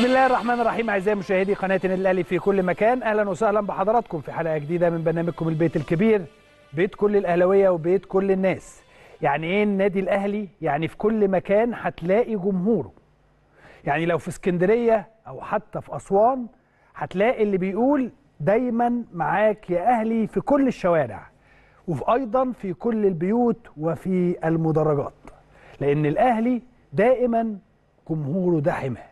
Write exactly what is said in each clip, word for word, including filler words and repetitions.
بسم الله الرحمن الرحيم. اعزائي مشاهدي قناه النادي الاهلي في كل مكان، اهلا وسهلا بحضراتكم في حلقه جديده من برنامجكم البيت الكبير، بيت كل الاهلاويه وبيت كل الناس. يعني ايه النادي الاهلي؟ يعني في كل مكان هتلاقي جمهوره. يعني لو في اسكندريه او حتى في اسوان هتلاقي اللي بيقول دايما معاك يا اهلي في كل الشوارع، وفي ايضا في كل البيوت وفي المدرجات، لان الاهلي دائما جمهوره ده حماه.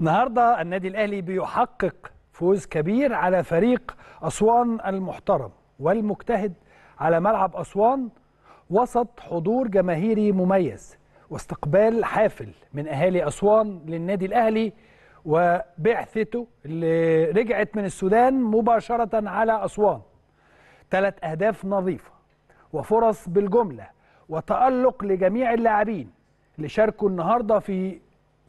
النهارده النادي الاهلي بيحقق فوز كبير على فريق اسوان المحترم والمجتهد على ملعب اسوان، وسط حضور جماهيري مميز واستقبال حافل من اهالي اسوان للنادي الاهلي وبعثته اللي رجعت من السودان مباشره على اسوان. ثلاث اهداف نظيفه وفرص بالجمله وتألق لجميع اللاعبين اللي شاركوا النهارده في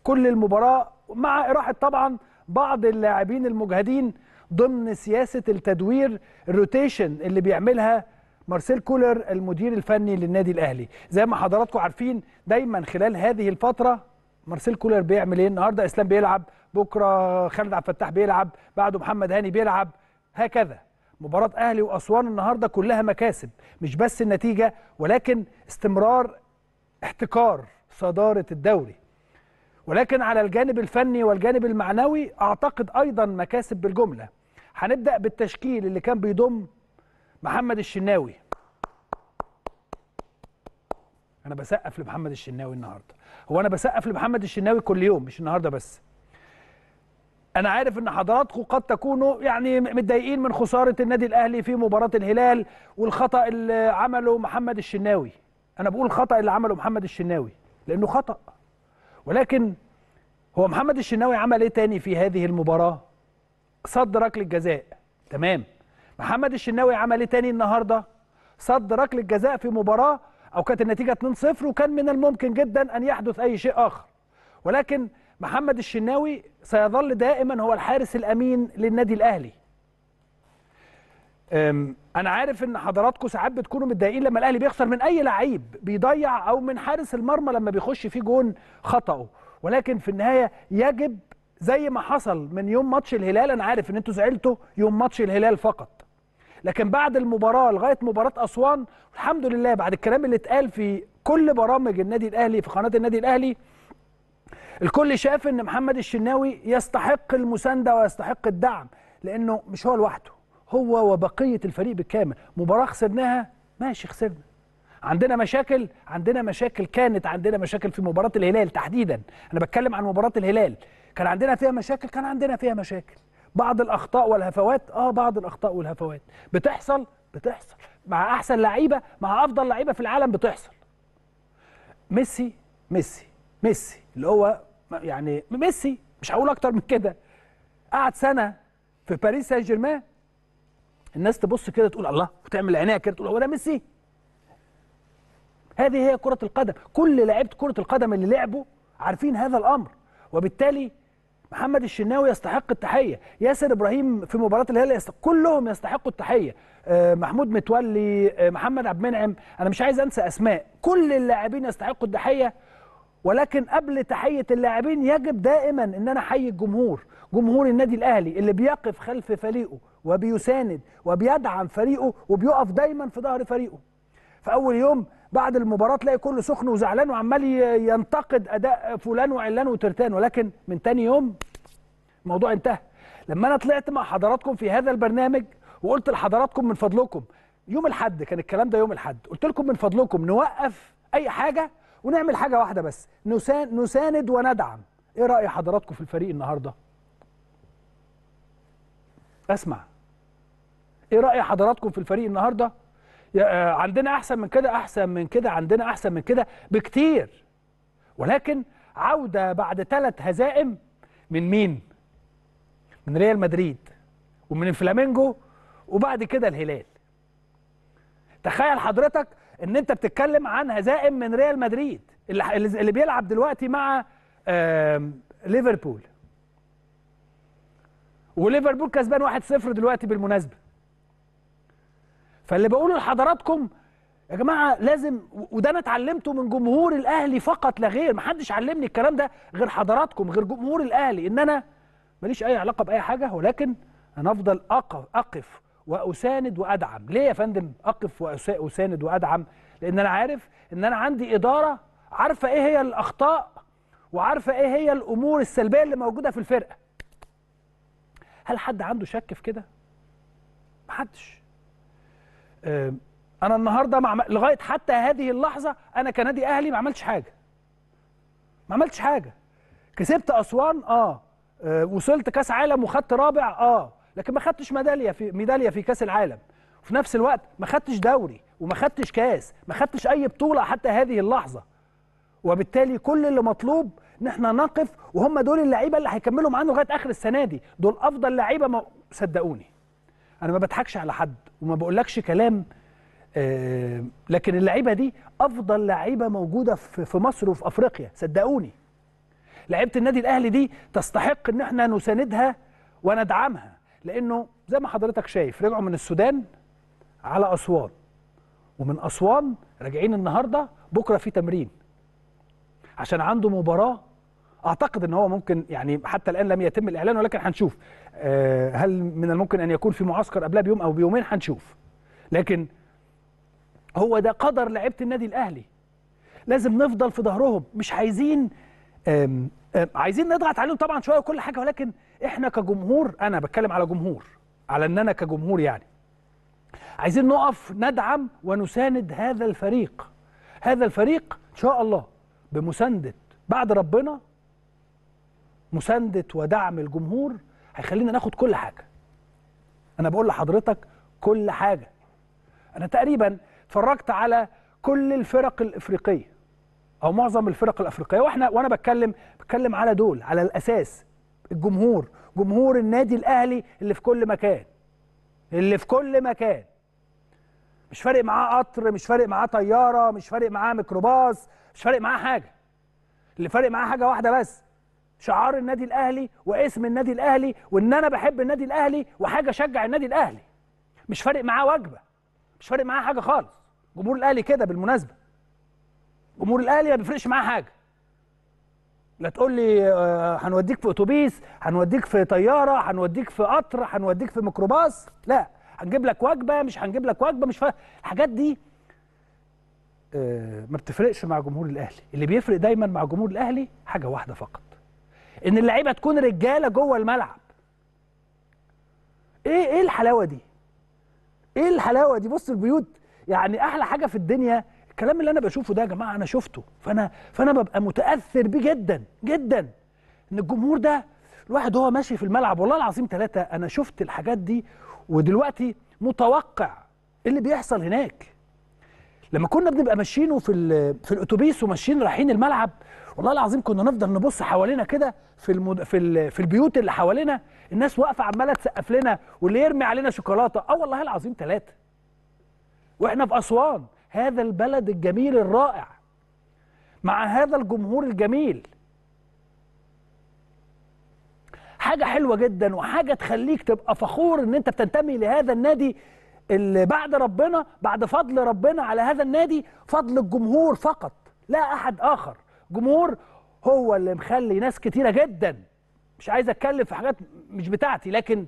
كل المباراه، مع إراحة طبعا بعض اللاعبين المجهدين ضمن سياسة التدوير الروتيشن اللي بيعملها مارسيل كولر المدير الفني للنادي الأهلي. زي ما حضراتكم عارفين دايما خلال هذه الفترة مارسيل كولر بيعمل ايه؟ النهارده اسلام بيلعب، بكرة خالد عبد الفتاح بيلعب، بعده محمد هاني بيلعب، هكذا. مباراة أهلي وأسوان النهارده كلها مكاسب، مش بس النتيجة ولكن استمرار احتكار صدارة الدوري. ولكن على الجانب الفني والجانب المعنوي أعتقد أيضا مكاسب بالجملة. هنبدأ بالتشكيل اللي كان بيضم محمد الشناوي. أنا بسقف لمحمد الشناوي النهاردة. هو أنا بسقف لمحمد الشناوي كل يوم، مش النهاردة بس. أنا عارف إن حضراتكم قد تكونوا يعني متضايقين من خسارة النادي الأهلي في مباراة الهلال والخطأ اللي عمله محمد الشناوي. أنا بقول الخطأ اللي عمله محمد الشناوي لأنه خطأ. ولكن هو محمد الشناوي عمل ايه تاني في هذه المباراه؟ صد ركله جزاء، تمام. محمد الشناوي عمل ايه تاني النهارده؟ صد ركله جزاء في مباراه او كانت النتيجه اتنين صفر وكان من الممكن جدا ان يحدث اي شيء اخر. ولكن محمد الشناوي سيظل دائما هو الحارس الامين للنادي الاهلي. انا عارف ان حضراتكم ساعات بتكونوا متضايقين لما الاهلي بيخسر من اي لعيب بيضيع او من حارس المرمى لما بيخش فيه جون خطأه، ولكن في النهايه يجب زي ما حصل من يوم ماتش الهلال. انا عارف ان انتوا زعلتوا يوم ماتش الهلال فقط، لكن بعد المباراه لغايه مباراه اسوان الحمد لله بعد الكلام اللي اتقال في كل برامج النادي الاهلي في قناه النادي الاهلي الكل شاف ان محمد الشناوي يستحق المسانده ويستحق الدعم، لانه مش هو لوحده، هو وبقية الفريق بالكامل. مباراة خسرناها ماشي، خسرنا، عندنا مشاكل، عندنا مشاكل كانت عندنا مشاكل في مباراة الهلال تحديدا. أنا بتكلم عن مباراة الهلال كان عندنا فيها مشاكل، كان عندنا فيها مشاكل بعض الأخطاء والهفوات. آه بعض الأخطاء والهفوات بتحصل بتحصل مع أحسن لعيبة، مع أفضل لعيبة في العالم بتحصل. ميسي ميسي ميسي اللي هو يعني ميسي، مش هقول أكتر من كده، قعد سنة في باريس سان جيرمان الناس تبص كده تقول الله، وتعمل عينيها كده تقول هو ده ميسي. هذه هي كرة القدم، كل لعيبة كرة القدم اللي لعبوا عارفين هذا الأمر، وبالتالي محمد الشناوي يستحق التحية، ياسر إبراهيم في مباراة الهلال يستحق، كلهم يستحقوا التحية، آه محمود متولي، آه محمد عبد المنعم، أنا مش عايز أنسى أسماء، كل اللاعبين يستحقوا التحية. ولكن قبل تحية اللاعبين يجب دائما إن أنا أحيي الجمهور، جمهور النادي الأهلي اللي بيقف خلف فريقه وبيساند وبيدعم فريقه وبيقف دايما في ظهر فريقه. فأول يوم بعد المباراة تلاقي كله سخن وزعلان وعمال ينتقد أداء فلان وعلان وترتان، ولكن من تاني يوم الموضوع انتهى. لما أنا طلعت مع حضراتكم في هذا البرنامج وقلت لحضراتكم من فضلكم يوم الأحد، كان الكلام ده يوم الأحد، قلت لكم من فضلكم نوقف أي حاجة ونعمل حاجة واحدة بس، نساند وندعم. إيه رأي حضراتكم في الفريق النهاردة؟ أسمع ايه راي حضراتكم في الفريق النهارده؟ عندنا احسن من كده، احسن من كده، عندنا احسن من كده بكتير. ولكن عوده بعد ثلاث هزائم من مين؟ من ريال مدريد ومن الفلامينجو وبعد كده الهلال. تخيل حضرتك ان انت بتتكلم عن هزائم من ريال مدريد اللي, اللي بيلعب دلوقتي مع ليفربول، وليفربول كسبان واحد صفر دلوقتي بالمناسبه. فاللي بقوله لحضراتكم يا جماعه لازم، وده انا اتعلمته من جمهور الاهلي فقط لا غير، محدش علمني الكلام ده غير حضراتكم، غير جمهور الاهلي، ان انا ماليش اي علاقه باي حاجه، ولكن انا افضل اقف واساند وادعم. ليه يا فندم اقف واساند وادعم؟ لان انا عارف ان انا عندي اداره عارفه ايه هي الاخطاء وعارفه ايه هي الامور السلبيه اللي موجوده في الفرقه. هل حد عنده شك في كده؟ محدش. انا النهارده مع... لغايه حتى هذه اللحظه انا كنادي اهلي ما عملتش حاجه. ما عملتش حاجه. كسبت اسوان اه، وصلت كاس عالم وخدت رابع اه، لكن ما خدتش ميداليه في ميداليه في كاس العالم، وفي نفس الوقت ما خدتش دوري وما خدتش كاس، ما خدتش اي بطوله حتى هذه اللحظه. وبالتالي كل اللي مطلوب ان احنا نقف، وهم دول اللعيبه اللي هيكملوا معانا لغايه اخر السنه دي، دول افضل لعيبه. ما صدقوني انا ما بضحكش على حد وما بقولكش كلام، آه لكن اللعيبه دي افضل لعيبه موجوده في مصر وفي افريقيا، صدقوني. لعيبه النادي الاهلي دي تستحق ان احنا نساندها وندعمها، لانه زي ما حضرتك شايف رجعوا من السودان على اسوان، ومن اسوان راجعين النهارده، بكره في تمرين عشان عنده مباراه. اعتقد ان هو ممكن يعني حتى الان لم يتم الاعلان، ولكن هنشوف آه هل من الممكن ان يكون في معسكر قبلها بيوم او بيومين، هنشوف. لكن هو ده قدر لعيبه النادي الاهلي، لازم نفضل في ظهرهم، مش عايزين آم آم عايزين نضغط عليهم طبعا شويه وكل حاجه، ولكن احنا كجمهور، انا بتكلم على جمهور، على ان انا كجمهور يعني عايزين نقف ندعم ونساند هذا الفريق. هذا الفريق ان شاء الله بمسانده بعد ربنا، مسانده ودعم الجمهور هيخلينا ناخد كل حاجه. انا بقول لحضرتك كل حاجه. انا تقريبا اتفرجت على كل الفرق الافريقيه او معظم الفرق الافريقيه، واحنا وانا بتكلم بتكلم على دول، على الاساس الجمهور، جمهور النادي الاهلي اللي في كل مكان، اللي في كل مكان، مش فارق معاه قطر، مش فارق معاه طياره، مش فارق معاه ميكروباص، مش فارق معاه حاجه. اللي فارق معاه حاجه واحده بس، شعار النادي الاهلي واسم النادي الاهلي، وان انا بحب النادي الاهلي وحاجه اشجع النادي الاهلي. مش فارق معاه وجبه، مش فارق معاه حاجه خالص. جمهور الاهلي كده بالمناسبه، جمهور الاهلي ما بيفرقش معاه حاجه. لا تقول لي هنوديك في اتوبيس، هنوديك في طياره، هنوديك في قطر، هنوديك في ميكروباص، لا، هنجيب لك وجبه مش هنجيب لك وجبه، مش فا... الحاجات دي ما بتفرقش مع جمهور الاهلي. اللي بيفرق دايما مع جمهور الاهلي حاجه واحده فقط، ان اللعيبه تكون رجاله جوه الملعب. ايه ايه الحلاوه دي؟ ايه الحلاوه دي؟ بص البيوت يعني احلى حاجه في الدنيا الكلام اللي انا بشوفه ده يا جماعه، انا شفته، فانا فانا ببقى متاثر بيه جدا جدا، ان الجمهور ده الواحد هو ماشي في الملعب، والله العظيم ثلاثه انا شفت الحاجات دي، ودلوقتي متوقع اللي بيحصل هناك. لما كنا بنبقى ماشيين في في الاتوبيس وماشيين رايحين الملعب، والله العظيم كنا نفضل نبص حوالينا كده في المد... في ال... في البيوت اللي حوالينا، الناس واقفه عماله تسقف لنا، واللي يرمي علينا شوكولاته، اه والله العظيم ثلاثه. واحنا في اسوان، هذا البلد الجميل الرائع، مع هذا الجمهور الجميل، حاجه حلوه جدا، وحاجه تخليك تبقى فخور ان انت بتنتمي لهذا النادي اللي بعد ربنا، بعد فضل ربنا على هذا النادي، فضل الجمهور فقط لا احد اخر. جمهور هو اللي مخلي ناس كتيره جدا، مش عايز اتكلم في حاجات مش بتاعتي، لكن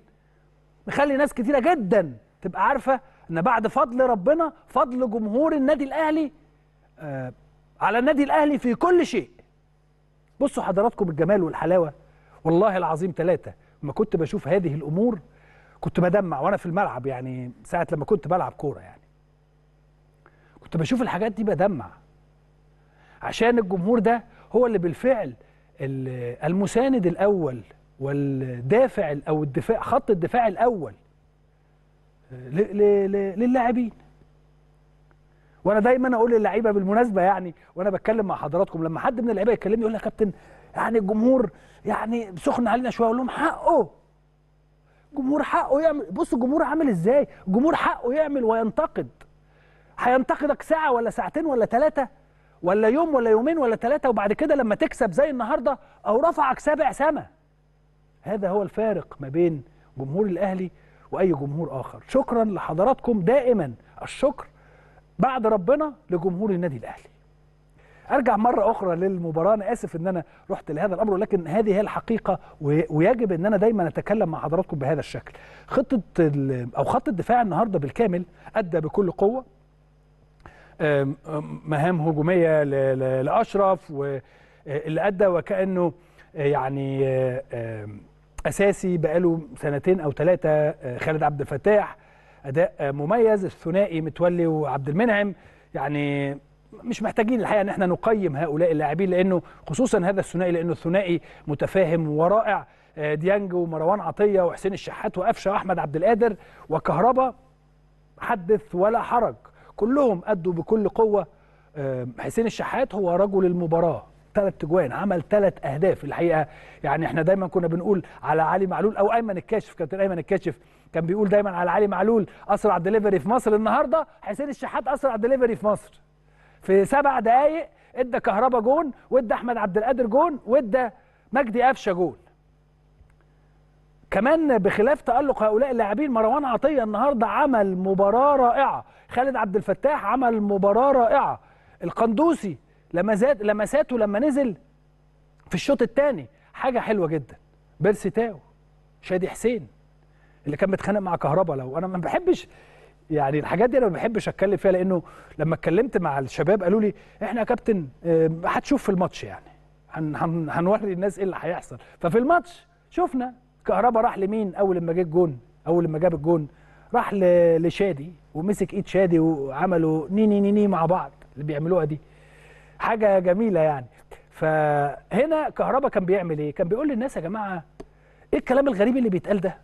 مخلي ناس كتيره جدا تبقى عارفه ان بعد فضل ربنا، فضل جمهور النادي الاهلي آه على النادي الاهلي في كل شيء. بصوا حضراتكم الجمال والحلاوه، والله العظيم ثلاثه لما كنت بشوف هذه الامور كنت بدمع وانا في الملعب، يعني ساعه لما كنت بلعب كوره يعني كنت بشوف الحاجات دي بدمع، عشان الجمهور ده هو اللي بالفعل المساند الاول والدافع او الدفاع، خط الدفاع الاول للاعبين. وانا دايما اقول للعيبه بالمناسبه يعني، وانا بتكلم مع حضراتكم، لما حد من اللعيبه يكلمني يقول لي يا كابتن يعني الجمهور يعني سخن علينا شويه، اقول لهم حقه، الجمهور حقه يعمل. بصوا الجمهور عامل ازاي، الجمهور حقه يعمل وينتقد، هينتقدك ساعه ولا ساعتين ولا ثلاثه ولا يوم ولا يومين ولا ثلاثه، وبعد كده لما تكسب زي النهارده او رفعك سابع سما. هذا هو الفارق ما بين جمهور الاهلي واي جمهور اخر. شكرا لحضراتكم دائما، الشكر بعد ربنا لجمهور النادي الاهلي. ارجع مره اخرى للمباراه، انا اسف ان انا رحت لهذا الامر، ولكن هذه هي الحقيقه ويجب ان انا دايما اتكلم مع حضراتكم بهذا الشكل. خطه او خط الدفاع النهارده بالكامل ادى بكل قوه مهام هجوميه لاشرف، واللي ادى وكانه يعني اساسي بقاله سنتين او ثلاثه خالد عبد الفتاح، اداء مميز. الثنائي متولي وعبد المنعم، يعني مش محتاجين الحقيقه ان احنا نقيم هؤلاء اللاعبين، لانه خصوصا هذا الثنائي، لانه الثنائي متفاهم ورائع. ديانج ومروان عطيه وحسين الشحات وقفشه واحمد عبد القادر وكهربا، حدث ولا حرج، كلهم ادوا بكل قوه. حسين الشحات هو رجل المباراه، ثلاث تجوان، عمل ثلاث اهداف الحقيقه. يعني احنا دايما كنا بنقول على علي معلول او ايمن الكاشف، كابتن ايمن الكاشف كان بيقول دايما على علي معلول اسرع دليفري في مصر. النهارده حسين الشحات اسرع دليفري في مصر، في سبع دقائق ادى كهربا جون، وادى احمد عبد القادر جون، وادى مجدي قفشه جون كمان، بخلاف تالق هؤلاء اللاعبين. مروان عطيه النهارده عمل مباراه رائعه، خالد عبد الفتاح عمل مباراه رائعه، القندوسي لمسات لمساته لما نزل في الشوط الثاني حاجه حلوه جدا. بيرسي تاو، شادي حسين اللي كان بيتخانق مع كهربا، لو انا ما بحبش يعني الحاجات دي، انا ما بحبش اتكلم فيها، لانه لما اتكلمت مع الشباب قالوا لي احنا يا كابتن هتشوف في الماتش، يعني هنوري الناس ايه اللي هيحصل. ففي الماتش شفنا كهربا راح لمين اول لما جه الجون، اول لما جاب الجون راح لشادي ومسك ايد شادي وعملوا ني ني ني, ني مع بعض، اللي بيعملوها دي حاجه جميله يعني. فهنا كهربا كان بيعمل ايه؟ كان بيقول للناس يا جماعه ايه الكلام الغريب اللي بيتقال ده؟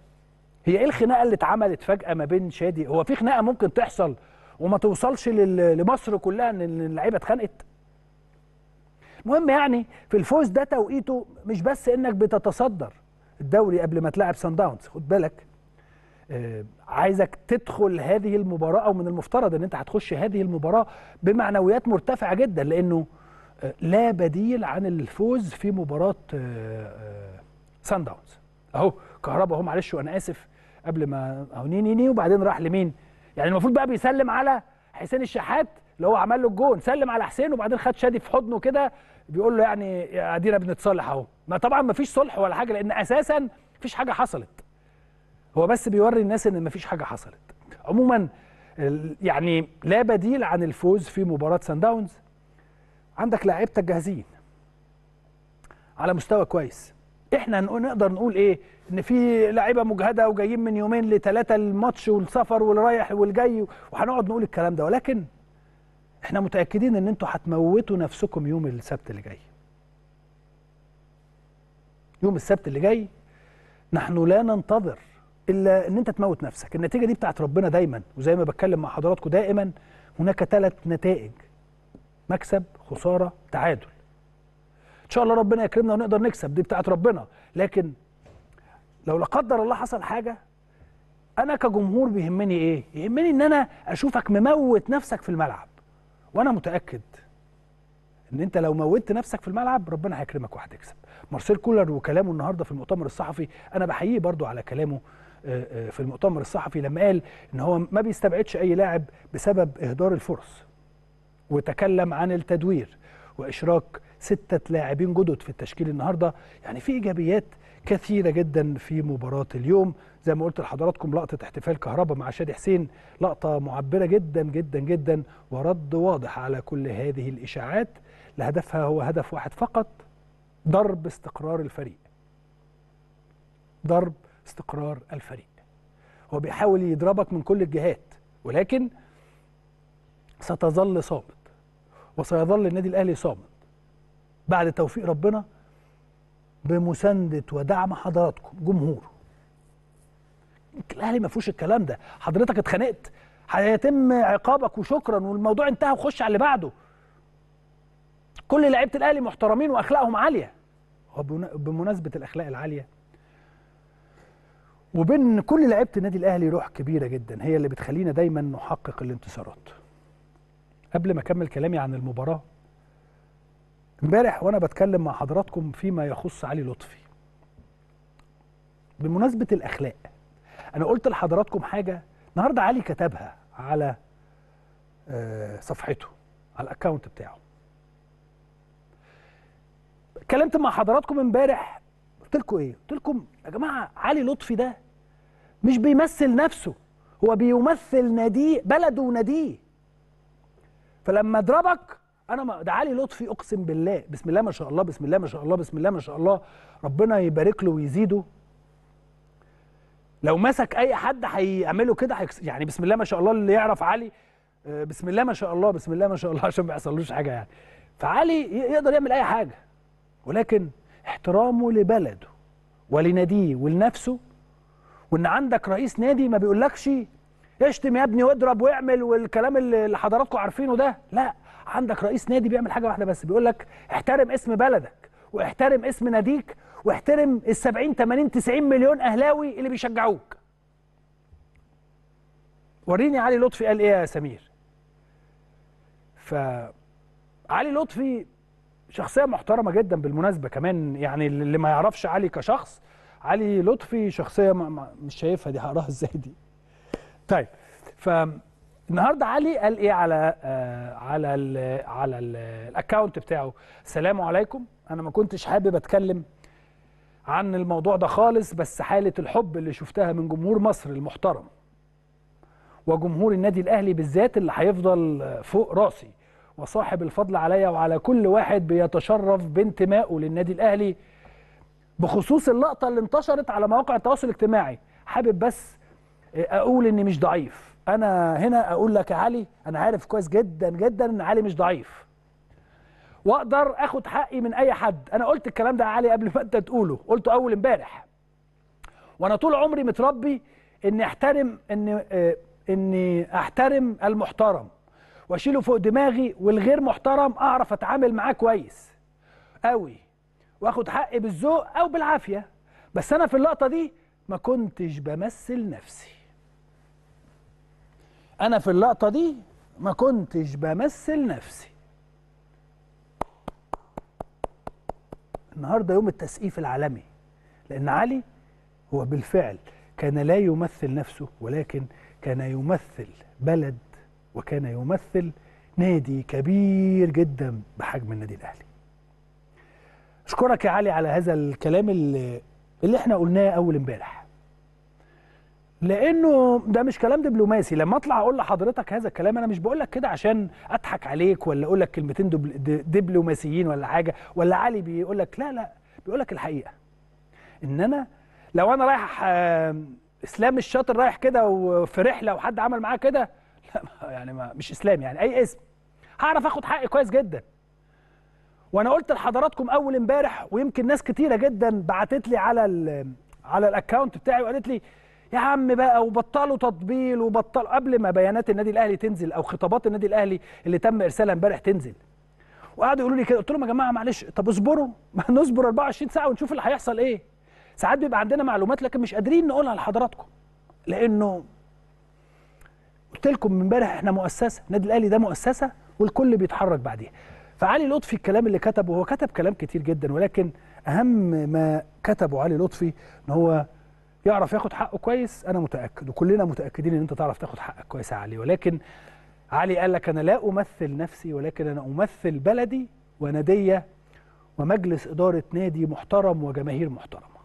هي ايه الخناقه اللي اتعملت فجاه ما بين شادي؟ هو في خناقه ممكن تحصل وما توصلش لمصر كلها ان اللعيبه اتخانقت؟ المهم يعني في الفوز ده توقيته مش بس انك بتتصدر الدوري قبل ما تلعب صن داونز، خد بالك. آه عايزك تدخل هذه المباراه، او من المفترض ان انت هتخش هذه المباراه بمعنويات مرتفعه جدا، لانه آه لا بديل عن الفوز في مباراه آه آه صن داونز. اهو كهربا اهو، معلش وانا اسف، قبل ما اهو ني ني ني وبعدين راح لمين؟ يعني المفروض بقى بيسلم على حسين الشحات اللي هو عمل له الجون، سلم على حسين وبعدين خد شادي في حضنه كده بيقول له يعني ادينا بنتصالح اهو. ما طبعا ما فيش صلح ولا حاجه، لان اساسا ما فيش حاجه حصلت، هو بس بيوري الناس ان ما فيش حاجه حصلت. عموما يعني لا بديل عن الفوز في مباراه صن داونز. عندك لاعيبتك جاهزين على مستوى كويس، احنا نقدر نقول ايه؟ ان في لعيبه مجهده وجايين من يومين لثلاثه الماتش والسفر والرايح والجاي، وهنقعد نقول الكلام ده، ولكن احنا متاكدين ان انتوا هتموتوا نفسكم يوم السبت اللي جاي. يوم السبت اللي جاي نحن لا ننتظر الا ان انت تموت نفسك، النتيجه دي بتاعت ربنا دايما، وزي ما بتكلم مع حضراتكم دائما هناك ثلاث نتائج: مكسب، خساره، تعادل. ان شاء الله ربنا يكرمنا ونقدر نكسب، دي بتاعت ربنا، لكن لو لا قدر الله حصل حاجه انا كجمهور بيهمني ايه؟ يهمني ان انا اشوفك مموت نفسك في الملعب، وانا متاكد ان انت لو موتت نفسك في الملعب ربنا هيكرمك وهتكسب. مارسيل كولر وكلامه النهارده في المؤتمر الصحفي، انا بحييه برضو على كلامه في المؤتمر الصحفي لما قال ان هو ما بيستبعدش اي لاعب بسبب اهدار الفرص، وتكلم عن التدوير واشراك ستة لاعبين جدد في التشكيل النهارده. يعني في ايجابيات كثيره جدا في مباراه اليوم. زي ما قلت لحضراتكم لقطه احتفال كهربا مع شادي حسين لقطه معبره جدا جدا جدا، ورد واضح على كل هذه الاشاعات لهدفها هو هدف واحد فقط: ضرب استقرار الفريق. ضرب استقرار الفريق، هو بيحاول يضربك من كل الجهات، ولكن ستظل صامت، وسيظل النادي الاهلي صامت بعد توفيق ربنا بمساندة ودعم حضراتكم جمهوره. الاهلي ما فيهوش الكلام ده، حضرتك اتخانقت هيتم عقابك وشكرا والموضوع انتهى وخش على اللي بعده. كل لعيبه الاهلي محترمين واخلاقهم عاليه. وبمناسبه الاخلاق العاليه وبين كل لعيبه النادي الاهلي روح كبيره جدا، هي اللي بتخلينا دايما نحقق الانتصارات. قبل ما اكمل كلامي عن المباراه، امبارح وانا بتكلم مع حضراتكم فيما يخص علي لطفي بمناسبه الاخلاق، انا قلت لحضراتكم حاجه النهارده علي كتبها على صفحته على الاكونت بتاعه. اتكلمت مع حضراتكم امبارح قلت لكم ايه؟ قلت لكم يا جماعه علي لطفي ده مش بيمثل نفسه، هو بيمثل ناديه، بلده وناديه. فلما اضربك انا ده علي لطفي اقسم بالله، بسم الله ما شاء الله، بسم الله ما شاء الله، بسم الله ما شاء الله، ربنا يبارك له ويزيده. لو مسك اي حد هيعمله كده هيكس... يعني بسم الله ما شاء الله اللي يعرف علي، بسم الله ما شاء الله، بسم الله ما شاء الله، عشان ما يحصلوش حاجه يعني. فعلي يقدر يعمل اي حاجه، ولكن احترامه لبلده ولناديه ولنفسه، وان عندك رئيس نادي ما بيقولكش اشتم يا ابني واضرب واعمل والكلام اللي حضراتكم عارفينه ده، لا، عندك رئيس نادي بيعمل حاجه واحده بس، بيقولك احترم اسم بلدك واحترم اسم ناديك واحترم ال سبعين تمانين تسعين مليون اهلاوي اللي بيشجعوك. وريني علي لطفي قال ايه يا سمير. فعلي لطفي شخصيه محترمه جدا بالمناسبه كمان، يعني اللي ما يعرفش علي كشخص، علي لطفي شخصيه مش شايفها دي، هقراها ازاي دي؟ طيب، فالنهارده علي قال ايه على آه على ال على الاكونت بتاعه؟ السلام عليكم، انا ما كنتش حابب اتكلم عن الموضوع ده خالص، بس حاله الحب اللي شفتها من جمهور مصر المحترم وجمهور النادي الاهلي بالذات اللي هيفضل فوق راسي، وصاحب الفضل عليا وعلى كل واحد بيتشرف بانتمائه للنادي الاهلي. بخصوص اللقطه اللي انتشرت على مواقع التواصل الاجتماعي، حابب بس اقول اني مش ضعيف. انا هنا اقول لك يا علي، انا عارف كويس جدا جدا ان علي مش ضعيف، واقدر اخد حقي من اي حد. انا قلت الكلام ده يا علي قبل ما انت تقوله، قلته اول امبارح، وانا طول عمري متربي اني احترم ان اني احترم المحترم واشيله فوق دماغي، والغير محترم اعرف اتعامل معاه كويس قوي واخد حقي بالذوق او بالعافيه. بس انا في اللقطه دي ما كنتش بمثل نفسي، انا في اللقطه دي ما كنتش بمثل نفسي. النهارده يوم التسقيف العالمي، لان علي هو بالفعل كان لا يمثل نفسه، ولكن كان يمثل بلد وكان يمثل نادي كبير جدا بحجم النادي الاهلي. اشكرك يا علي على هذا الكلام اللي اللي احنا قلناه اول امبارح، لانه ده مش كلام دبلوماسي. لما اطلع اقول لحضرتك هذا الكلام انا مش بقول لك كده عشان اضحك عليك ولا اقول لك كلمتين دبلوماسيين ولا حاجه، ولا علي بيقول لك، لا لا، بيقول لك الحقيقه. ان انا لو انا رايح اسلام الشاطر رايح كده وفي رحله وحد عمل معاه كده، لا يعني ما مش اسلام يعني اي اسم، هعرف اخد حقي كويس جدا. وانا قلت لحضراتكم اول امبارح، ويمكن ناس كتيره جدا بعتت لي على ال على الاكونت بتاعي وقالت لي يا عم بقى وبطلوا تطبيل وبطلوا، قبل ما بيانات النادي الاهلي تنزل او خطابات النادي الاهلي اللي تم ارسالها امبارح تنزل، وقعدوا يقولوا لي كده. قلت لهم يا جماعه معلش، طب اصبروا، ما نصبر أربعة وعشرين ساعه ونشوف اللي هيحصل ايه. ساعات بيبقى عندنا معلومات لكن مش قادرين نقولها لحضراتكم، لانه قلت لكم من امبارح احنا مؤسسه، النادي الاهلي ده مؤسسه والكل بيتحرك بعديها. فعلي لطفي الكلام اللي كتبه، هو كتب كلام كتير جدا، ولكن اهم ما كتبه علي لطفي ان هو يعرف ياخد حقه كويس. انا متاكد وكلنا متاكدين ان انت تعرف تاخد حقك كويس يا علي، ولكن علي قال لك انا لا امثل نفسي، ولكن انا امثل بلدي وناديه ومجلس اداره نادي محترم وجماهير محترمه.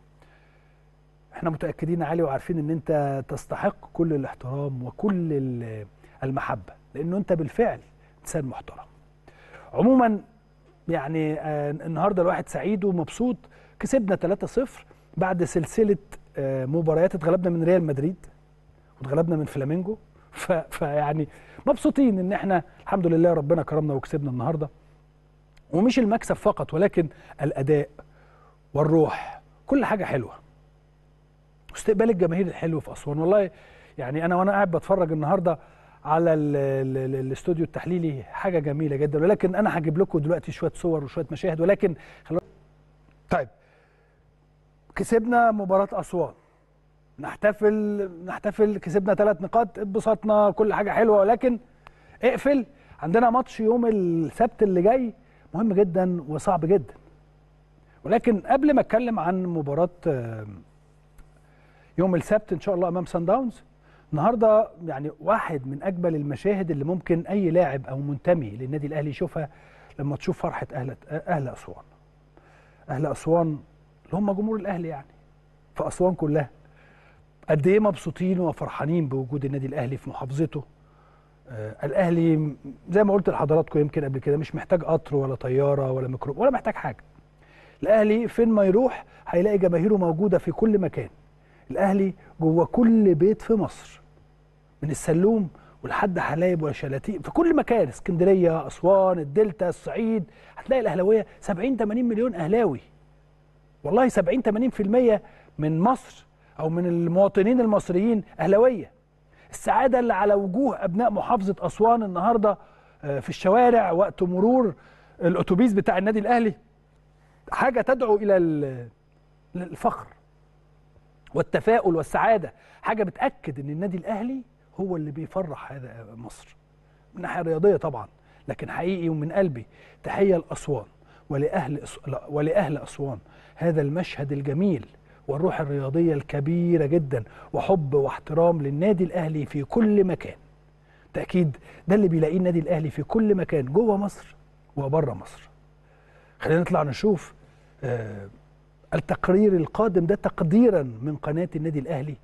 احنا متاكدين يا علي وعارفين ان انت تستحق كل الاحترام وكل المحبه، لانه انت بالفعل انسان محترم. عموما يعني آه النهارده الواحد سعيد ومبسوط، كسبنا ثلاثة صفر بعد سلسله آه مباريات، اتغلبنا من ريال مدريد واتغلبنا من فلامينجو، فيعني مبسوطين ان احنا الحمد لله ربنا كرمنا وكسبنا النهارده. ومش المكسب فقط، ولكن الاداء والروح، كل حاجه حلوه. استقبال الجماهير الحلو في اسوان، والله يعني انا وانا قاعد بتفرج النهارده على الاستوديو التحليلي حاجه جميله جدا، ولكن انا هجيب لكم دلوقتي شويه صور وشويه مشاهد. ولكن خلونا طيب، كسبنا مباراه اسوان، نحتفل نحتفل كسبنا ثلاث نقاط، اتبسطنا، كل حاجه حلوه، ولكن اقفل، عندنا ماتش يوم السبت اللي جاي مهم جدا وصعب جدا. ولكن قبل ما اتكلم عن مباراه يوم السبت ان شاء الله امام سان داونز، النهارده يعني واحد من اجمل المشاهد اللي ممكن اي لاعب او منتمي للنادي الاهلي يشوفها لما تشوف فرحه اهل اهل اسوان. اهل اسوان اللي هم جمهور الاهلي يعني في اسوان كلها. قد ايه مبسوطين وفرحانين بوجود النادي الاهلي في محافظته. آه الاهلي زي ما قلت لحضراتكم يمكن قبل كده مش محتاج قطر ولا طياره ولا ميكروب ولا محتاج حاجه. الاهلي فين ما يروح هيلاقي جماهيره موجوده في كل مكان. الاهلي جوه كل بيت في مصر. من السلوم ولحد حلايب وشلاتين في كل مكان، اسكندريه، اسوان، الدلتا، الصعيد، هتلاقي الاهلاويه سبعين تمانين مليون اهلاوي. والله سبعين تمانين في المية من مصر او من المواطنين المصريين اهلاويه. السعاده اللي على وجوه ابناء محافظه اسوان النهارده في الشوارع وقت مرور الاتوبيس بتاع النادي الاهلي حاجه تدعو الى الفخر والتفاؤل والسعاده، حاجه بتاكد ان النادي الاهلي هو اللي بيفرح هذا مصر من الناحيه الرياضيه طبعا، لكن حقيقي ومن قلبي تحيه لاسوان ولاهل ولاهل اسوان هذا المشهد الجميل والروح الرياضيه الكبيره جدا وحب واحترام للنادي الاهلي في كل مكان. تاكيد ده اللي بيلاقيه النادي الاهلي في كل مكان جوه مصر وبره مصر. خلينا نطلع نشوف آه التقرير القادم ده تقديرا من قناه النادي الاهلي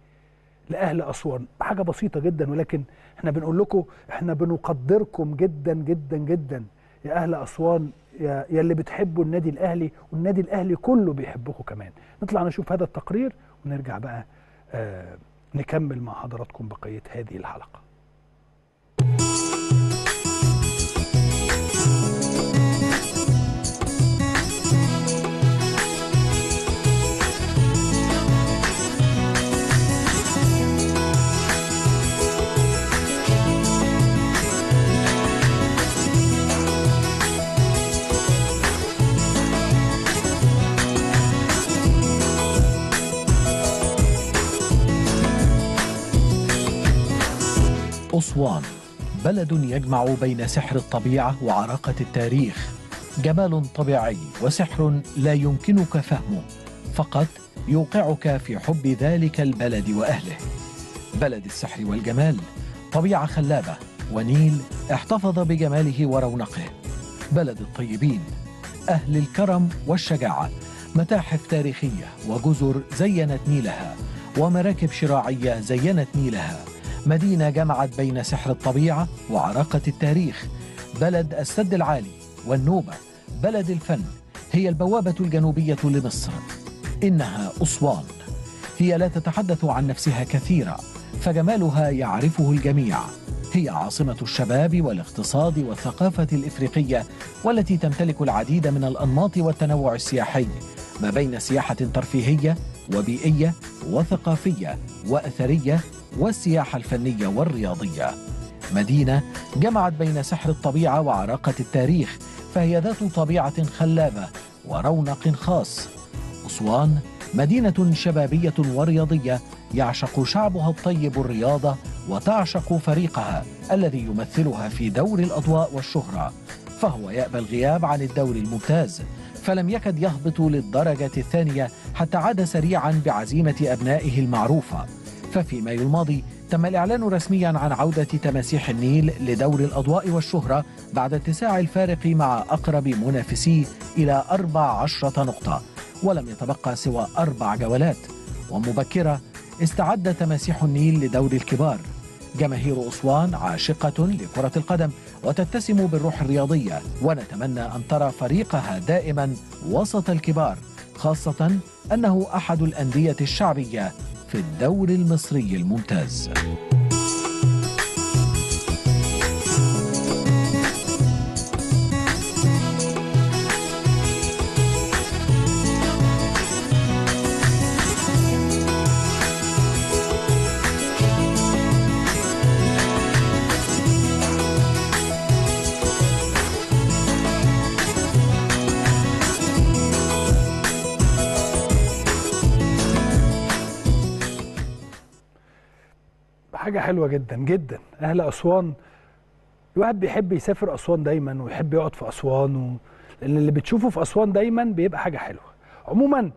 لاهل اسوان، حاجه بسيطه جدا ولكن احنا بنقول لكم احنا بنقدركم جدا جدا جدا يا اهل اسوان، يا اللي بتحبوا النادي الاهلي والنادي الاهلي كله بيحبكم كمان. نطلع نشوف هذا التقرير ونرجع بقى آه نكمل مع حضراتكم بقيه هذه الحلقه. أسوان بلد يجمع بين سحر الطبيعة وعراقة التاريخ، جمال طبيعي وسحر لا يمكنك فهمه، فقط يوقعك في حب ذلك البلد وأهله. بلد السحر والجمال، طبيعة خلابة ونيل احتفظ بجماله ورونقه. بلد الطيبين، أهل الكرم والشجاعة، متاحف تاريخية وجزر زينت نيلها ومراكب شراعية زينت نيلها، مدينة جمعت بين سحر الطبيعة وعراقة التاريخ. بلد السد العالي والنوبة، بلد الفن، هي البوابة الجنوبية لمصر. إنها أسوان، هي لا تتحدث عن نفسها كثيرا فجمالها يعرفه الجميع. هي عاصمة الشباب والاقتصاد والثقافة الإفريقية، والتي تمتلك العديد من الأنماط والتنوع السياحي ما بين سياحة ترفيهية وبيئية وثقافية وأثرية والسياحة الفنية والرياضية. مدينة جمعت بين سحر الطبيعة وعراقة التاريخ، فهي ذات طبيعة خلابة ورونق خاص. أسوان مدينة شبابية ورياضية، يعشق شعبها الطيب الرياضة وتعشق فريقها الذي يمثلها في دور الأضواء والشهرة، فهو يأبى الغياب عن الدور الممتاز، فلم يكد يهبط للدرجة الثانية حتى عاد سريعا بعزيمة أبنائه المعروفة. ففي مايو الماضي تم الإعلان رسميا عن عودة تماسيح النيل لدور الأضواء والشهرة بعد اتساع الفارق مع أقرب منافسيه إلى أربع عشرة نقطة، ولم يتبقى سوى أربع جولات. ومبكرة استعد تماسيح النيل لدور الكبار. جماهير أسوان عاشقة لكرة القدم وتتسم بالروح الرياضية، ونتمنى أن ترى فريقها دائما وسط الكبار، خاصة أنه أحد الأندية الشعبية في الدوري المصري الممتاز. حاجة حلوة جدا جدا. أهل أسوان الواحد بيحب يسافر أسوان دايما ويحب يقعد في أسوان و... لأن اللي بتشوفه في أسوان دايما بيبقى حاجة حلوة. عموما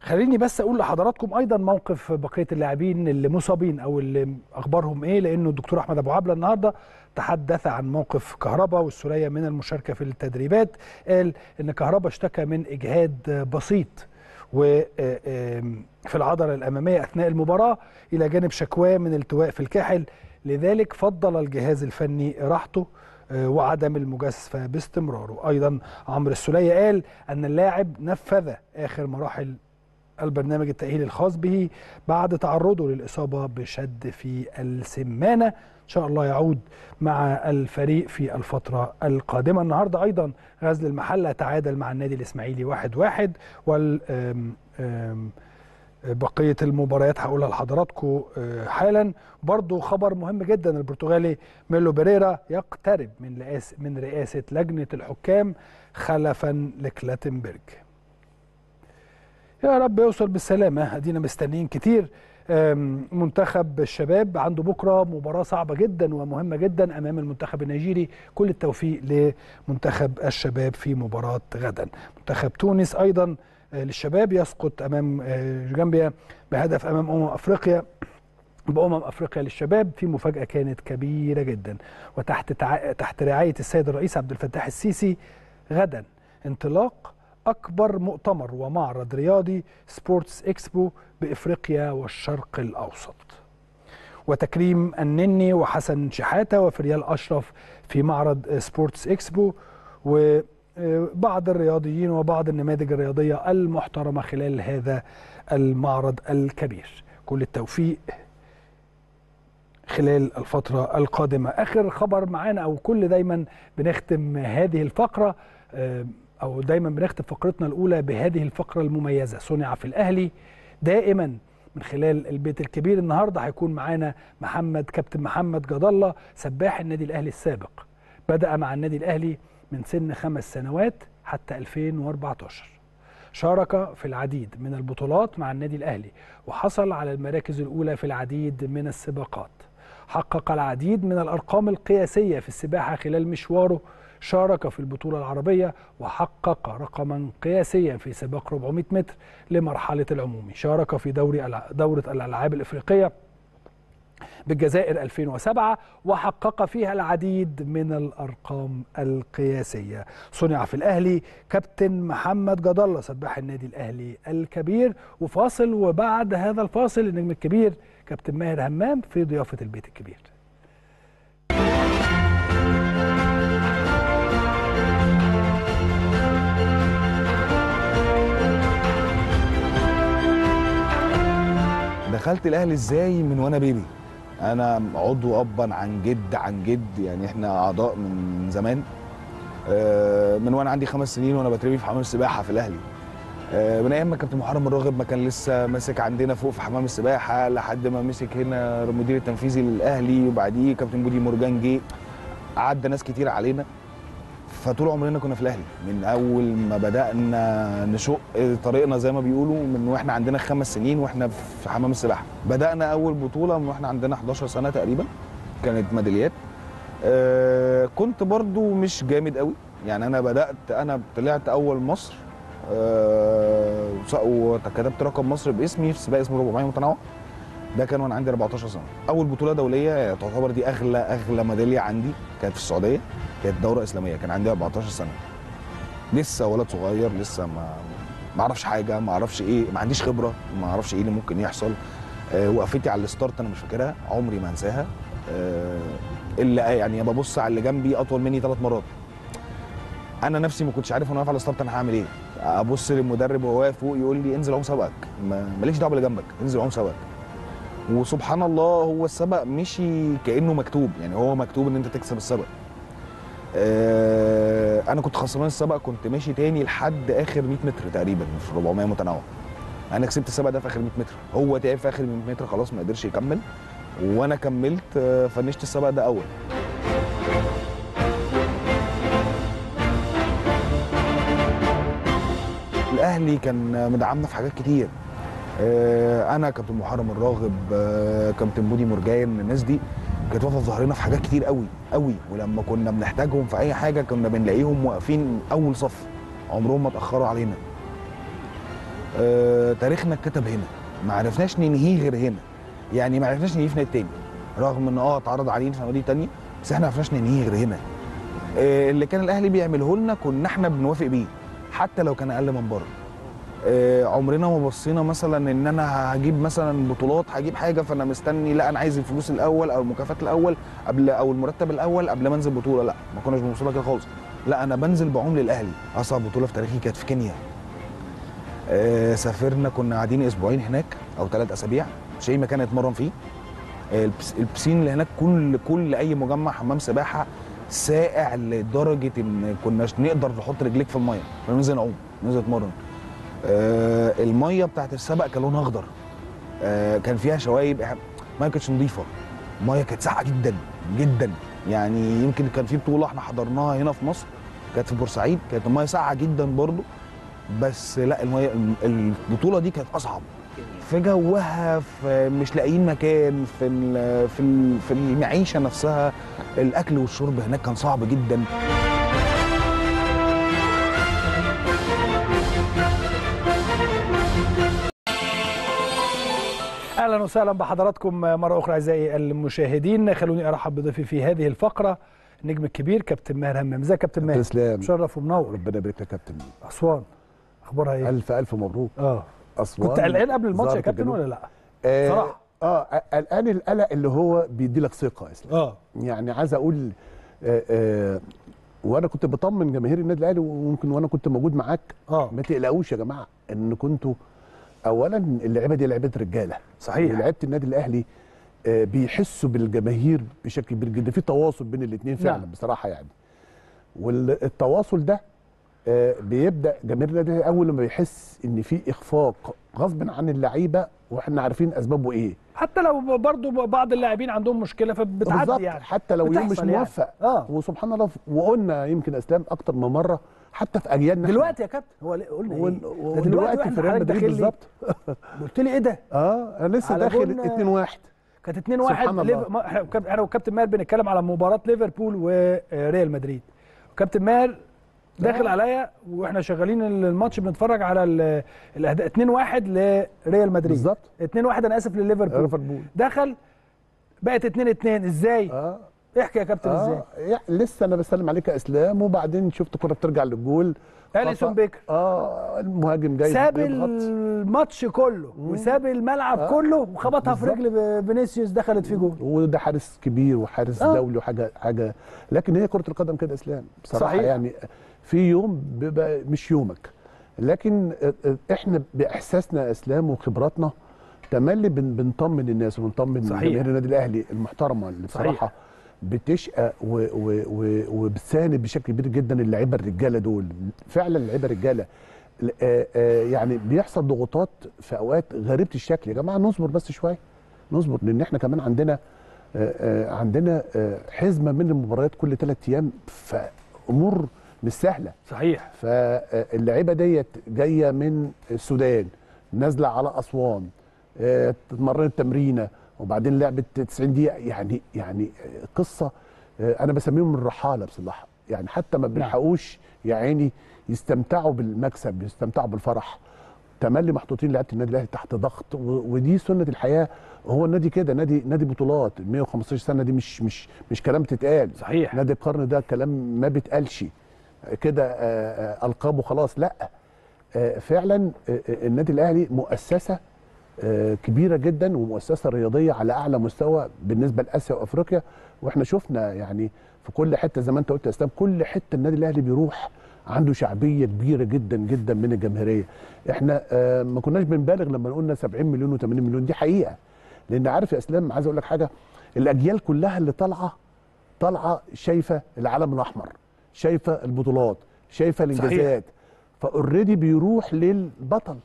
خليني بس اقول لحضراتكم ايضا موقف بقيه اللاعبين اللي مصابين او اللي اخبارهم ايه، لانه الدكتور احمد ابو عبله النهارده تحدث عن موقف كهربا والسوليه من المشاركه في التدريبات. قال ان كهربا اشتكى من اجهاد بسيط وفي العضله الاماميه اثناء المباراه، الى جانب شكواه من التواء في الكاحل، لذلك فضل الجهاز الفني راحته وعدم المجازفه باستمراره. ايضا عمرو السوليه قال ان اللاعب نفذ اخر مراحل البرنامج التأهيلي الخاص به بعد تعرضه للإصابة بشد في السمانة، إن شاء الله يعود مع الفريق في الفترة القادمة. النهاردة أيضا غزل المحلة تعادل مع النادي الإسماعيلي واحد واحد. وبقية المباريات هقولها لحضراتكم حالا. برضو خبر مهم جدا، البرتغالي ميلو بيريرا يقترب من من رئاسة لجنة الحكام خلفا لكلاتنبرج. يا رب يوصل بالسلامة، ادينا مستنيين كتير. منتخب الشباب عنده بكرة مباراة صعبة جدا ومهمة جدا أمام المنتخب النيجيري، كل التوفيق لمنتخب الشباب في مباراة غدا. منتخب تونس أيضا للشباب يسقط أمام جامبيا بهدف أمام أمم أفريقيا بأمم أفريقيا للشباب في مفاجأة كانت كبيرة جدا. وتحت تع... تحت رعاية السيد الرئيس عبد الفتاح السيسي غدا انطلاق أكبر مؤتمر ومعرض رياضي سبورتس إكسبو بإفريقيا والشرق الأوسط، وتكريم النني وحسن شحاتة وفريال أشرف في معرض سبورتس إكسبو، وبعض الرياضيين وبعض النماذج الرياضية المحترمة خلال هذا المعرض الكبير. كل التوفيق خلال الفترة القادمة. آخر خبر معانا، أو كل دايما بنختم هذه الفقرة أو دايما بنختم فقرتنا الأولى بهذه الفقرة المميزة، صنع في الأهلي دائما من خلال البيت الكبير. النهاردة هيكون معانا محمد كابتن محمد جد الله سباح النادي الأهلي السابق، بدأ مع النادي الأهلي من سن خمس سنوات حتى ألفين وأربعتاشر، شارك في العديد من البطولات مع النادي الأهلي وحصل على المراكز الأولى في العديد من السباقات، حقق العديد من الأرقام القياسية في السباحة خلال مشواره، شارك في البطولة العربية وحقق رقما قياسيا في سباق أربعمية متر لمرحلة العمومي، شارك في دوري دورة الألعاب الإفريقية بالجزائر ألفين وسبعة وحقق فيها العديد من الأرقام القياسية. صنع في الأهلي كابتن محمد جد الله سباح النادي الأهلي الكبير. وفاصل، وبعد هذا الفاصل النجم الكبير كابتن ماهر همام في ضيافة البيت الكبير. دخلت الاهلي ازاي؟ من وانا بيبي، انا عضو ابا عن جد عن جد، يعني احنا اعضاء من زمان، من وانا عندي خمس سنين وانا بتربي في حمام السباحه في الاهلي، من ايام ما كابتن محرم الراغب ما كان لسه ماسك عندنا فوق في حمام السباحه، لحد ما مسك هنا المدير التنفيذي للاهلي، وبعديه كابتن بودي مرجان جه، عدى ناس كتير علينا، فطول عمرنا كنا في الاهلي من اول ما بدانا نشق طريقنا زي ما بيقولوا، من واحنا عندنا خمس سنين واحنا في حمام السباحه. بدانا اول بطوله من واحنا عندنا إحداشر سنه تقريبا، كانت ميداليات. آه كنت برضو مش جامد قوي، يعني انا بدات انا طلعت اول مصر، آه وكتبت رقم مصر باسمي في سباق اسمه أربعمية متنوع، ده كان وانا عندي أربعتاشر سنه. اول بطوله دوليه تعتبر دي اغلى اغلى ميداليه عندي، كانت في السعوديه، كانت دوره اسلاميه، كان عندي أربعتاشر سنه، لسه ولد صغير، لسه ما ما اعرفش حاجه، ما اعرفش ايه، ما عنديش خبره، ما اعرفش ايه اللي ممكن يحصل. أه وقفتي على الستارت انا مش فاكرها، عمري ما انساها، أه الا يعني ببص على اللي جنبي اطول مني ثلاث مرات، انا نفسي ما كنتش عارف وانا واقف على الستارت انا هعمل ايه، ابص للمدرب وهو واقف فوق يقول لي انزل عوم سبقك، مالكش دعوه باللي جنبك، انزل عوم سبقك. وسبحان الله هو السبق مشي كانه مكتوب، يعني هو مكتوب ان انت تكسب السبق. أه انا كنت خسران السبق، كنت ماشي تاني لحد اخر مية متر تقريبا في أربعمية متنوع، انا كسبت السبق ده في اخر مية متر، هو تعب في اخر مية متر خلاص ما قدرش يكمل، وانا كملت فنشت السبق ده اول. الاهلي كان مدعمنا في حاجات كتير، أه انا كابتن محرم الراغب، أه كابتن بودي مرجان، الناس دي كانت واقفه في ظهرنا في حاجات كتير قوي قوي، ولما كنا بنحتاجهم في اي حاجه كنا بنلاقيهم واقفين اول صف، عمرهم ما اتاخروا علينا. آه تاريخنا اتكتب هنا، ما عرفناش ننهيه غير هنا، يعني ما عرفناش ننهيه في نادي تاني، رغم ان اه اتعرض علينا في نادي تاني بس احنا ما عرفناش ننهيه غير هنا. آه اللي كان الاهلي بيعمله لنا كنا احنا بنوافق بيه حتى لو كان اقل من بره. آه عمرنا ما بصينا مثلا ان انا هجيب مثلا بطولات، هجيب حاجه، فانا مستني لا انا عايز الفلوس الاول او المكافاه الاول قبل او المرتب الاول قبل ما انزل بطوله، لا ما كناش بنوصلها كده خالص. لا انا بنزل بعمل الاهلي. اصعب بطوله في تاريخي كانت في كينيا. آه سافرنا كنا قاعدين اسبوعين هناك او ثلاث اسابيع، مش اي مكان اتمرن فيه. آه البسين اللي هناك كل كل اي مجمع حمام سباحه ساقع لدرجه ان كناش نقدر نحط رجليك في الميه، فننزل نعوم ننزل نتمرن. آه الميه بتاعت السبق كان لونها اخضر، آه كان فيها شوايب، الميه كانتش نظيفه، الميه كانت ساقعه جدا جدا. يعني يمكن كان في بطوله احنا حضرناها هنا في مصر كانت في بورسعيد، كانت الميه ساقعه جدا برضو، بس لا الميه البطوله دي كانت اصعب في جوها، في مش لاقيين مكان، في ال في ال في المعيشه نفسها، الاكل والشرب هناك كان صعب جدا. اهلا وسهلا بحضراتكم مره اخرى اعزائي المشاهدين. خلوني ارحب بضيفي في هذه الفقره، النجم الكبير كابتن ماهر همام. ازيك يا كابتن ماهر؟ مشرف ومنور. ربنا يبارك لك يا كابتن. اسوان اخبارها ايه؟ الف الف مبروك. اه اسوان كنت قلقان قبل الماتش يا كابتن ولا لا؟ آه صراحه اه قلقان القلق اللي هو بيدي لك ثقه اصلا. اه يعني عايز اقول آه آه وانا كنت بطمن جماهير النادي الاهلي، وممكن وانا كنت موجود معاك، اه ما تقلقوش يا جماعه ان كنتوا اولا اللعيبه دي لعيبه رجاله. صحيح. لعيبه النادي الاهلي بيحسوا بالجماهير بشكل كبير جدا، في تواصل بين الاثنين فعلا. نعم. بصراحه يعني، والتواصل ده بيبدا جماهير النادي الاهلي اول لما يحس ان في اخفاق غصب عن اللعيبه، واحنا عارفين اسبابه ايه، حتى لو برضو بعض اللاعبين عندهم مشكله فبتعدي يعني، حتى لو يوم مش موفق. يعني. آه. وسبحان الله، وقلنا يمكن اسلام اكتر من مره حتى في اجيالنا دلوقتي يا كابتن، هو قلنا ايه؟ دلوقتي, دلوقتي في ريال مدريد بالظبط. قلت لي ايه ده؟ اه انا لسه داخل اتنين واحد، كانت اتنين واحد. انا وكابتن ماهر بنتكلم على مباراه ليفربول وريال مدريد، وكابتن ماهر داخل عليا واحنا شغالين الماتش بنتفرج على الاهداف، اتنين واحد لريال مدريد بالظبط، اتنين واحد انا اسف لليفربول، دخل بقت اتنين اتنين ازاي؟ اه احكي يا كابتن. آه. ازاي؟ لسه انا بسلم عليك يا اسلام، وبعدين شفت كرة بترجع للجول، اليسون بيكر اه المهاجم جاي ساب الماتش كله وساب الملعب آه. كله وخبطها في رجل فينيسيوس، دخلت في جول، وده حارس كبير وحارس آه. دولي وحاجه حاجه. لكن هي كرة القدم كده اسلام بصراحه. صحيح. يعني في يوم بيبقى مش يومك، لكن احنا باحساسنا يا اسلام وخبراتنا تملي بنطمن الناس وبنطمن جماهير النادي الاهلي المحترمه اللي بصراحه بتشقى وبتساند بشكل كبير جدا اللعيبه الرجاله دول، فعلا اللعيبه الرجاله. يعني بيحصل ضغوطات في اوقات غريبه الشكل، يا جماعه نصبر بس شويه، نصبر، لان احنا كمان عندنا عندنا حزمه من المباريات كل ثلاث ايام، فامور مش سهله. صحيح. فاللعيبه ديت جايه من السودان، نازله على اسوان، اتمرنت تمرينه وبعدين لعبه تسعين دقيقه، يعني يعني قصه انا بسميهم الرحاله بصراحه، يعني حتى ما بيلحقوش يا عيني يستمتعوا بالمكسب، يستمتعوا بالفرح، تملي محطوطين لعيبه النادي الاهلي تحت ضغط، ودي سنه الحياه. هو النادي كده نادي نادي بطولات، مية وخمستاشر سنه دي مش مش مش كلام تتقال. صحيح. نادي القرن ده كلام ما بيتقالش كده القابه خلاص، لا فعلا النادي الاهلي مؤسسه كبيره جدا ومؤسسه رياضيه على اعلى مستوى بالنسبه لاسيا وافريقيا، واحنا شفنا يعني في كل حته زي ما انت قلت يا اسلام، كل حته النادي الاهلي بيروح عنده شعبيه كبيره جدا جدا من الجماهيريه. احنا ما كناش بنبالغ لما قلنا سبعين مليون و80 مليون، دي حقيقه، لان عارف يا اسلام عايز اقول لك حاجه، الاجيال كلها اللي طالعه طالعه شايفه العلم الاحمر، شايفه البطولات، شايفه الانجازات، فاوريدي بيروح للبطل،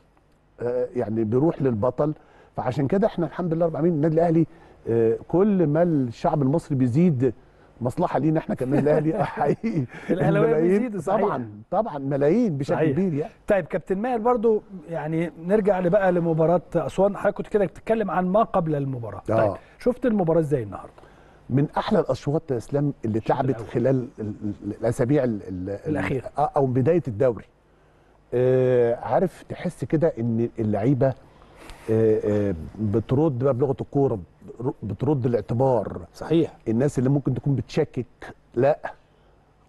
آه يعني بيروح للبطل. فعشان كده احنا الحمد لله رب العالمين النادي الاهلي آه كل ما الشعب المصري بيزيد مصلحه لينا احنا كمان الاهلي حقيقي. الاهلاويه بيزيدوا طبعا طبعا ملايين بشكل كبير يعني. طيب كابتن ماهر برضو يعني نرجع بقى لمباراه اسوان، حضرتك كنت كده بتتكلم عن ما قبل المباراه. آه. طيب شفت المباراه ازاي النهارده؟ من احلى الاشواط يا اسلام اللي اتلعبت خلال الاسابيع الاخيره او بدايه الدوري. آه عارف تحس كده ان اللعيبه آه آه بترد بقى بلغه الكوره، بترد الاعتبار. صحيح. الناس اللي ممكن تكون بتشكك، لا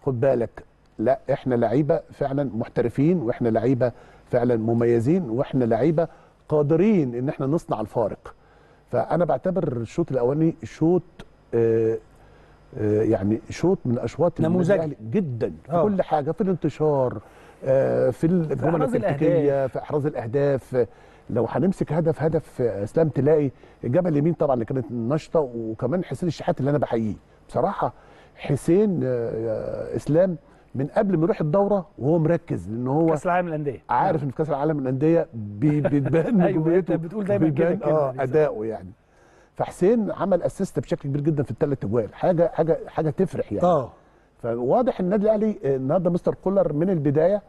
خد بالك، لا احنا لعيبه فعلا محترفين، واحنا لعيبه فعلا مميزين، واحنا لعيبه قادرين ان احنا نصنع الفارق. فانا بعتبر الشوط الاولاني شوط آه آه يعني شوط من اشواط نموذجي جدا في أوه. كل حاجه، في الانتشار، آه في الجمل التكتيكيه، في احراز الاهداف. لو هنمسك هدف هدف اسلام تلاقي الجبهه اليمين طبعا اللي كانت نشطه، وكمان حسين الشحات اللي انا بحييه بصراحه. حسين آه اسلام من قبل ما يروح الدوره وهو مركز، لان هو كاس العالم للانديه، عارف ان في كاس العالم للانديه بيبان ايوه انت بتقول دايما كده اه اداؤه يعني. فحسين عمل اسيست بشكل كبير جدا في الثلاث اجوال، حاجه حاجه حاجه تفرح يعني. اه فواضح النادي الاهلي النهارده مستر كولر من البدايه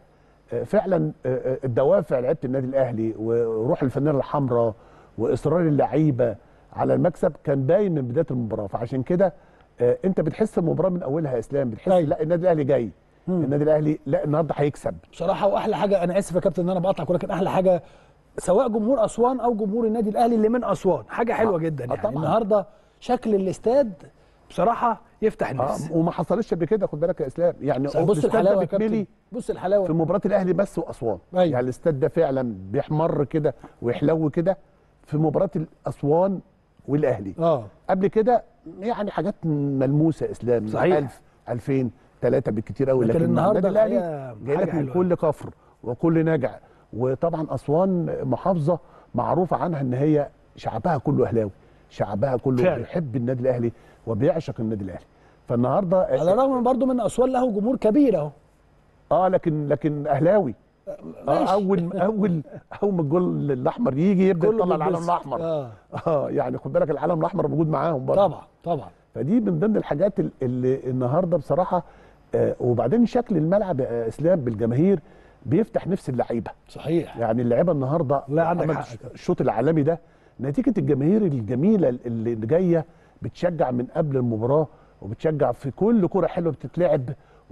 فعلا الدوافع لعيبه النادي الاهلي وروح الفانيلا الحمراء واصرار اللعيبه على المكسب كان باين من بدايه المباراه. فعشان كده انت بتحس المباراه من اولها يا اسلام، بتحس أي. لا النادي الاهلي جاي، النادي الاهلي لا النهارده هيكسب بصراحه. واحلى حاجه، انا اسف يا كابتن ان انا بقطع كوره، لكن احلى حاجه سواء جمهور اسوان او جمهور النادي الاهلي اللي من اسوان، حاجه حلوه آه. جدا آه يعني. طبعا. النهارده شكل الاستاد بصراحه يفتح النفس آه. وما حصلش قبل كده خد بالك يا اسلام يعني. بص الحلاوه يا كابتن، بص الحلاوه في مباراه الاهلي بس واسوان أيوة. يعني الاستاد ده فعلا بيحمر كده ويحلو كده في مباراه اسوان والاهلي اه قبل كده يعني حاجات ملموسه يا اسلام. صحيح. ألف ألفين ثلاثة بالكتير قوي، لكن النهارده الاهلي جاي لك من كل كفر وكل نجع. وطبعا اسوان محافظه معروفه عنها ان هي شعبها كله اهلاوي، شعبها كله بيحب النادي الاهلي وبيعشق النادي الاهلي. فالنهارده على الرغم من برضه من اسوان له جمهور كبير اهو اه لكن لكن اهلاوي آه اول اول اول ما الجول الاحمر يجي يبدا يطلع العلم الاحمر اه, آه يعني خد بالك العلم الاحمر موجود معاهم برضه طبعا طبعا. فدي من ضمن الحاجات اللي النهارده بصراحه آه وبعدين شكل الملعب يا اسلام بالجماهير بيفتح نفس اللعيبه. صحيح. يعني اللعيبه النهارده لا عندك حق. الشوط العالمي ده نتيجه الجماهير الجميله اللي جايه بتشجع من قبل المباراه وبتشجع في كل كره حلوه بتتلعب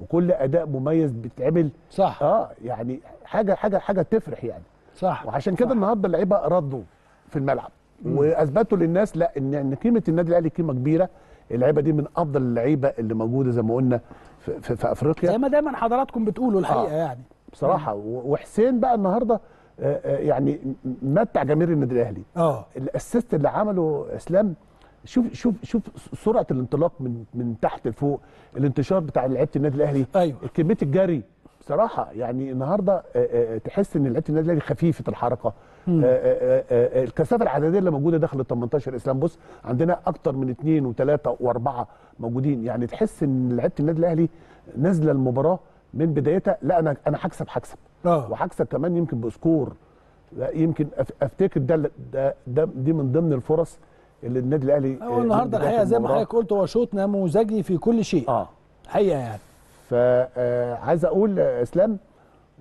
وكل اداء مميز بيتعمل. صح. اه يعني حاجه حاجه حاجه تفرح يعني. صح. وعشان كده النهارده اللعيبه ردوا في الملعب مم. واثبتوا للناس لا ان ان قيمه النادي الاهلي قيمه كبيره. اللعيبه دي من افضل اللعيبه اللي موجوده زي ما قلنا في, في, في افريقيا زي ما دايما حضراتكم بتقولوا الحقيقه آه. يعني بصراحه. وحسين بقى النهارده يعني متع جماهير النادي الاهلي. اه الاسيست اللي عمله اسلام، شوف شوف شوف سرعه الانطلاق من من تحت لفوق، الانتشار بتاع لعيبه النادي الاهلي. ايوه. كميه الجري بصراحه يعني النهارده تحس ان لعيبه النادي الاهلي خفيفه الحركه. الكثافه العدديه اللي موجوده داخل ال تمنتاشر اسلام، بص عندنا اكتر من اثنين وثلاثه واربعه موجودين، يعني تحس ان لعيبه النادي الاهلي نازله المباراه من بدايتها لا انا انا هكسب هكسب وهكسب كمان يمكن بسكور. لا يمكن افتكر ده ده دي من ضمن الفرص اللي النادي الاهلي هو النهارده الحقيقه زي ما حضرتك قلت هو شوط نموذجي في كل شيء اه الحقيقه يعني. فعايز اقول اسلام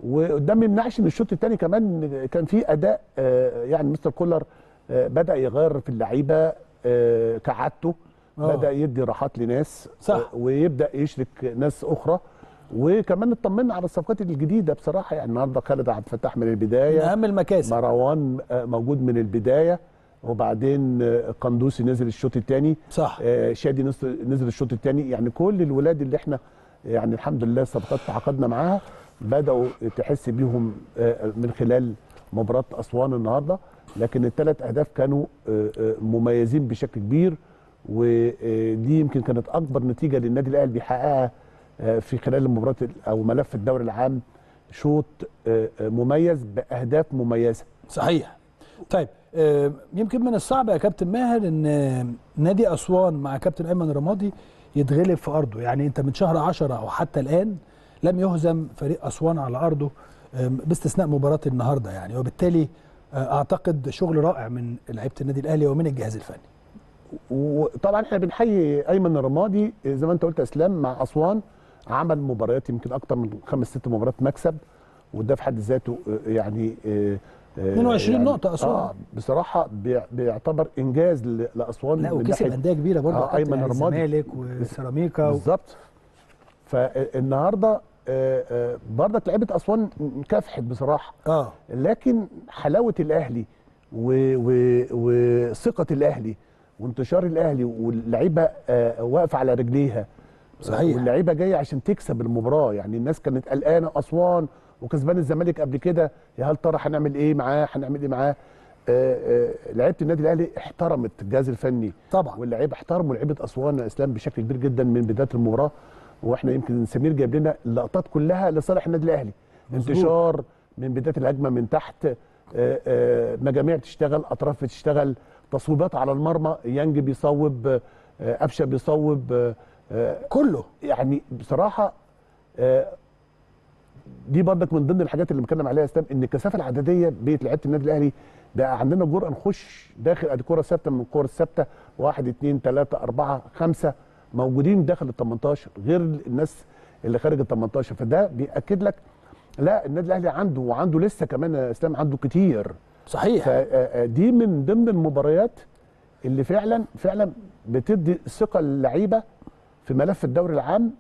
وقدام ما يمنعش ان الشوط الثاني كمان كان فيه اداء يعني مستر كولر بدا يغير في اللعيبه كعادته، بدا يدي راحات لناس. صح. ويبدا يشرك ناس اخرى، وكمان اطمنا على الصفقات الجديده بصراحه يعني. النهارده خالد عبد الفتاح من البدايه من اهم المكاسب، مروان موجود من البدايه، وبعدين القندوسي نزل الشوط الثاني. صح. شادي نزل الشوط الثاني، يعني كل الولاد اللي احنا يعني الحمد لله صفقات تعاقدنا معاها بداوا تحس بيهم من خلال مباراه اسوان النهارده. لكن الثلاث اهداف كانوا مميزين بشكل كبير، ودي يمكن كانت اكبر نتيجه للنادي الاهلي بيحققها في خلال المباراه او ملف الدوري العام. شوط مميز باهداف مميزه. صحيح. طيب يمكن من الصعب يا كابتن ماهر ان نادي اسوان مع كابتن ايمن رمادي يتغلب في ارضه، يعني انت من شهر عشرة او حتى الان لم يهزم فريق اسوان على ارضه باستثناء مباراه النهارده يعني، وبالتالي اعتقد شغل رائع من لعيبه النادي الاهلي ومن الجهاز الفني. وطبعا احنا بنحيي ايمن رمادي زي ما انت قلت اسلام مع اسوان، عمل مباريات يمكن اكتر من خمس ست مباريات مكسب، وده في حد ذاته يعني اتنين وعشرين يعني نقطة أسوان آه بصراحة بيعتبر إنجاز لأسوان. لا وكسب أندية كبيرة برضه آه أيمن رمادي، الزمالك والسيراميكا بالظبط. فالنهارده بردك لعيبه اسوان كافحت بصراحه. اه لكن حلاوه الاهلي وثقه الاهلي وانتشار الاهلي واللعيبه واقفه على رجليها. صحيح. واللعيبه جايه عشان تكسب المباراه، يعني الناس كانت قلقانه اسوان وكسبان الزمالك قبل كده، يا هل ترى هنعمل ايه معاه؟ هنعمل ايه معاه؟ لعيبه النادي الاهلي احترمت الجهاز الفني طبعا، واللعيبه احترموا لعيبه اسوان اسلام بشكل كبير جدا من بدايه المباراه، واحنا يمكن سمير جايب لنا اللقطات كلها لصالح النادي الاهلي. مزبوط. انتشار من بدايه الهجمه من تحت، مجاميع بتشتغل، اطراف بتشتغل، تصويبات على المرمى، يانج بيصوب، قفشه بيصوب، كله يعني بصراحه. دي برضك من ضمن الحاجات اللي بنتكلم عليها يا اسلام، ان الكثافه العدديه بقت لعيبه النادي الاهلي، بقى عندنا جرأه نخش داخل ادي كره ثابته من الكور الثابته، واحد اثنين ثلاثه اربعه خمسه موجودين داخل ال تمنتاشر غير الناس اللي خارج ال تمنتاشر، فده بيأكد لك لا النادي الاهلي عنده وعنده لسه كمان يا اسلام عنده كتير. صحيح. فدي من ضمن المباريات اللي فعلا فعلا بتدي ثقه للعيبه في ملف الدوري العام.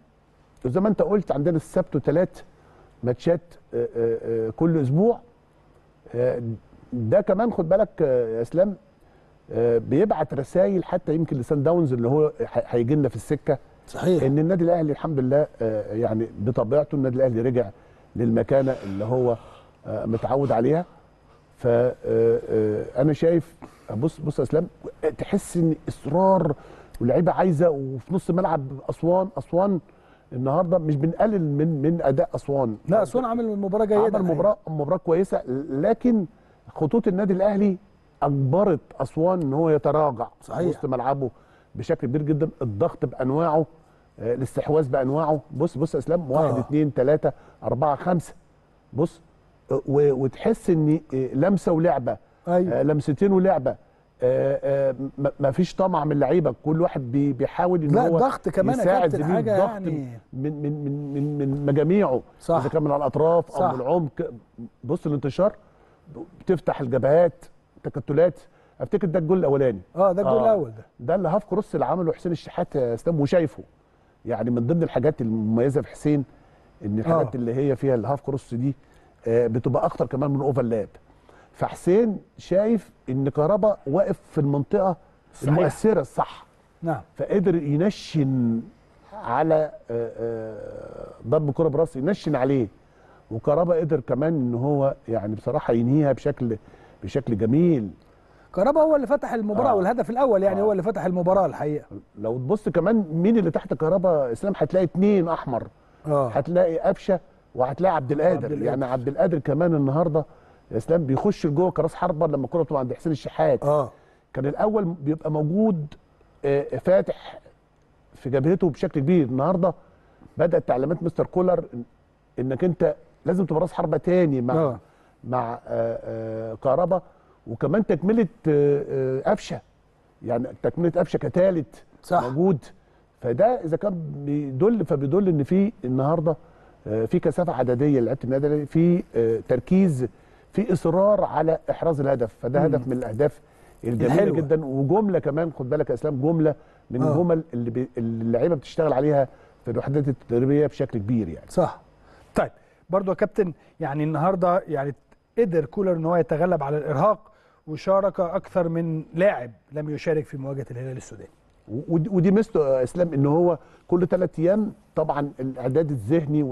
وزي ما انت قلت عندنا السبت وثلاث ماتشات كل اسبوع، ده كمان خد بالك يا اسلام بيبعت رسائل حتى يمكن لسان داونز اللي هو هيجي لنا في السكه. صحيح. ان النادي الاهلي الحمد لله يعني بطبيعته النادي الاهلي رجع للمكانه اللي هو متعود عليها. فانا شايف بص بص يا اسلام، تحس ان اصرار واللعيبه عايزه، وفي نص ملعب اسوان اسوان النهارده مش بنقلل من من اداء اسوان، لا اسوان عمل مباراه جيده، عمل مباراه مباراه كويسه، لكن خطوط النادي الاهلي اجبرت اسوان ان هو يتراجع. صحيح. وسط ملعبه بشكل كبير جدا، الضغط بانواعه، الاستحواذ بانواعه، بص بص يا اسلام واحد اثنين ثلاثه اربعه خمسه، بص وتحس ان لمسه ولعبه. أيوة. لمستين ولعبه، ما فيش طمع من اللعيبه، كل واحد بيحاول ان هو ضغط كمان يساعد حاجه يعني من من من من مجاميعه، اذا كان من على الاطراف صح. او من العمق، بص الانتشار بتفتح الجبهات تكتلات. افتكر ده الجول الاولاني اه ده الجول آه. الاول ده ده اللي هاف كروس اللي عمله حسين الشحات يا اسلام، وشايفه يعني من ضمن الحاجات المميزه في حسين ان الحاجات آه. اللي هي فيها الهاف كروس دي آه بتبقى اخطر كمان من الاوفرلاب، فحسين شايف ان كهربا واقف في المنطقه صحيح. المؤثره الصح. نعم. فقدر ينشن على ضرب كره براس، ينشن عليه، وكهربا قدر كمان ان هو يعني بصراحه ينهيها بشكل بشكل جميل. كهربا هو اللي فتح المباراه آه. والهدف الاول يعني آه. هو اللي فتح المباراه الحقيقه. لو تبص كمان مين اللي تحت كهربا اسلام هتلاقي اتنين احمر، آه. هتلاقي قفشه وهتلاقي عبد القادر، عبد يعني عبد القادر كمان النهارده اسلام بيخش لجوه كراس حربه لما الكره بتبقى عند حسين الشحات. اه كان الاول بيبقى موجود فاتح في جبهته بشكل كبير، النهارده بدات تعليمات مستر كولر انك انت لازم تبقى راس حربه تاني مع أوه. مع كهربا، وكمان تكمله قفشه، يعني تكمله قفشه كثالث موجود، فده اذا كان بيدل فبيدل ان في النهارده في كثافه عدديه لعيبه النادي، في تركيز، في اصرار على احراز الهدف، فده مم. هدف من الاهداف الجميله جدا. وجمله كمان خد بالك يا اسلام، جمله من آه. الجمل اللي اللعيبه بتشتغل عليها في الوحدات التدريبيه بشكل كبير يعني. صح. طيب برضو يا كابتن يعني النهارده يعني قدر كولر ان هو يتغلب على الارهاق، وشارك اكثر من لاعب لم يشارك في مواجهه الهلال السوداني، ودي ميزته يا اسلام ان هو كل ثلاث ايام طبعا الاعداد الذهني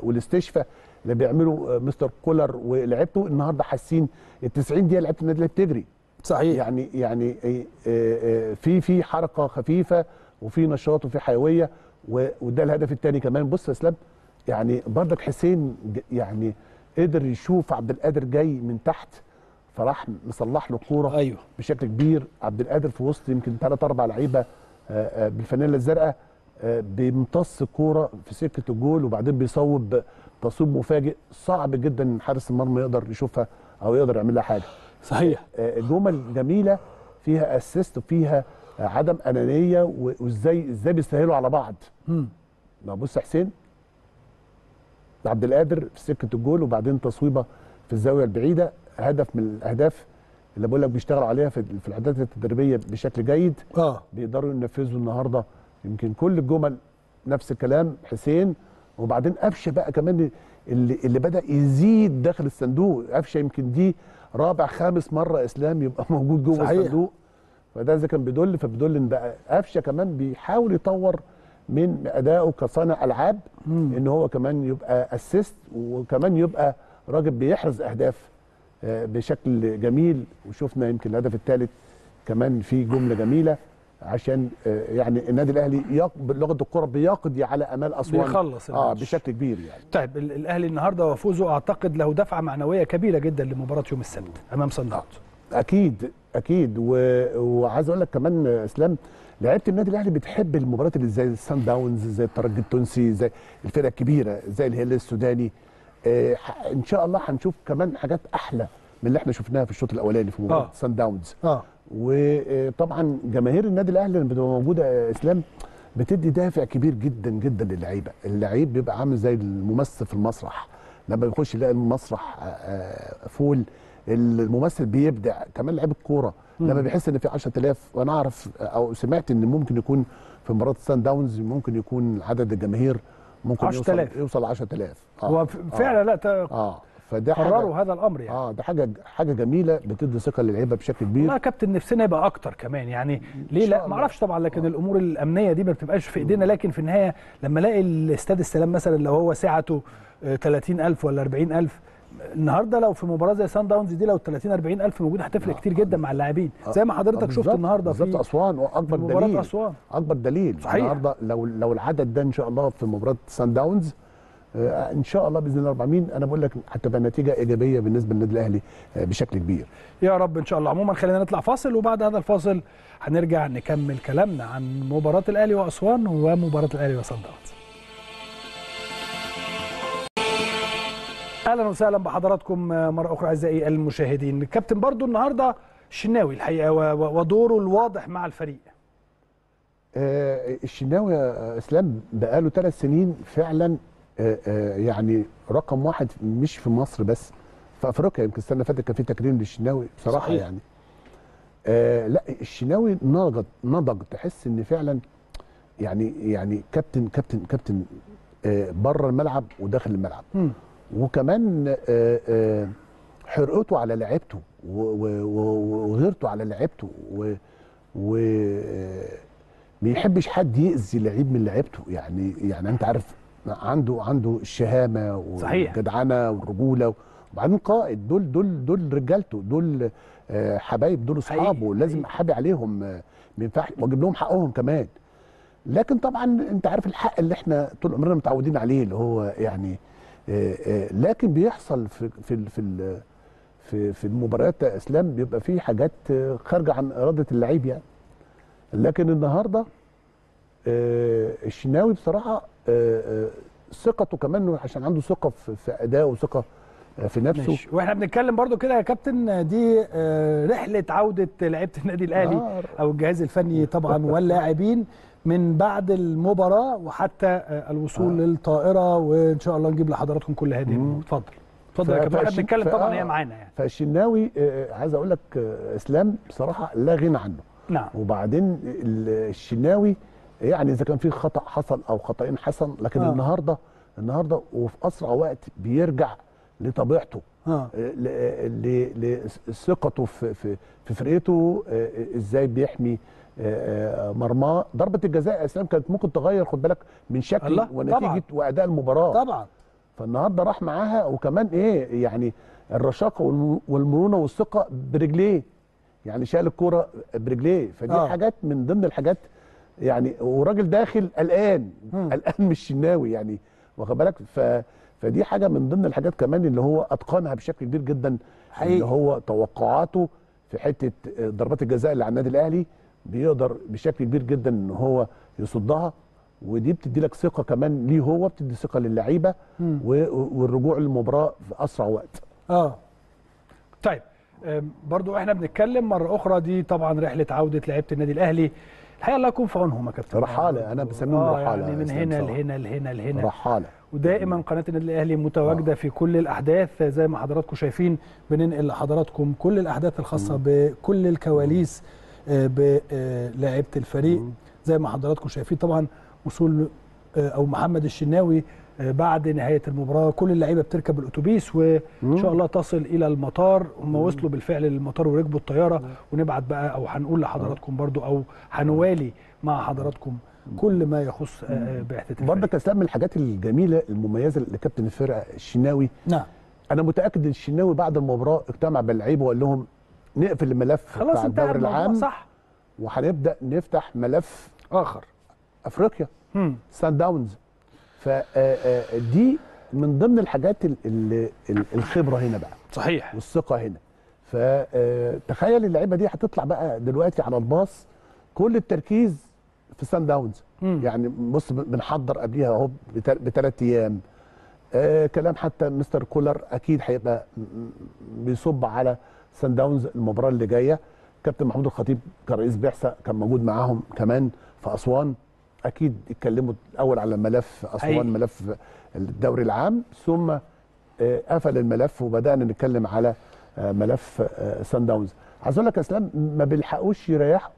والاستشفاء اللي بيعمله مستر كولر ولعبته النهارده حاسين ال تسعين دقيقه لعبه النادي الاهلي بتجري. صحيح. يعني يعني في في حركه خفيفه وفي نشاط وفي حيويه، وده الهدف الثاني كمان. بص يا اسلام يعني برضك حسين يعني قدر يشوف عبد القادر جاي من تحت فراح مصلح له الكوره. أيوة. بشكل كبير. عبد القادر في وسط يمكن ثلاث اربع لعيبه بالفانيلا الزرقاء بيمتص الكوره في سكه الجول، وبعدين بيصوب تصويب مفاجئ صعب جدا ان حارس المرمى يقدر يشوفها او يقدر يعمل لها حاجه. صحيح. جمل جميله فيها اسيست وفيها عدم انانيه، وازاي ازاي بيستاهلوا على بعض. امم بص حسين عبد القادر في سكه الجول، وبعدين تصويبه في الزاويه البعيده، هدف من الاهداف اللي بقول لك بيشتغلوا عليها في في العادات التدريبيه بشكل جيد. اه بيقدروا ينفذوا النهارده يمكن كل الجمل نفس الكلام. حسين وبعدين قفشه بقى كمان اللي اللي بدا يزيد داخل الصندوق. قفشه يمكن دي رابع خامس مره اسلام يبقى موجود جوه صحيح. الصندوق، فده اذا كان بيدل فبيدل ان بقى قفشه كمان بيحاول يطور من ادائه كصانع العاب، ان هو كمان يبقى اسيست وكمان يبقى راجل بيحرز اهداف بشكل جميل. وشفنا يمكن الهدف الثالث كمان في جمله جميله عشان يعني النادي الاهلي بلغه الكره بيقضي على امال اسوان، بيخلص اه بشكل كبير يعني. طيب الاهلي النهارده وفوزه اعتقد له دفعه معنويه كبيره جدا لمباراه يوم السبت امام صن داونز. اكيد اكيد، وعايز اقول لك كمان اسلام لعيبه النادي الاهلي بتحب المباريات اللي زي الصن داونز، زي الترجي التونسي، زي الفرق الكبيره، زي الهلال السوداني. آه ان شاء الله هنشوف كمان حاجات احلى من اللي احنا شفناها في الشوط الاولاني في مباراه صن داونز. اه وطبعا جماهير النادي الاهلي اللي بتبقى موجوده اسلام بتدي دافع كبير جدا جدا للعيبه. اللعيب بيبقى عامل زي الممثل في المسرح، لما بيخش يلاقي المسرح فول، الممثل بيبدع. كمان لعيب الكوره لما بيحس ان في عشرة آلاف، وانا اعرف او سمعت ان ممكن يكون في مباراه صن داونز ممكن يكون عدد الجماهير ممكن يوصل يوصل عشرة آلاف. هو آه فعلا آه لا تق... اه فده قرروا هذا الامر يعني. اه ده حاجه حاجه جميله بتدي ثقه للعيبه بشكل كبير. لا كابتن نفسنا يبقى اكتر كمان يعني، ليه لا ما اعرفش طبعا، لكن آه. الامور الامنيه دي ما بتبقاش في ايدينا، لكن في النهايه لما الاقي الاستاد السلام مثلا لو هو سعته ثلاثين ألف ولا أربعين ألف، النهارده لو في مباراه زي صن داونز دي لو ثلاثين أربعين ألف موجود هتفرق آه. كتير جدا مع اللاعبين، زي ما حضرتك آه. شفت النهارده في بالظبط اسوان. واكبر دليل أسوان. اكبر دليل صحيح. النهارده لو لو العدد ده ان شاء الله في مباراه صن داونز ان شاء الله باذن الله أربعمائة، انا بقول لك هتبقى نتيجه ايجابيه بالنسبه للنادي الاهلي بشكل كبير يا رب ان شاء الله. عموما خلينا نطلع فاصل، وبعد هذا الفاصل هنرجع نكمل كلامنا عن مباراه الاهلي واسوان ومباراه الاهلي وصن داونز. اهلا وسهلا بحضراتكم مره اخرى اعزائي المشاهدين. كابتن برضو النهارده الشناوي الحقيقه ودوره الواضح مع الفريق. آه الشناوي يا اسلام بقاله ثلاث سنين فعلا آه آه يعني رقم واحد، مش في مصر بس، في افريقيا. يمكن السنه اللي فاتت كان في تكريم للشناوي بصراحه صحيح. يعني آه لا الشناوي نضج نضج، تحس ان فعلا يعني يعني كابتن كابتن كابتن آه بره الملعب وداخل الملعب. م. وكمان حرقته على لعيبته وغيرته على لعيبته، وميحبش حد يأذي لعيب من لعيبته يعني. يعني انت عارف عنده عنده الشهامه والجدعنه والرجوله، وبعدين قائد. دول دول دول رجالته، دول حبايب، دول اصحابه، لازم احابي عليهم، ما ينفعش واجيب لهم حقهم كمان. لكن طبعا انت عارف الحق اللي احنا طول عمرنا متعودين عليه اللي هو يعني، لكن بيحصل في في في في المباريات اسلام بيبقى في حاجات خارجه عن اراده اللعيب يعني. لكن النهارده الشناوي بصراحه ثقته كمان، عشان عنده ثقه في ادائه وثقه في نفسه. ماشي. واحنا بنتكلم برضو كده يا كابتن، دي رحله عوده لعيبه النادي الاهلي او الجهاز الفني طبعا واللاعبين من بعد المباراه وحتى الوصول آه. للطائره، وان شاء الله نجيب لحضراتكم كل هذه الامور. اتفضل اتفضل يا كابتن، احنا بنتكلم طبعا هي معانا يعني. فالشناوي آه عايز اقول لك آه اسلام بصراحه لا غنى عنه. نعم. وبعدين الشناوي يعني اذا كان في خطا حصل او خطأين حصل، لكن آه. النهارده النهارده وفي اسرع وقت بيرجع لطبيعته، آه. لثقته في في في فرقته، آه ازاي بيحمي مرمى. ضربه الجزاء يا اسلام كانت ممكن تغير خد بالك من شكل ونتيجه واداء المباراه طبعا. فالنهارده راح معاها، وكمان ايه يعني الرشاقه والمرونه والثقه برجليه، يعني شال الكوره برجليه. فدي آه. حاجات من ضمن الحاجات يعني. وراجل داخل قلقان قلقان مش شناوي يعني، واخد بالك. ف فدي حاجه من ضمن الحاجات كمان اللي هو اتقنها بشكل كبير جدا حقيقي. اللي هو توقعاته في حته ضربات الجزاء اللي على النادي الاهلي بيقدر بشكل كبير جدا ان هو يصدها، ودي بتدي لك ثقه كمان ليه، هو بتدي ثقه للعيبه والرجوع للمباراه في اسرع وقت. اه طيب برضو احنا بنتكلم مره اخرى، دي طبعا رحله عوده لعيبه النادي الاهلي الحقيقه الله يكون في عونهم يا كابتن. رحاله، انا بسميهم آه رحاله يعني، من هنا لهنا لهنا لهنا رحاله. ودائما قناه النادي الاهلي متواجده آه. في كل الاحداث زي ما حضراتكم شايفين، بننقل لحضراتكم كل الاحداث الخاصه بكل الكواليس بلاعيبه الفريق زي ما حضراتكم شايفين. طبعا وصول او محمد الشناوي بعد نهايه المباراه كل اللعيبه بتركب الاتوبيس وان شاء الله تصل الى المطار. هم وصلوا بالفعل للمطار وركبوا الطياره، ونبعت بقى او هنقول لحضراتكم برضو او هنوالي مع حضراتكم كل ما يخص بعثه. برضه كاسلام من الحاجات الجميله المميزه لكابتن الفرقه الشناوي. نعم، انا متاكد ان الشناوي بعد المباراه اجتمع باللعيبه وقال لهم نقفل الملف بتاع الدوري العام، صح، وهنبدا نفتح ملف اخر، افريقيا، سان داونز. فدي من ضمن الحاجات الخبره هنا بقى، صحيح، والثقه هنا. فتخيل اللعيبه دي هتطلع بقى دلوقتي على الباص، كل التركيز في سان داونز. يعني بص، بنحضر قبليها اهو بثلاث ايام. آه كلام حتى مستر كولر اكيد هيبقى بيصب على سان داونز المباراه اللي جايه. كابتن محمود الخطيب كرئيس بعثه كان موجود معاهم كمان في اسوان، اكيد اتكلموا الاول على ملف اسوان، أي. ملف الدوري العام، ثم آه قفل الملف وبدانا نتكلم على آه ملف آه سان داونز. عايز اقول لك يا اسلام، ما بيلحقوش يريحوا،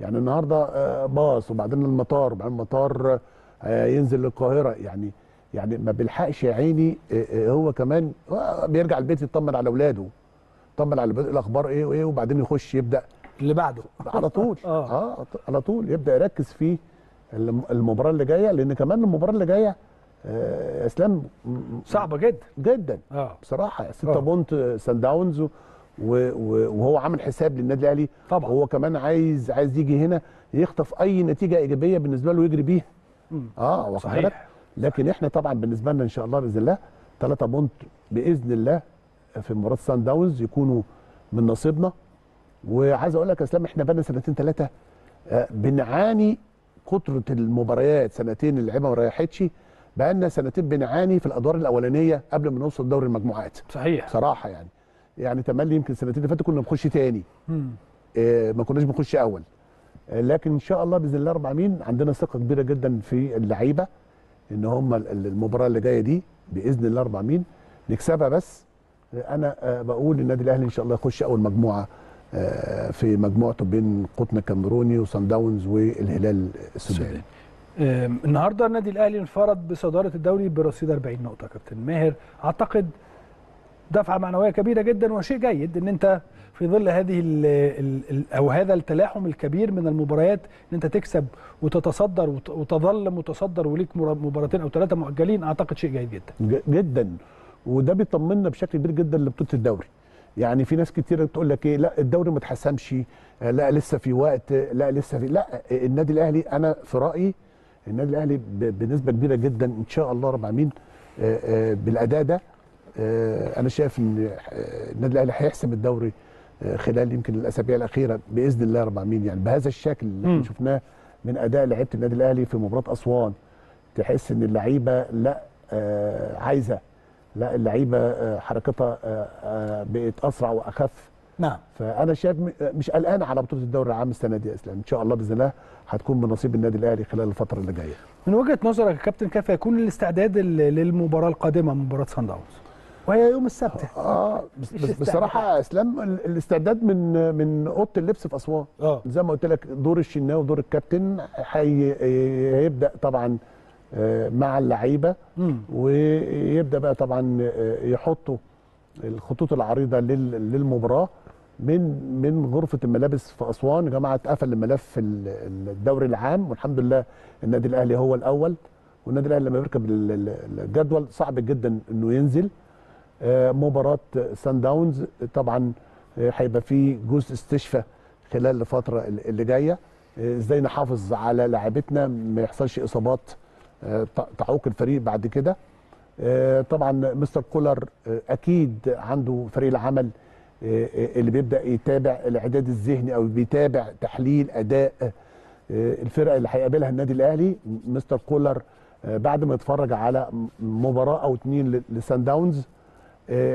يعني النهارده آه باص وبعدين المطار، وبعدين المطار آه ينزل للقاهره، يعني يعني ما بيلحقش يا عيني. هو كمان بيرجع البيت يطمن على اولاده، يطمن على الاخبار ايه وايه، وبعدين يخش يبدا اللي بعده على طول. اه, آه على طول يبدا يركز في المباراه اللي جايه، لان كمان المباراه اللي جايه آه اسلام صعبه جدا جدا آه. بصراحه ستة بونت سان داونز، وهو عامل حساب للنادي الاهلي طبعا، وهو كمان عايز عايز يجي هنا يخطف اي نتيجه ايجابيه بالنسبه له ويجري بيها. اه واخد، لكن احنا طبعا بالنسبه لنا ان شاء الله باذن الله ثلاثة بونت باذن الله في مباراه سان داونز يكونوا من نصيبنا. وعايز اقول لك يا اسلام، احنا بقى لنا سنتين ثلاثه بنعاني كثره المباريات، سنتين اللعيبه ما ريحتش، بقى لنا سنتين بنعاني في الادوار الاولانيه قبل ما نوصل دوري المجموعات. صحيح، بصراحه يعني يعني تملي، يمكن السنتين اللي فاتوا كنا بنخش ثاني، اه ما كناش بنخش اول، اه لكن ان شاء الله باذن الله رب العالمين عندنا ثقه كبيره جدا في اللعيبه ان هم المباراه اللي جايه دي باذن الله رب العالمين نكسبها. بس انا بقول النادي الاهلي ان شاء الله يخش اول مجموعه في مجموعته بين القطن الكاميروني وصن داونز والهلال السوداني. النهارده النادي الاهلي انفرد بصداره الدوري برصيد أربعين نقطه. كابتن ماهر، اعتقد دفعه معنويه كبيره جدا، وشيء جيد ان انت في ظل هذه ال ال ال او هذا التلاحم الكبير من المباريات ان انت تكسب وتتصدر وتظل متصدر وليك مباراتين او ثلاثه مؤجلين، اعتقد شيء جيد جدا جدا، وده بيطمنا بشكل كبير جدا لبطوله الدوري. يعني في ناس كتير بتقول لك ايه، لا الدوري ما اتحسمش، لا لسه في وقت، لا لسه في، لا النادي الاهلي، انا في رايي النادي الاهلي بنسبه كبيره جدا ان شاء الله رب العالمين بالاداء ده انا شايف ان النادي الاهلي هيحسم الدوري خلال يمكن الاسابيع الاخيره باذن الله رب العالمين. يعني بهذا الشكل اللي شفناه من اداء لعيبه النادي الاهلي في مباراه اسوان، تحس ان اللعيبه لا عايزه، لا اللعيبه حركتها بقت اسرع واخف. نعم، فانا شايف مش قلقان على بطوله الدوري العام السنه دي يا اسلام، ان شاء الله باذن الله هتكون من نصيب النادي الاهلي خلال الفتره اللي جايه. من وجهه نظرك يا كابتن، كيف يكون الاستعداد للمباراه القادمه، مباراه سان داونز وهي يوم السبت؟ اه بصراحه يا اسلام، الاستعداد من من اوضه اللبس في اسوان، آه. زي ما قلت لك، دور الشناوي ودور الكابتن هيبدا طبعا مع اللعيبه، ويبدا بقى طبعا يحطوا الخطوط العريضه للمباراه من من غرفه الملابس في اسوان. يا جماعه اتقفل الملف الدوري العام، والحمد لله النادي الاهلي هو الاول، والنادي الاهلي لما بيركب الجدول صعب جدا انه ينزل. مباراه سان داونز طبعا هيبقى فيه جزء استشفاء خلال الفتره اللي جايه، ازاي نحافظ على لاعيبتنا ما يحصلش اصابات تعوق الفريق بعد كده. طبعا مستر كولر اكيد عنده فريق العمل اللي بيبدا يتابع الاعداد الذهني او بيتابع تحليل اداء الفرقه اللي هيقابلها النادي الاهلي. مستر كولر بعد ما يتفرج على مباراه او اتنين لسان داونز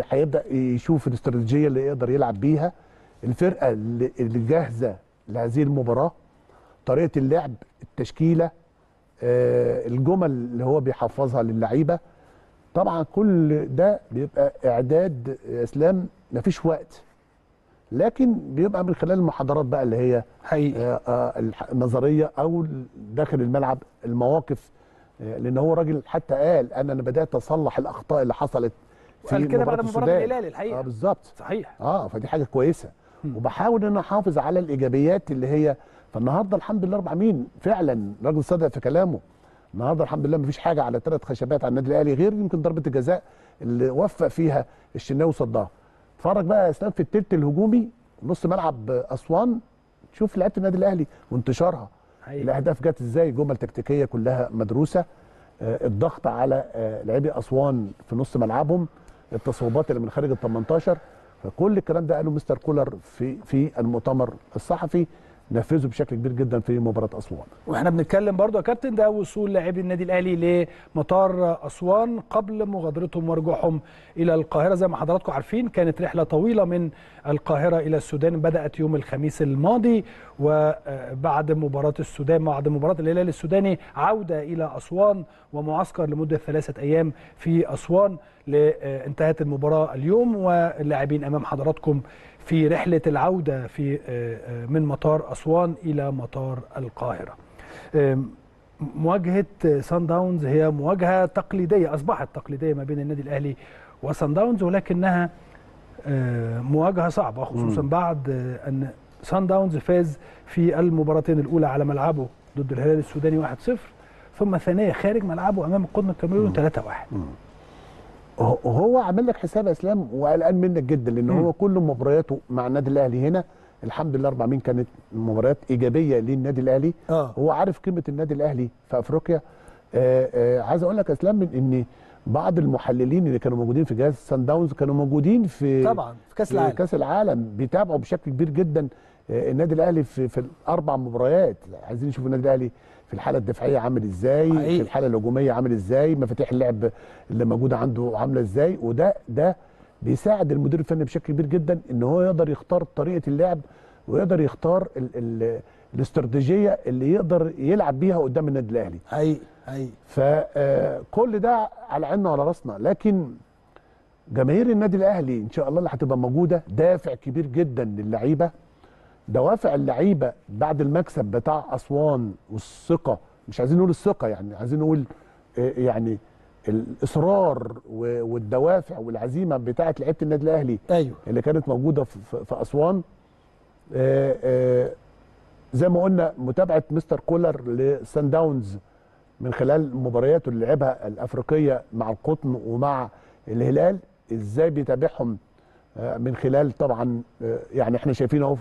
هيبدا يشوف الاستراتيجيه اللي يقدر يلعب بيها، الفرقه اللي جاهزه لهذه المباراه، طريقه اللعب، التشكيله، الجمل اللي هو بيحفظها للعيبه. طبعا كل ده بيبقى اعداد اسلام، مفيش وقت، لكن بيبقى من خلال المحاضرات بقى اللي هي حقيقي النظريه او داخل الملعب، المواقف لان هو راجل حتى قال انا انا بدات اصلح الاخطاء اللي حصلت في مباراه السودان الحقيقه. اه بالظبط صحيح. اه فدي حاجه كويسه م. وبحاول ان انا احافظ على الايجابيات اللي هي. فالنهارده الحمد لله رب العالمين فعلا راجل صادق في كلامه. النهارده الحمد لله مفيش حاجه على ثلاث خشبات على النادي الاهلي غير يمكن ضربه الجزاء اللي وفق فيها الشناوي صدها. اتفرج بقى يا اسلام في الثلث الهجومي نص ملعب اسوان، تشوف لعيبه النادي الاهلي وانتشارها أيوة. الاهداف جت ازاي، جمل تكتيكيه كلها مدروسه، آه الضغط على آه لاعبي اسوان في نص ملعبهم، التصويبات اللي من خارج ال تمنتاشر، فكل الكلام ده قاله مستر كولر في في المؤتمر الصحفي نفذه بشكل كبير جدا في مباراه اسوان. واحنا بنتكلم برضو يا كابتن ده وصول لاعبي النادي الاهلي لمطار اسوان قبل مغادرتهم ورجوعهم الى القاهره. زي ما حضراتكم عارفين كانت رحله طويله من القاهره الى السودان، بدات يوم الخميس الماضي، وبعد مباراه السودان بعد مباراه الهلال السوداني عوده الى اسوان ومعسكر لمده ثلاثه ايام في اسوان. انتهت المباراه اليوم واللاعبين امام حضراتكم في رحلة العودة في من مطار أسوان إلى مطار القاهرة. مواجهة سان داونز هي مواجهة تقليدية، أصبحت تقليدية ما بين النادي الأهلي وسان داونز، ولكنها مواجهة صعبة خصوصا بعد أن سان داونز فاز في المباراتين الأولى على ملعبه ضد الهلال السوداني واحد صفر، ثم الثانية خارج ملعبه أمام القمة الكاميرون ثلاثة واحد. هو عامل لك حساب يا اسلام وقلقان منك جدا لان هو كل مبارياته مع النادي الاهلي هنا الحمد لله رب العالمين كانت مباريات ايجابيه للنادي الاهلي. آه. هو عارف قيمه النادي الاهلي في افريقيا. آه آه عايز اقول لك يا اسلام ان بعض المحللين اللي كانوا موجودين في جهاز سان داونز كانوا موجودين في طبعا في كاس العالم، كاس العالم بيتابعوا بشكل كبير جدا آه النادي الاهلي في, في الاربع مباريات. عايزين نشوف النادي الاهلي في الحاله الدفاعيه عامل ازاي، حقيقي. في الحاله الهجوميه عامل ازاي، مفاتيح اللعب اللي موجوده عنده عامله ازاي، وده ده بيساعد المدير الفني بشكل كبير جدا ان هو يقدر يختار طريقه اللعب ويقدر يختار ال ال الاستراتيجيه اللي يقدر يلعب بيها قدام النادي الاهلي. حقيقي حقيقي. فكل ده على عيننا وعلى راسنا، لكن جماهير النادي الاهلي ان شاء الله اللي هتبقى موجوده دافع كبير جدا للعيبه. دوافع اللعيبه بعد المكسب بتاع اسوان والثقه، مش عايزين نقول الثقه يعني، عايزين نقول يعني الاصرار والدوافع والعزيمه بتاعه لعيبه النادي الاهلي أيوة. اللي كانت موجوده في اسوان. زي ما قلنا متابعه مستر كولر لسان داونز من خلال مبارياته اللي لعبها الافريقيه مع القطن ومع الهلال، ازاي بيتابعهم من خلال طبعا يعني احنا شايفين اهو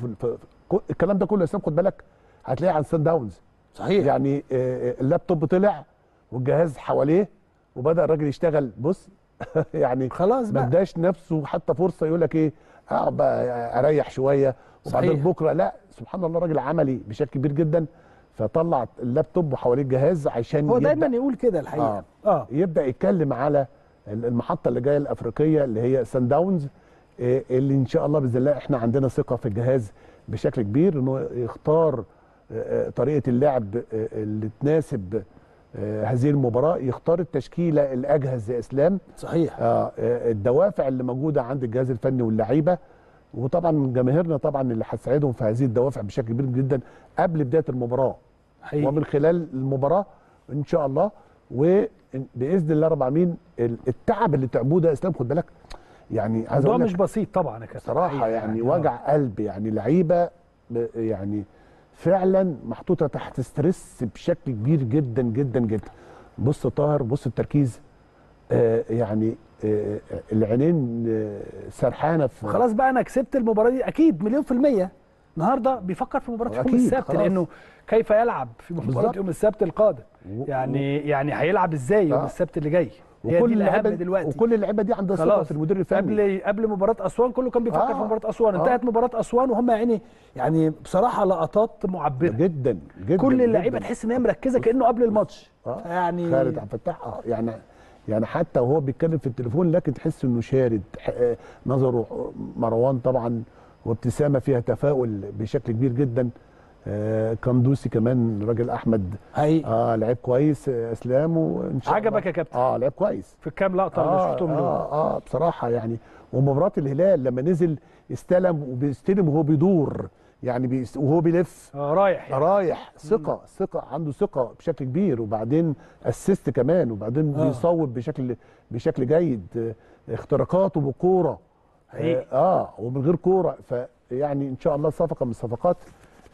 الكلام ده كله. يا اسلام خد بالك هتلاقيه عن سان داونز صحيح، يعني اللابتوب طلع والجهاز حواليه وبدا الراجل يشتغل. بص يعني خلاص ما اداش نفسه حتى فرصه يقول لك ايه اقعد بقى اريح شويه وبعدين بكره، لا سبحان الله راجل عملي بشكل كبير جدا، فطلع اللابتوب وحواليه الجهاز عشان هو دايما يقول كده الحقيقه. آه. اه يبدا يتكلم على المحطه اللي جايه الافريقيه اللي هي سان داونز، اللي ان شاء الله باذن الله احنا عندنا ثقه في الجهاز بشكل كبير انه يختار طريقه اللعب اللي تناسب هذه المباراه، يختار التشكيله الاجهز يا اسلام صحيح، الدوافع اللي موجوده عند الجهاز الفني واللعيبه، وطبعا جماهيرنا طبعا اللي هتساعدهم في هذه الدوافع بشكل كبير جدا قبل بدايه المباراه حقيقي. ومن خلال المباراه ان شاء الله وباذن الله رب العالمين التعب اللي تعبوه ده يا اسلام خد بالك يعني الموضوع مش بسيط طبعا صراحه يعني, يعني وجع قلب يعني لعيبه يعني فعلا محطوطه تحت ستريس بشكل كبير جدا جدا جدا. بص طاهر بص التركيز آه يعني آه العينين آه سرحانه في خلاص بقى انا كسبت المباراه دي اكيد مليون في الميه. النهارده بيفكر في مباراه يوم السبت لانه كيف يلعب في مباراه يوم السبت القادم يعني و... يعني هيلعب ازاي يوم السبت اللي جاي. وكل اللعيبه دلوقتي وكل اللعيبه دي عندها ثقه في المدير الفني. قبل قبل مباراه اسوان كله كان بيفكر آه في مباراه اسوان، انتهت آه مباراه اسوان وهم يعني يعني بصراحه لقطات معبره جدا جدا. كل اللعيبه تحس ان هي مركزه كانه قبل الماتش. آه يعني خالد عبد الفتاح اه يعني يعني حتى وهو بيتكلم في التليفون لكن تحس انه شارد نظره مروان طبعا وابتسامه فيها تفاؤل بشكل كبير جدا. آه القندوسي كمان راجل احمد حقيقي اه لعيب كويس اسلام وان شاء الله. عجبك يا كابتن؟ اه لعيب كويس في الكام لقطه اللي آه شفتهم له اه اه بصراحه يعني. ومباراه الهلال لما نزل استلم وبيستلم وهو بيدور يعني بي... وهو بيلف آه رايح يعني. رايح ثقه مم. ثقه عنده ثقه بشكل كبير، وبعدين اسيست كمان، وبعدين آه. بيصوب بشكل بشكل جيد، اختراقاته بالكوره اه, آه. ومن غير كوره. فيعني ان شاء الله صفقه من الصفقات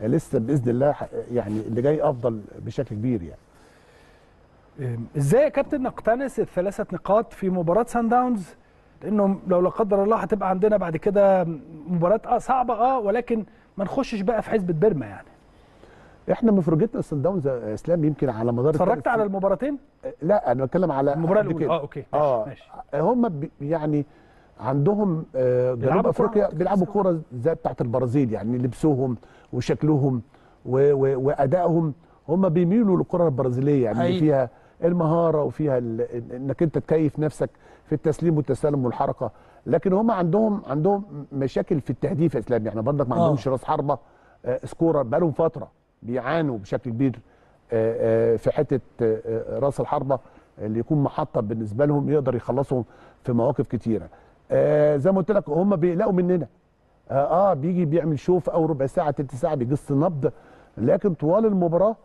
لسه باذن الله يعني اللي جاي افضل بشكل كبير يعني. ازاي يا كابتن نقتنص الثلاثه نقاط في مباراه سان داونز؟ لانه لو لا قدر الله هتبقى عندنا بعد كده مباراه اه صعبه اه ولكن ما نخشش بقى في حزب بيرما يعني. احنا مفرجتنا الصن داونز يا اسلام يمكن على مدار اتفرجت على المباراتين؟ لا انا بتكلم على المباراه الاولى. اه اوكي اه ماشي. هم يعني عندهم جنوب افريقيا بيلعبوا كوره زي بتاعت البرازيل، يعني لبسوهم وشكلهم وادائهم هم بيميلوا للكره البرازيليه، يعني هي. فيها المهاره وفيها انك انت تكيف نفسك في التسليم والتسلم والحركه، لكن هم عندهم عندهم مشاكل في التهديف يا اسلام، يعني برضك ما عندهمش راس حربه سكوره، بقالهم فتره بيعانوا بشكل كبير في حته راس الحربه اللي يكون محطه بالنسبه لهم، يقدر يخلصهم في مواقف كتيره. زي ما قلت لك هم بيقلقوا مننا، اه بيجي بيعمل شوف او ربع ساعه تلت ساعه بيجص نبض، لكن طوال المباراه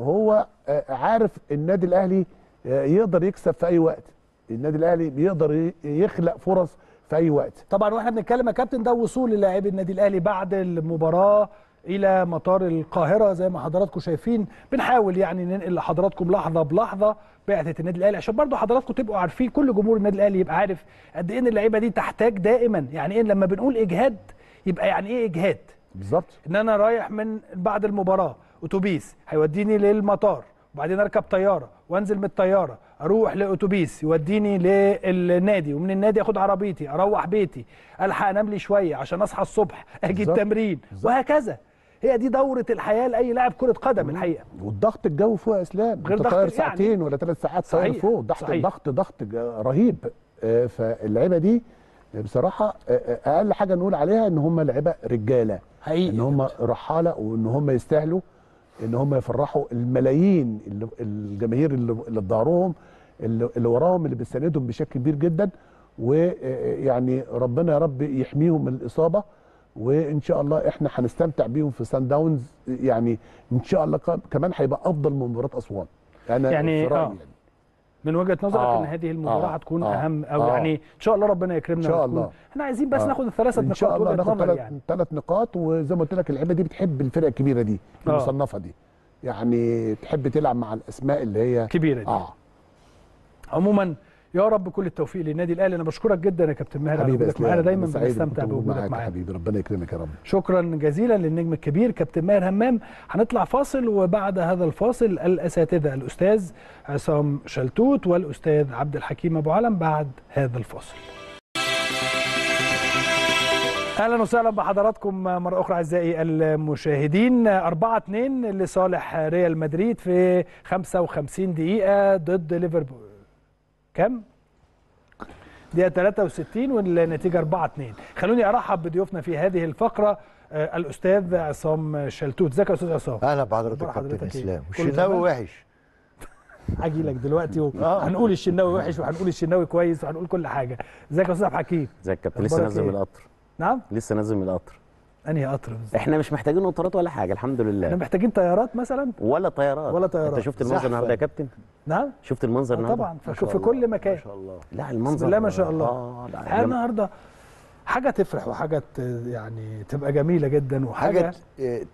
هو عارف النادي الاهلي يقدر يكسب في اي وقت، النادي الاهلي بيقدر يخلق فرص في اي وقت. طبعا واحنا بنتكلم يا كابتن ده وصول لاعبي النادي الاهلي بعد المباراه الى مطار القاهره زي ما حضراتكم شايفين، بنحاول يعني ننقل لحضراتكم لحظه بلحظه بعثه النادي الاهلي عشان برضو حضراتكم تبقوا عارفين، كل جمهور النادي الاهلي يبقى عارف قد ايه ان اللعيبه دي تحتاج دائما، يعني ايه لما بنقول اجهاد يبقى يعني ايه اجهاد بالظبط؟ ان انا رايح من بعد المباراه اتوبيس هيوديني للمطار، وبعدين اركب طياره وانزل من الطياره اروح لاتوبيس يوديني للنادي، ومن النادي اخد عربيتي اروح بيتي، الحق انام لي شويه عشان اصحى الصبح اجي التمرين وهكذا. هي دي دوره الحياه لاي لاعب كره قدم الحقيقه. والضغط الجو فوق يا اسلام، غير ضغط يعني ساعتين ولا ثلاث ساعات طاير فوق، ضغط ضغط ضغط رهيب. فاللعيبه دي بصراحه اقل حاجه نقول عليها ان هم لعيبه رجاله حقيقي، ان هم رحاله، وان هم يستاهلوا ان هم يفرحوا الملايين الجماهير اللي في ظهرهم اللي وراهم اللي بيساندهم بشكل كبير جدا، ويعني ربنا يا رب يحميهم من الاصابه، وان شاء الله احنا هنستمتع بيهم في سان داونز، يعني ان شاء الله كمان هيبقى افضل من مباراه اسوان. انا يعني في رايي آه. يعني من وجهه نظرك آه. ان هذه المباراه هتكون آه. اهم او آه. يعني ان شاء الله ربنا يكرمنا ان شاء الله. احنا عايزين بس آه. ناخد الثلاثه نقاط ان شاء الله، ناخد ثلاث يعني. نقاط، وزي ما قلت لك اللعيبه دي بتحب الفرق الكبيره دي آه. المصنفه دي، يعني تحب تلعب مع الاسماء اللي هي كبيره دي آه. عموما يا رب كل التوفيق للنادي الاهلي. انا بشكرك جدا يا كابتن ماهر على وجودك معانا، دايما بنستمتع بوجودك معانا حبيبي، ربنا يكرمك يا رب. شكرا جزيلا للنجم الكبير كابتن ماهر همام. هنطلع فاصل، وبعد هذا الفاصل الاساتذه الاستاذ عصام شلتوت والاستاذ عبد الحكيم ابو علم بعد هذا الفاصل. اهلا وسهلا بحضراتكم مره اخرى اعزائي المشاهدين. أربعة اثنين لصالح ريال مدريد في خمسة وخمسين دقيقه ضد ليفربول. كم؟ دقيقة ثلاثة وستين والنتيجة أربعة اثنين. خلوني أرحب بضيوفنا في هذه الفقرة آه الأستاذ عصام شلتوت. ازيك يا أستاذ عصام؟ أهلا بحضرتك كابتن إسلام. والشناوي وحش. هاجي لك دلوقتي وهنقول الشناوي وحش وهنقول الشناوي كويس وهنقول كل حاجة. ازيك يا أستاذ عبد الحكيم؟ ازيك يا كابتن؟ لسه نازل من القطر. نعم؟ لسه نازل من القطر. أنهي قطر؟ احنا مش محتاجين قطارات ولا حاجة الحمد لله. احنا محتاجين طيارات مثلا؟ ولا طيارات ولا طيارات. أنت شفت المنظر النهارده يا كابتن؟ نعم شفت المنظر النهارده طبعا فشوف في كل مكان ما شاء الله. لا المنظر بسم الله ما شاء الله اه الحقيقه النهارده حاجه تفرح وحاجه يعني تبقى جميله جدا وحاجه حاجه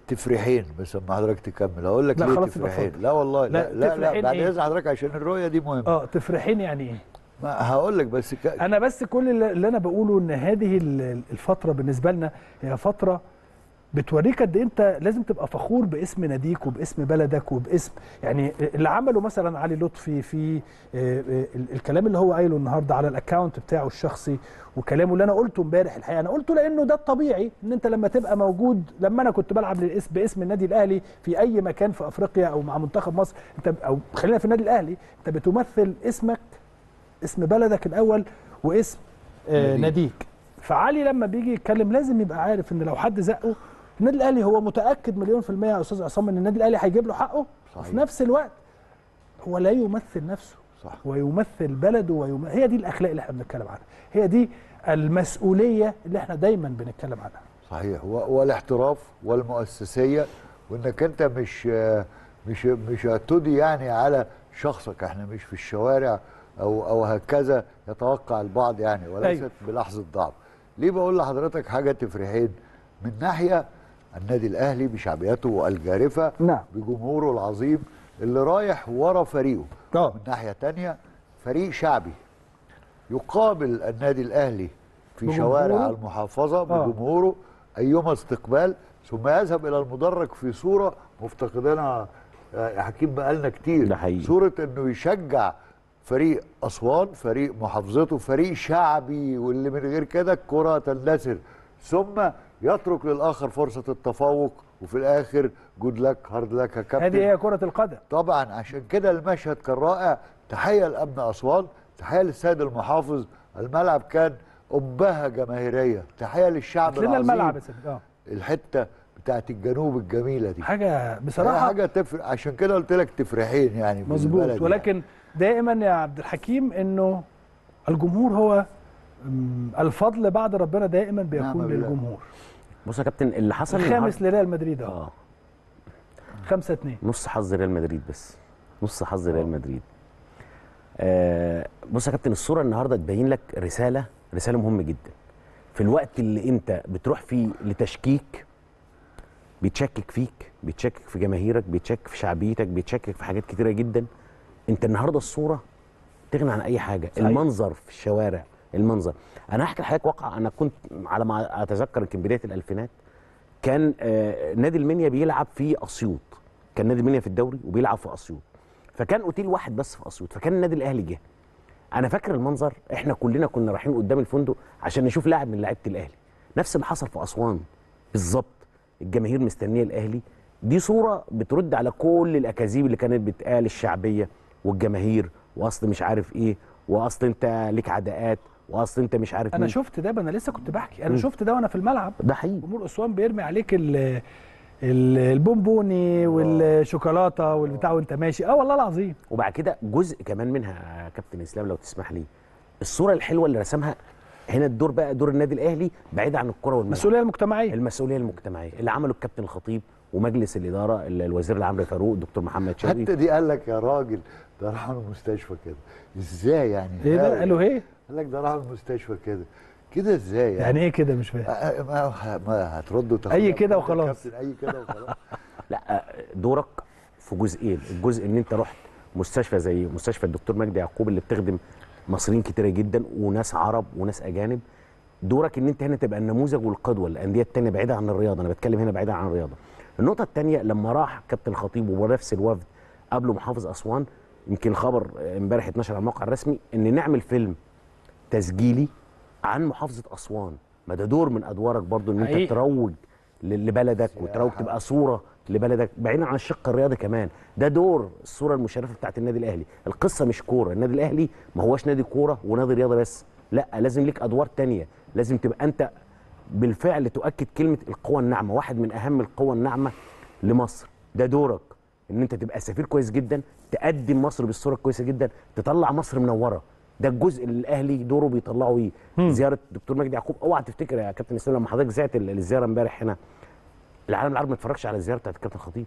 تفرحين. بس لما حضرتك تكمل هقول لك ليه تفرحين. لا والله لا لا لا بعد اذن حضرتك عشان الرؤيه دي مهمه. اه تفرحين يعني ايه؟ هقول لك بس ك... انا بس كل اللي انا بقوله ان هذه الفتره بالنسبه لنا هي فتره بتوريك قد انت لازم تبقى فخور باسم ناديك وباسم بلدك وباسم يعني اللي عمله مثلا علي لطفي في الكلام اللي هو قايله النهارده على الاكونت بتاعه الشخصي، وكلامه اللي انا قلته امبارح. الحقيقه انا قلته لانه ده الطبيعي ان انت لما تبقى موجود، لما انا كنت بلعب باسم النادي الاهلي في اي مكان في افريقيا او مع منتخب مصر انت او خلينا في النادي الاهلي، انت بتمثل اسمك اسم بلدك الاول واسم آه ناديك. فعلي لما بيجي يتكلم لازم يبقى عارف ان لو حد زقه النادي الاهلي هو متاكد مليون في الميه يا استاذ عصام ان النادي الاهلي هيجيب له حقه صحيح. وفي نفس الوقت هو لا يمثل نفسه صح. ويمثل بلده ويمثل. هي دي الاخلاق اللي احنا بنتكلم عنها، هي دي المسؤوليه اللي احنا دايما بنتكلم عنها. صحيح. والاحتراف والمؤسسيه، وانك انت مش مش مش هتدي يعني على شخصك. احنا مش في الشوارع او او هكذا يتوقع البعض يعني، وليست أيوه. بلحظه ضعف. ليه بقول لحضرتك حاجه تفرحين؟ من ناحيه النادي الاهلي بشعبيته الجارفه، نعم، بجمهوره العظيم اللي رايح ورا فريقه، طبعا. من ناحيه ثانيه فريق شعبي يقابل النادي الاهلي في بجمهوره. شوارع المحافظه بجمهوره ايما استقبال، ثم يذهب الى المدرج في صوره مفتقدينها حكيم بقالنا كتير، ده حقيقي. صوره انه يشجع فريق اسوان، فريق محافظته، فريق شعبي، واللي من غير كده الكره تندثر، ثم يترك للاخر فرصه التفوق، وفي الاخر جود لك هارد لك يا كابتن. هذه هي كره القدم طبعا. عشان كده المشهد كان رائع. تحيه لامن اسوان، تحيه للسيد المحافظ. الملعب كان قبهه جماهيريه. تحيه للشعب العظيم. الملعب اه الحته بتاعت الجنوب الجميله دي حاجه بصراحه، حاجه تفرح. عشان كده قلت لك تفرحين يعني، مظبوط. ولكن يعني دائما يا عبد الحكيم انه الجمهور هو الفضل بعد ربنا، دائما بيكون للجمهور. بص يا كابتن، اللي حصل الخامس لريال مدريد اه خمسة اتنين، نص حظ ريال مدريد بس، نص حظ ريال مدريد. آه بص يا كابتن، الصوره النهارده تبين لك رساله، رساله مهمه جدا. في الوقت اللي انت بتروح فيه لتشكيك، بيتشكك فيك، بيتشكك في جماهيرك، بيتشكك في شعبيتك، بيتشكك في حاجات كتيره جدا. انت النهارده الصوره تغني عن اي حاجه، صحيح. المنظر في الشوارع، المنظر. انا هحكي لحضرتك واقع انا كنت على ما اتذكر يمكن بدايه الالفينات. كان آه نادي المنيا بيلعب في اسيوط، كان نادي المنيا في الدوري وبيلعب في اسيوط، فكان اوتيل واحد بس في اسيوط، فكان النادي الاهلي جه. انا فاكر المنظر، احنا كلنا كنا رايحين قدام الفندق عشان نشوف لاعب من لعيبه الاهلي. نفس اللي حصل في اسوان بالظبط، الجماهير مستنيه الاهلي. دي صوره بترد على كل الاكاذيب اللي كانت بتقال، الشعبيه والجماهير واصل مش عارف ايه، واصل انت ليك عداءات، واصل انت مش عارف. انا شفت ده، انا لسه كنت بحكي، انا شفت ده وانا في الملعب. ده حقيقي. جمهور اسوان بيرمي عليك ال البونبوني والشوكولاته والبتاع وانت ماشي. اه والله العظيم. وبعد كده جزء كمان منها كابتن اسلام لو تسمح لي، الصوره الحلوه اللي رسمها هنا، الدور بقى دور النادي الاهلي بعيد عن الكره والملعب، المسؤوليه المجتمعيه، المسؤوليه المجتمعيه اللي عمله الكابتن الخطيب ومجلس الاداره، الوزير العام فاروق، دكتور محمد شوقي. حتى دي قال لك يا راجل ده راح المستشفى كده ازاي يعني؟ ايه ده قالوا ايه؟ قال لك ده راح المستشفى كده كده ازاي يعني؟ يعني ايه كده؟ مش فاهم. ما هتردوا اي كده وخلاص، اي كده وخلاص. لا، دورك في جزئين، الجزء ان انت رحت مستشفى زي مستشفى الدكتور مجدي يعقوب اللي بتخدم مصريين كتيره جدا وناس عرب وناس اجانب. دورك ان انت هنا تبقى النموذج والقدوه للانديه الثانيه بعيده عن الرياضه. انا بتكلم هنا بعيده عن الرياضه. النقطه الثانيه لما راح كابتن الخطيب ونفس الوفد قابله محافظ اسوان، يمكن الخبر امبارح اتنشر على الموقع الرسمي ان نعمل فيلم تسجيلي عن محافظه اسوان. ما ده دور من ادوارك برضو، ان انت تروج لبلدك وتروج تبقى صوره لبلدك بعيدا عن الشق الرياضي كمان. ده دور الصوره المشرفه بتاعت النادي الاهلي. القصه مش كوره، النادي الاهلي ما هواش نادي كوره ونادي رياضه بس، لا، لازم ليك ادوار ثانيه، لازم تبقى انت بالفعل تؤكد كلمه القوه الناعمه، واحد من اهم القوى الناعمه لمصر. ده دورك ان انت تبقى سفير كويس جدا، تقدم مصر بالصوره الكويسه جدا، تطلع مصر منوره. ده الجزء اللي الاهلي دوره بيطلعه ايه؟ زياره الدكتور مجدي يعقوب. اوعى تفتكر يا كابتن اسلام لما حضرتك زعت الزياره امبارح هنا، العالم العربي ما اتفرجش على الزياره بتاعت الكابتن الخطيب،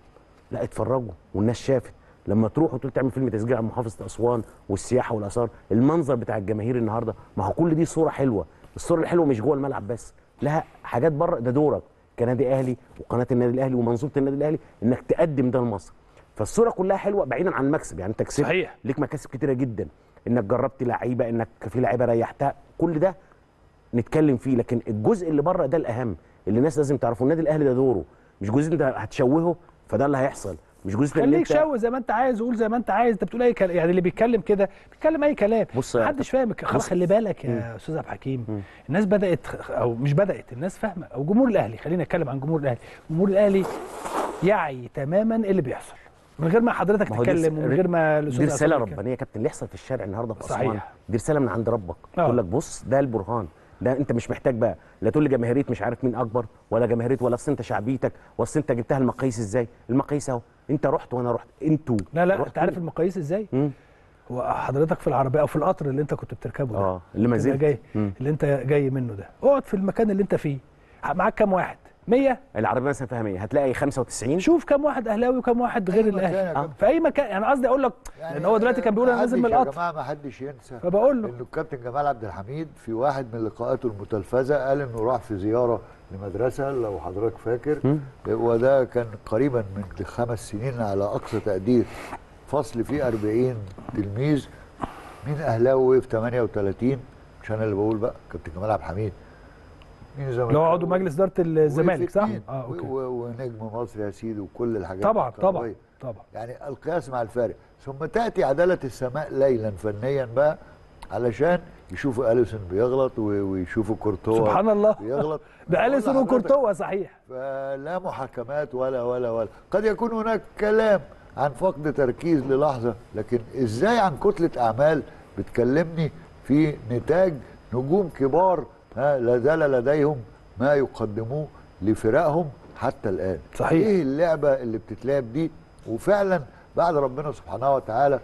لا اتفرجوا والناس شافت. لما تروح وتقول تعمل فيلم تسجيل عن محافظه اسوان والسياحه والاثار، المنظر بتاع الجماهير النهارده، ما هو كل دي صوره حلوه. الصوره الحلوه مش جوه الملعب بس، لها حاجات بره. ده دورك كنادي اهلي وقناه النادي الاهلي ومنظومه النادي الاهلي انك تقدم ده لمصر. فالصوره كلها حلوه بعيدا عن المكسب، يعني انت كسبت، ليك مكاسب كتيره جدا، انك جربت لعيبه، انك في لعيبه ريحتها، كل ده نتكلم فيه. لكن الجزء اللي بره ده الاهم اللي الناس لازم تعرفه. النادي الاهلي ده دوره، مش جزء انت هتشوهه فده اللي هيحصل، مش جزء اللي انت خليك شوه زي ما انت عايز وقول زي ما انت عايز. انت بتقول اي كلام، يعني اللي بيتكلم كده بيتكلم اي كلام، محدش فاهم. خلي بالك يا استاذ عبد الحكيم، الناس بدات او مش بدات، الناس فاهمه، او جمهور الاهلي، خلينا نتكلم عن جمهور الاهلي. جمهور الاهلي يعي تماما اللي بيحصل من غير ما حضرتك تتكلم ومن غير ما دي رساله ربانيه يا كابتن. اللي يحصل في الشارع النهارده في اسوان دي رساله من عند ربك، يقول لك بص ده البرهان ده. انت مش محتاج بقى لا تقول لي جماهيريه مش عارف مين اكبر، ولا جماهيريه، ولا اصل انت شعبيتك، واصل انت جبتها المقاييس ازاي. المقاييس اهو، انت رحت وانا رحت، انتوا لا لا انت عارف المقاييس ازاي؟ هو حضرتك في العربيه او في القطر اللي انت كنت بتركبه ده، اه اللي ما زلت اللي انت جاي منه ده، اقعد في المكان اللي انت فيه، معاك كام واحد؟ مية العربيه مثلا فيها مية هتلاقي خمسة وتسعين. شوف كام واحد اهلاوي وكام واحد غير الاهلي في اي مكان. انا قصدي اقول لك يعني لان هو دلوقتي كان بيقول انا نازل من القطر. يا جماعه ما حدش ينسى فبقول له انه الكابتن جمال عبد الحميد في واحد من لقاءاته المتلفزه قال انه راح في زياره لمدرسه لو حضرتك فاكر، وده كان قريبا من خمس سنين على اقصى تقدير، فصل فيه أربعين تلميذ. مين اهلاوي في ثمانية وثلاثين؟ مش انا اللي بقول بقى، كابتن جمال عبد الحميد اللي هو عضو مجلس اداره الزمالك صح؟ اه اوكي. ونجم مصر يا سيدي وكل الحاجات طبعا طبعا طبعا. يعني القياس مع الفارق، ثم تاتي عداله السماء ليلا فنيا بقى علشان يشوفوا اليسون بيغلط ويشوفوا كورتوا سبحان الله بيغلط ده اليسون وكورتوا صحيح. فلا محاكمات ولا ولا ولا. قد يكون هناك كلام عن فقد تركيز للحظه، لكن ازاي عن كتله اعمال بتكلمني في نتاج نجوم كبار لا زال لديهم ما يقدموه لفرقهم حتى الآن. صحيح. إيه اللعبة اللي بتتلعب دي؟ وفعلا بعد ربنا سبحانه وتعالى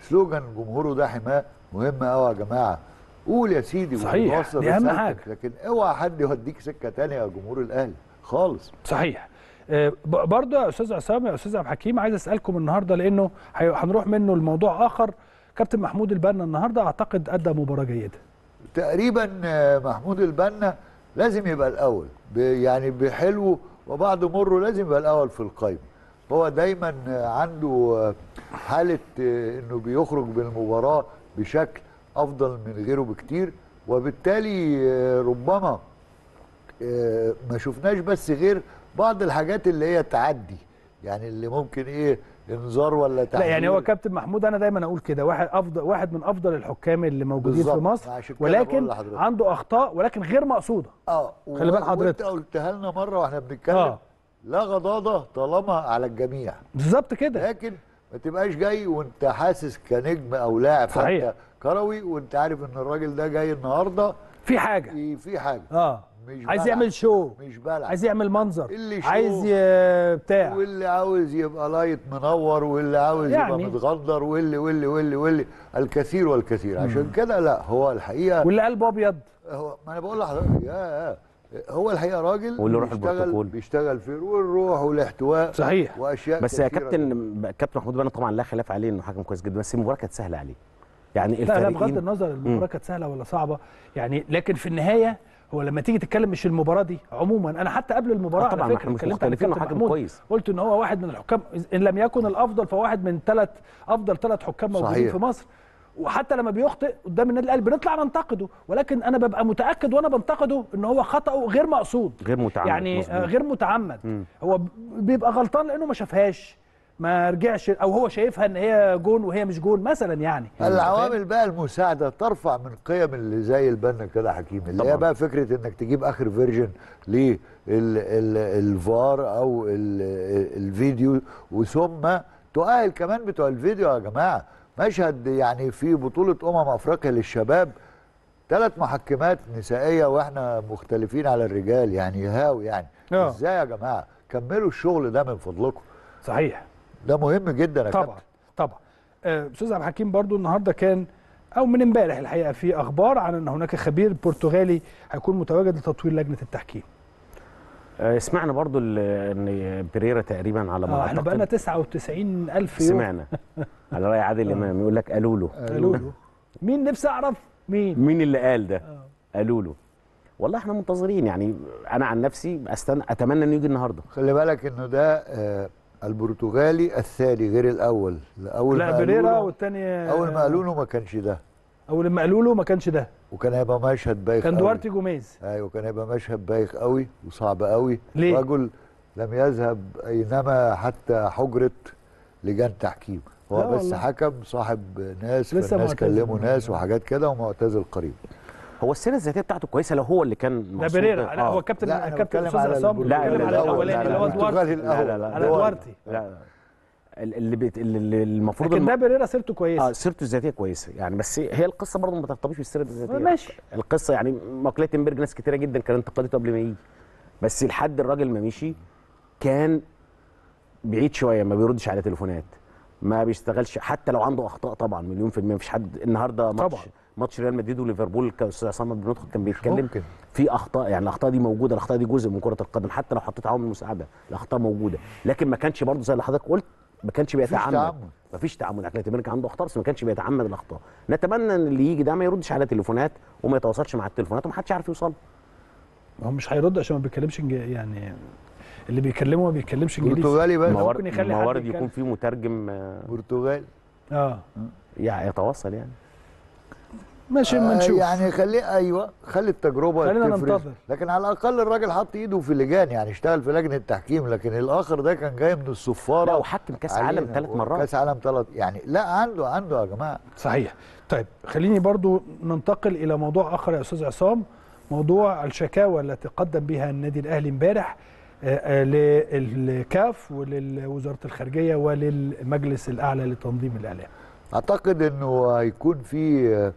سلوجان جمهوره ده حماه مهم قوي يا جماعة. قول يا سيدي صحيح دي أهم حاجة، لكن اوعى حد يوديك سكة تانية يا جمهور الأهلي خالص. صحيح. برضه يا أستاذ عصام يا أستاذ عبد الحكيم عايز أسألكم النهاردة لأنه هنروح منه لموضوع آخر. كابتن محمود البنا النهاردة أعتقد أدى مباراة جيدة. تقريبا محمود البنا لازم يبقى الاول يعني بحلوه وبعد مره لازم يبقى الاول في القايمه. هو دايما عنده حاله انه بيخرج بالمباراه بشكل افضل من غيره بكتير، وبالتالي ربما ما شفناش بس غير بعض الحاجات اللي هي تعدي يعني اللي ممكن ايه انذار ولا تعليق. لا يعني هو كابتن محمود انا دايما اقول كده واحد افضل واحد من افضل الحكام اللي موجودين بالزبط. في مصر ولكن عنده اخطاء ولكن غير مقصوده. اه خلي بالك حضرتك انت قلتها لنا مره واحنا بنتكلم آه. لا غضاضه طالما على الجميع بالظبط كده، لكن ما تبقاش جاي وانت حاسس كنجم او لاعب حتى كروي وانت عارف ان الراجل ده جاي النهارده في حاجه في حاجه اه مش عايز يعمل شو، مش بلع. عايز يعمل منظر، اللي عايز ي... بتاع، واللي عاوز يبقى لايت منور، واللي عاوز يعني يبقى متغدر، واللي واللي واللي واللي الكثير والكثير. مم. عشان كده لا هو الحقيقه واللي قلبه ابيض هو ما انا بقول لحضرتك يا هو الحقيقه راجل واللي روح البروتوكول بيشتغل في والروح والاحتواء صحيح واشياء بس كثيرة. يا كابتن كابتن محمود البنا طبعا لا خلاف عليه انه حكم كويس جدا، بس المباراه كانت سهله عليه يعني الفريقين. لا لا بغض النظر المباراه كانت سهله ولا صعبه يعني، لكن في النهايه هو لما تيجي تتكلم مش المباراه دي عموما، انا حتى قبل المباراه طبعا على فكره مش مختلفين انه حكم كويس، قلت ان هو واحد من الحكام ان لم يكن الافضل فواحد من ثلاث افضل ثلاث حكام موجودين في مصر، وحتى لما بيخطئ قدام النادي الاهلي بنطلع ننتقده، ولكن انا ببقى متاكد وانا بنتقده ان هو خطأه غير مقصود غير متعمد يعني مصدر. غير متعمد م. هو بيبقى غلطان لانه ما شافهاش ما رجعش او هو شايفها ان هي جون وهي مش جون مثلا يعني. العوامل بقى المساعده ترفع من قيم اللي زي البنا كده حكيم اللي طبعا. هي بقى فكره انك تجيب اخر فيرجن للفار او ال الفيديو، وثم تؤهل كمان بتوع الفيديو يا جماعه. مشهد يعني في بطوله امم افريقيا للشباب ثلاث محكمات نسائيه واحنا مختلفين على الرجال يعني هاو يعني أوه. ازاي يا جماعه كملوا الشغل ده من فضلكم. صحيح ده مهم جدا طبعا كنت. طبعا استاذ عبد الحكيم برضو النهارده كان او من امبارح الحقيقه في اخبار عن ان هناك خبير برتغالي هيكون متواجد لتطوير لجنه التحكيم. أه سمعنا برضو ان بيريرا تقريبا على ما آه احنا بقى لنا تسعة وتسعين ألف يوم سمعنا على راي عادل امام يقول لك قالوا له قالوا له مين نفسي اعرف مين مين اللي قال ده قالوا له. والله احنا منتظرين يعني انا عن نفسي استنى اتمنى انه يجي النهارده. خلي بالك انه ده آه البرتغالي الثاني غير الاول، الاول لا بيريرا والثاني اول ما قالوا له ما كانش ده اول ما قالوا له ما كانش ده وكان هيبقى مشهد بايخ كان دوارتي جوميز ايوه كان هيبقى مشهد بايخ قوي وصعب قوي. ليه؟ رجل لم يذهب اينما حتى حجره لجان تحكيم، هو بس والله. حكم صاحب ناس فالناس كلموا ناس وحاجات كده ومعتزل قريب. هو السيره الذاتيه بتاعته كويسه لو هو اللي كان مقصود ده بيريرا آه. لا هو الكابتن الكابتن استاذ عصام بيتكلم على الاولاني اللي هو دوارتي لا لا لا دوارتي لا لا اللي اللي المفروض لكن ده بيريرا سيرته كويسه اه سيرته الذاتيه كويسه يعني، بس هي القصه برضه ما ترتبطش بالسيره الذاتيه ماشي القصه يعني ماكلاتنبرج ناس كتيره جدا كانت انتقدته قبل ما يجي، بس لحد الراجل ما مشي كان بعيد شويه ما بيردش على تليفونات ما بيشتغلش حتى لو عنده اخطاء طبعا مليون في الميه مفيش حد النهارده ماتش ماتش ريال مدريد وليفربول استاذ عصام بن مدخل كان بيتكلم في اخطاء، يعني الاخطاء دي موجوده، الاخطاء دي جزء من كره القدم، حتى لو حطيت عوامل مساعده الاخطاء موجوده، لكن ما كانش برضه زي اللي حضرتك قلت ما كانش بيتعمد، ما فيش تعمد، اكيد الزمالك عنده اخطاء بس ما كانش بيتعمد الاخطاء. نتمنى ان اللي يجي ده ما يردش على تليفونات وما يتواصلش مع التليفونات ومحدش عارف يوصل. هو مش هيرد عشان ما بيتكلمش يعني، اللي بيكلمه ما بيتكلمش انجليزي، برتغالي بقى ممكن يخلي حد وارد يكون فيه مترجم برتغالي اه يعني يتواصل يعني ماشي اما آه نشوف يعني خليه، ايوه خلي التجربه تفرق، لكن على الاقل الراجل حط ايده في لجان يعني، اشتغل في لجنه تحكيم، لكن الاخر ده كان جاي من الصفاره. لا وحكم كاس عالم ثلاث مرات، كاس عالم ثلاث يعني، لا عنده عنده يا جماعه صحيح. طيب خليني برضو ننتقل الى موضوع اخر يا استاذ عصام، موضوع الشكاوى التي قدم بها النادي الاهلي امبارح للكاف وللوزاره الخارجيه وللمجلس الاعلى لتنظيم الاعلام. اعتقد انه هيكون في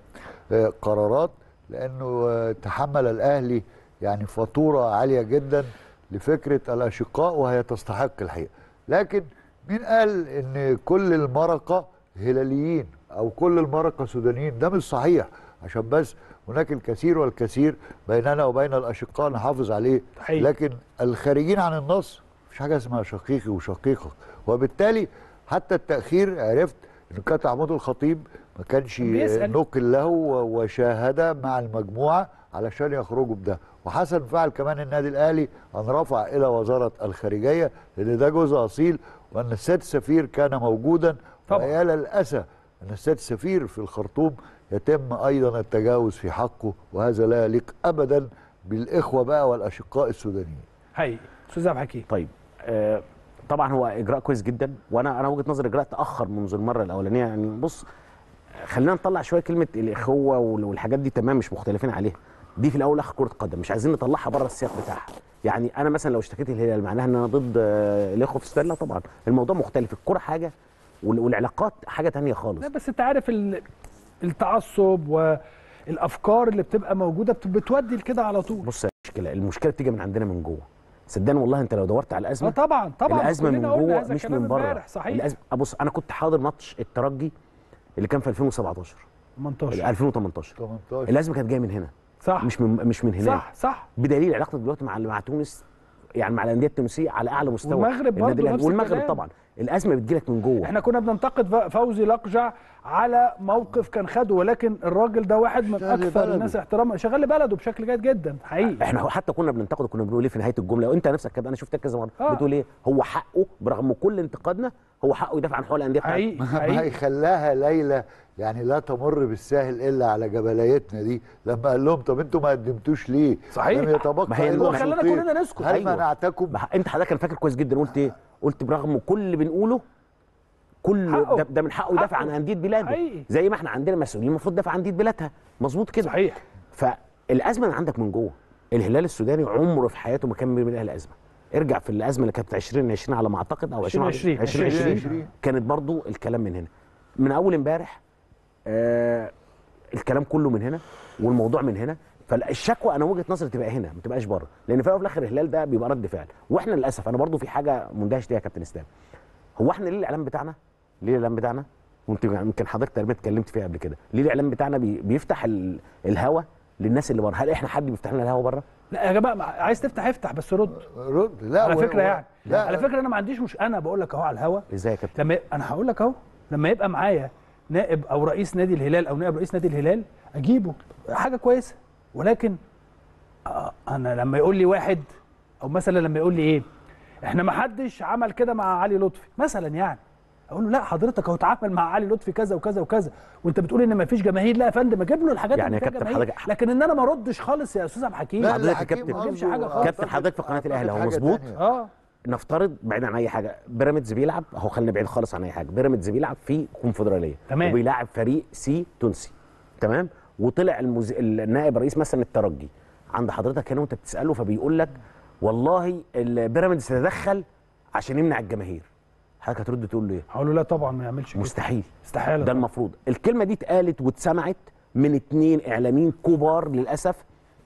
قرارات، لانه تحمل الاهلي يعني فاتوره عاليه جدا لفكره الاشقاء وهي تستحق الحقيقه، لكن مين قال ان كل المرقه هلاليين او كل المرقه سودانيين؟ ده مش صحيح، عشان بس هناك الكثير والكثير بيننا وبين الاشقاء نحافظ عليه، لكن الخارجين عن النص مفيش حاجه اسمها شقيقي وشقيقه، وبالتالي حتى التاخير عرفت انه كان محمود الخطيب ما كانش نقل له وشاهده مع المجموعه علشان يخرجوا بده، وحسن فعل كمان النادي الاهلي ان رفع الى وزاره الخارجيه لان ده جزء اصيل، وان السيد السفير كان موجودا طبعا. ويا للاسى ان السيد السفير في الخرطوم يتم ايضا التجاوز في حقه، وهذا لا يليق ابدا بالاخوه بقى والاشقاء السودانيين. هي استاذ عبد الحكيم طيب آه طبعا هو اجراء كويس جدا، وانا انا وجهه نظري اجراء تاخر منذ المره الاولانيه يعني. بص خلينا نطلع شويه كلمه الاخوه والحاجات دي، تمام مش مختلفين عليها، دي في الاول والاخر كره قدم، مش عايزين نطلعها بره السياق بتاعها. يعني انا مثلا لو اشتكيت الهلال معناها ان انا ضد الاخوه في السودان؟ لا طبعا، الموضوع مختلف، الكره حاجه والعلاقات حاجه ثانيه خالص. لا بس انت عارف ال... التعصب والافكار اللي بتبقى موجوده بتودي لكده على طول. بص المشكله المشكله بتيجي من عندنا من جوه، صدقني والله انت لو دورت على الازمه طبعا طبعا الازمه من جوه مش من بره. الازمه بص انا كنت حاضر ماتش الترجي اللي كان في ألفين وسبعتاشر تمنتاشر ألفين وتمنتاشر الازمه كانت جايه من هنا صح، مش من مش من هنا صح صح، بدليل علاقتك دلوقتي مع مع تونس يعني مع الانديه التونسيه على اعلى مستوى، والمغرب برضه والمغرب طبعا. الازمه بتجيلك من جوه. احنا كنا بننتقد فوزي لقجع على موقف كان خده، ولكن الراجل ده واحد من اكثر الناس احتراما، شغال بلده بشكل جيد جدا حقيقي. احنا حتى كنا بننتقده، كنا بنقول ايه في نهايه الجمله، وانت نفسك كده انا شفتك كذا مره آه. بتقول ايه هو حقه برغم كل انتقادنا، هو حقه يدافع عن حقوق الانديه بتاعته. ما خلاها ليله يعني لا تمر بالساهل الا على جبلايتنا دي، لما قال لهم طب انتوا ما قدمتوش ليه؟ صحيح لم يتبقى الا هو خلانا كلنا نسكت. هل منعتكم؟ انت حضرتك كان فاكر كويس جدا قلت ايه؟ قلت برغم كل اللي بنقوله كل ده, ده من حقه يدافع عن انديه بلاده حقيقي. زي ما احنا عندنا مسؤولين المفروض تدافع عن انديه بلادها، مظبوط كده صحيح. فالازمه عندك من جوه. الهلال السوداني عمره في حياته ما كان بيملها الازمه، ارجع في الازمه اللي كانت ألفين وعشرين على ما اعتقد او ألفين وعشرين كانت برضو الكلام من هنا، من اول امبارح آه الكلام كله من هنا والموضوع من هنا. فالشكوى انا وجهه نظري تبقى هنا ما تبقاش بره، لان في الاخر الهلال ده بيبقى رد فعل، واحنا للاسف انا برضو في حاجه مندهش ليها يا كابتن اسلام. هو احنا ليه الاعلام بتاعنا ليه الاعلام بتاعنا وانت يمكن حضرتك تقريبا اتكلمت فيها قبل كده، ليه الاعلام بتاعنا بيفتح الهوا للناس اللي بره؟ هل احنا حد بيفتح لنا الهوا بره؟ لا يا جماعه عايز تفتح افتح بس رد رد لا على فكره و... يعني لا على فكره انا ما عنديش، مش انا بقول لك اهو على الهوا ازاي يا كابتن، لما انا هقول لك اهو لما يبقى معايا نائب او رئيس نادي الهلال او نائب رئيس نادي الهلال اجيبه حاجه كويسه، ولكن انا لما يقول لي واحد او مثلا لما يقول لي ايه احنا ما حدش عمل كده مع علي لطفي مثلا، يعني اقول له لا حضرتك هو اتعامل مع علي لطفي كذا وكذا وكذا، وانت بتقول ان ما فيش جماهير. لا يا فندم اجيب له الحاجات يعني اللي كابتن حضرتك، لكن ان انا ما اردش خالص يا استاذ عبد الحكيم. لا لا كابتن ما اجيبش حاجه خالص. كابتن حضرتك في قناه الاهلي هو مظبوط اه نفترض بعيد عن اي حاجه، بيراميدز بيلعب اهو، خلينا بعيد خالص عن اي حاجه، بيراميدز بيلعب في كونفدراليه وبيلاعب فريق سي تونسي تمام، وطلع المز... النائب رئيس مثلا الترجي عند حضرتك هنا وانت بتساله فبيقول لك والله بيراميدز تدخل عشان يمنع الجماهير، حضرتك هترد تقول له ايه؟ هقول له لا طبعا ما يعملش كده، مستحيل استحاله، ده المفروض. الكلمه دي اتقالت واتسمعت من اتنين اعلاميين كبار للاسف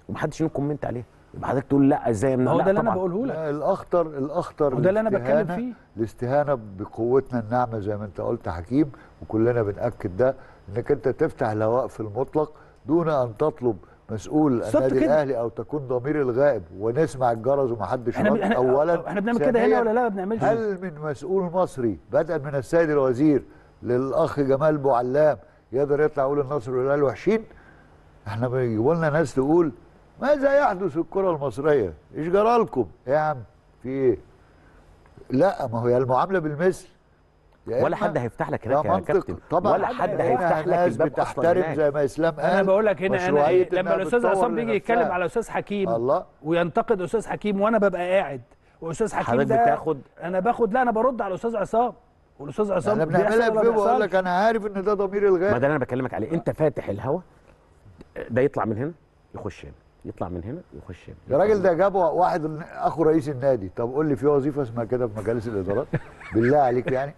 ومحدش منهم كومنت عليها، يبقى حضرتك تقول لا ازاي يمنع؟ هو ده اللي انا بقوله لك، الاخطر الاخطر وده اللي انا بتكلم فيه، الاستهانه بقوتنا الناعمه زي ما انت قلت يا حكيم، وكلنا بنأكد ده، انك انت تفتح الوقف المطلق دون ان تطلب مسؤول النادي الاهلي او تكون ضمير الغائب ونسمع الجرس ومحدش رد. اولا احنا بنعمل كده هنا ولا لا بنعملش؟ هل من مسؤول مصري بدءا من السيد الوزير للاخ جمال ابو علام يقدر يطلع يقول النصر والهلال وحشين؟ احنا بيجيبوا لنا ناس تقول ماذا يحدث في الكره المصريه؟ ايش جرالكم؟ يا عم في ايه؟ لا ما هو يا المعامله بالمثل ولا حد هيفتح لك هناك يا كابتن، ولا حد هيفتح لك الباب بتحترم زي ما اسلام قال. انا بقول لك هنا انا إيه؟ لما الاستاذ عصام بيجي يتكلم على استاذ حكيم الله. وينتقد استاذ حكيم وانا ببقى قاعد واستاذ حكيم ده بتاخد. انا باخد لا انا برد على استاذ عصام والاستاذ عصام انا بنعملها بيه بقول لك انا عارف ان ده ضمير الغايب. ما ده انا بكلمك عليه، انت فاتح الهوا ده يطلع من هنا يخش هنا يطلع من هنا يخش هنا. يا راجل ده جابه واحد اخو رئيس النادي، طب قول لي في وظيفه اسمها كده في مجالس الادارات؟ بالله عليك يعني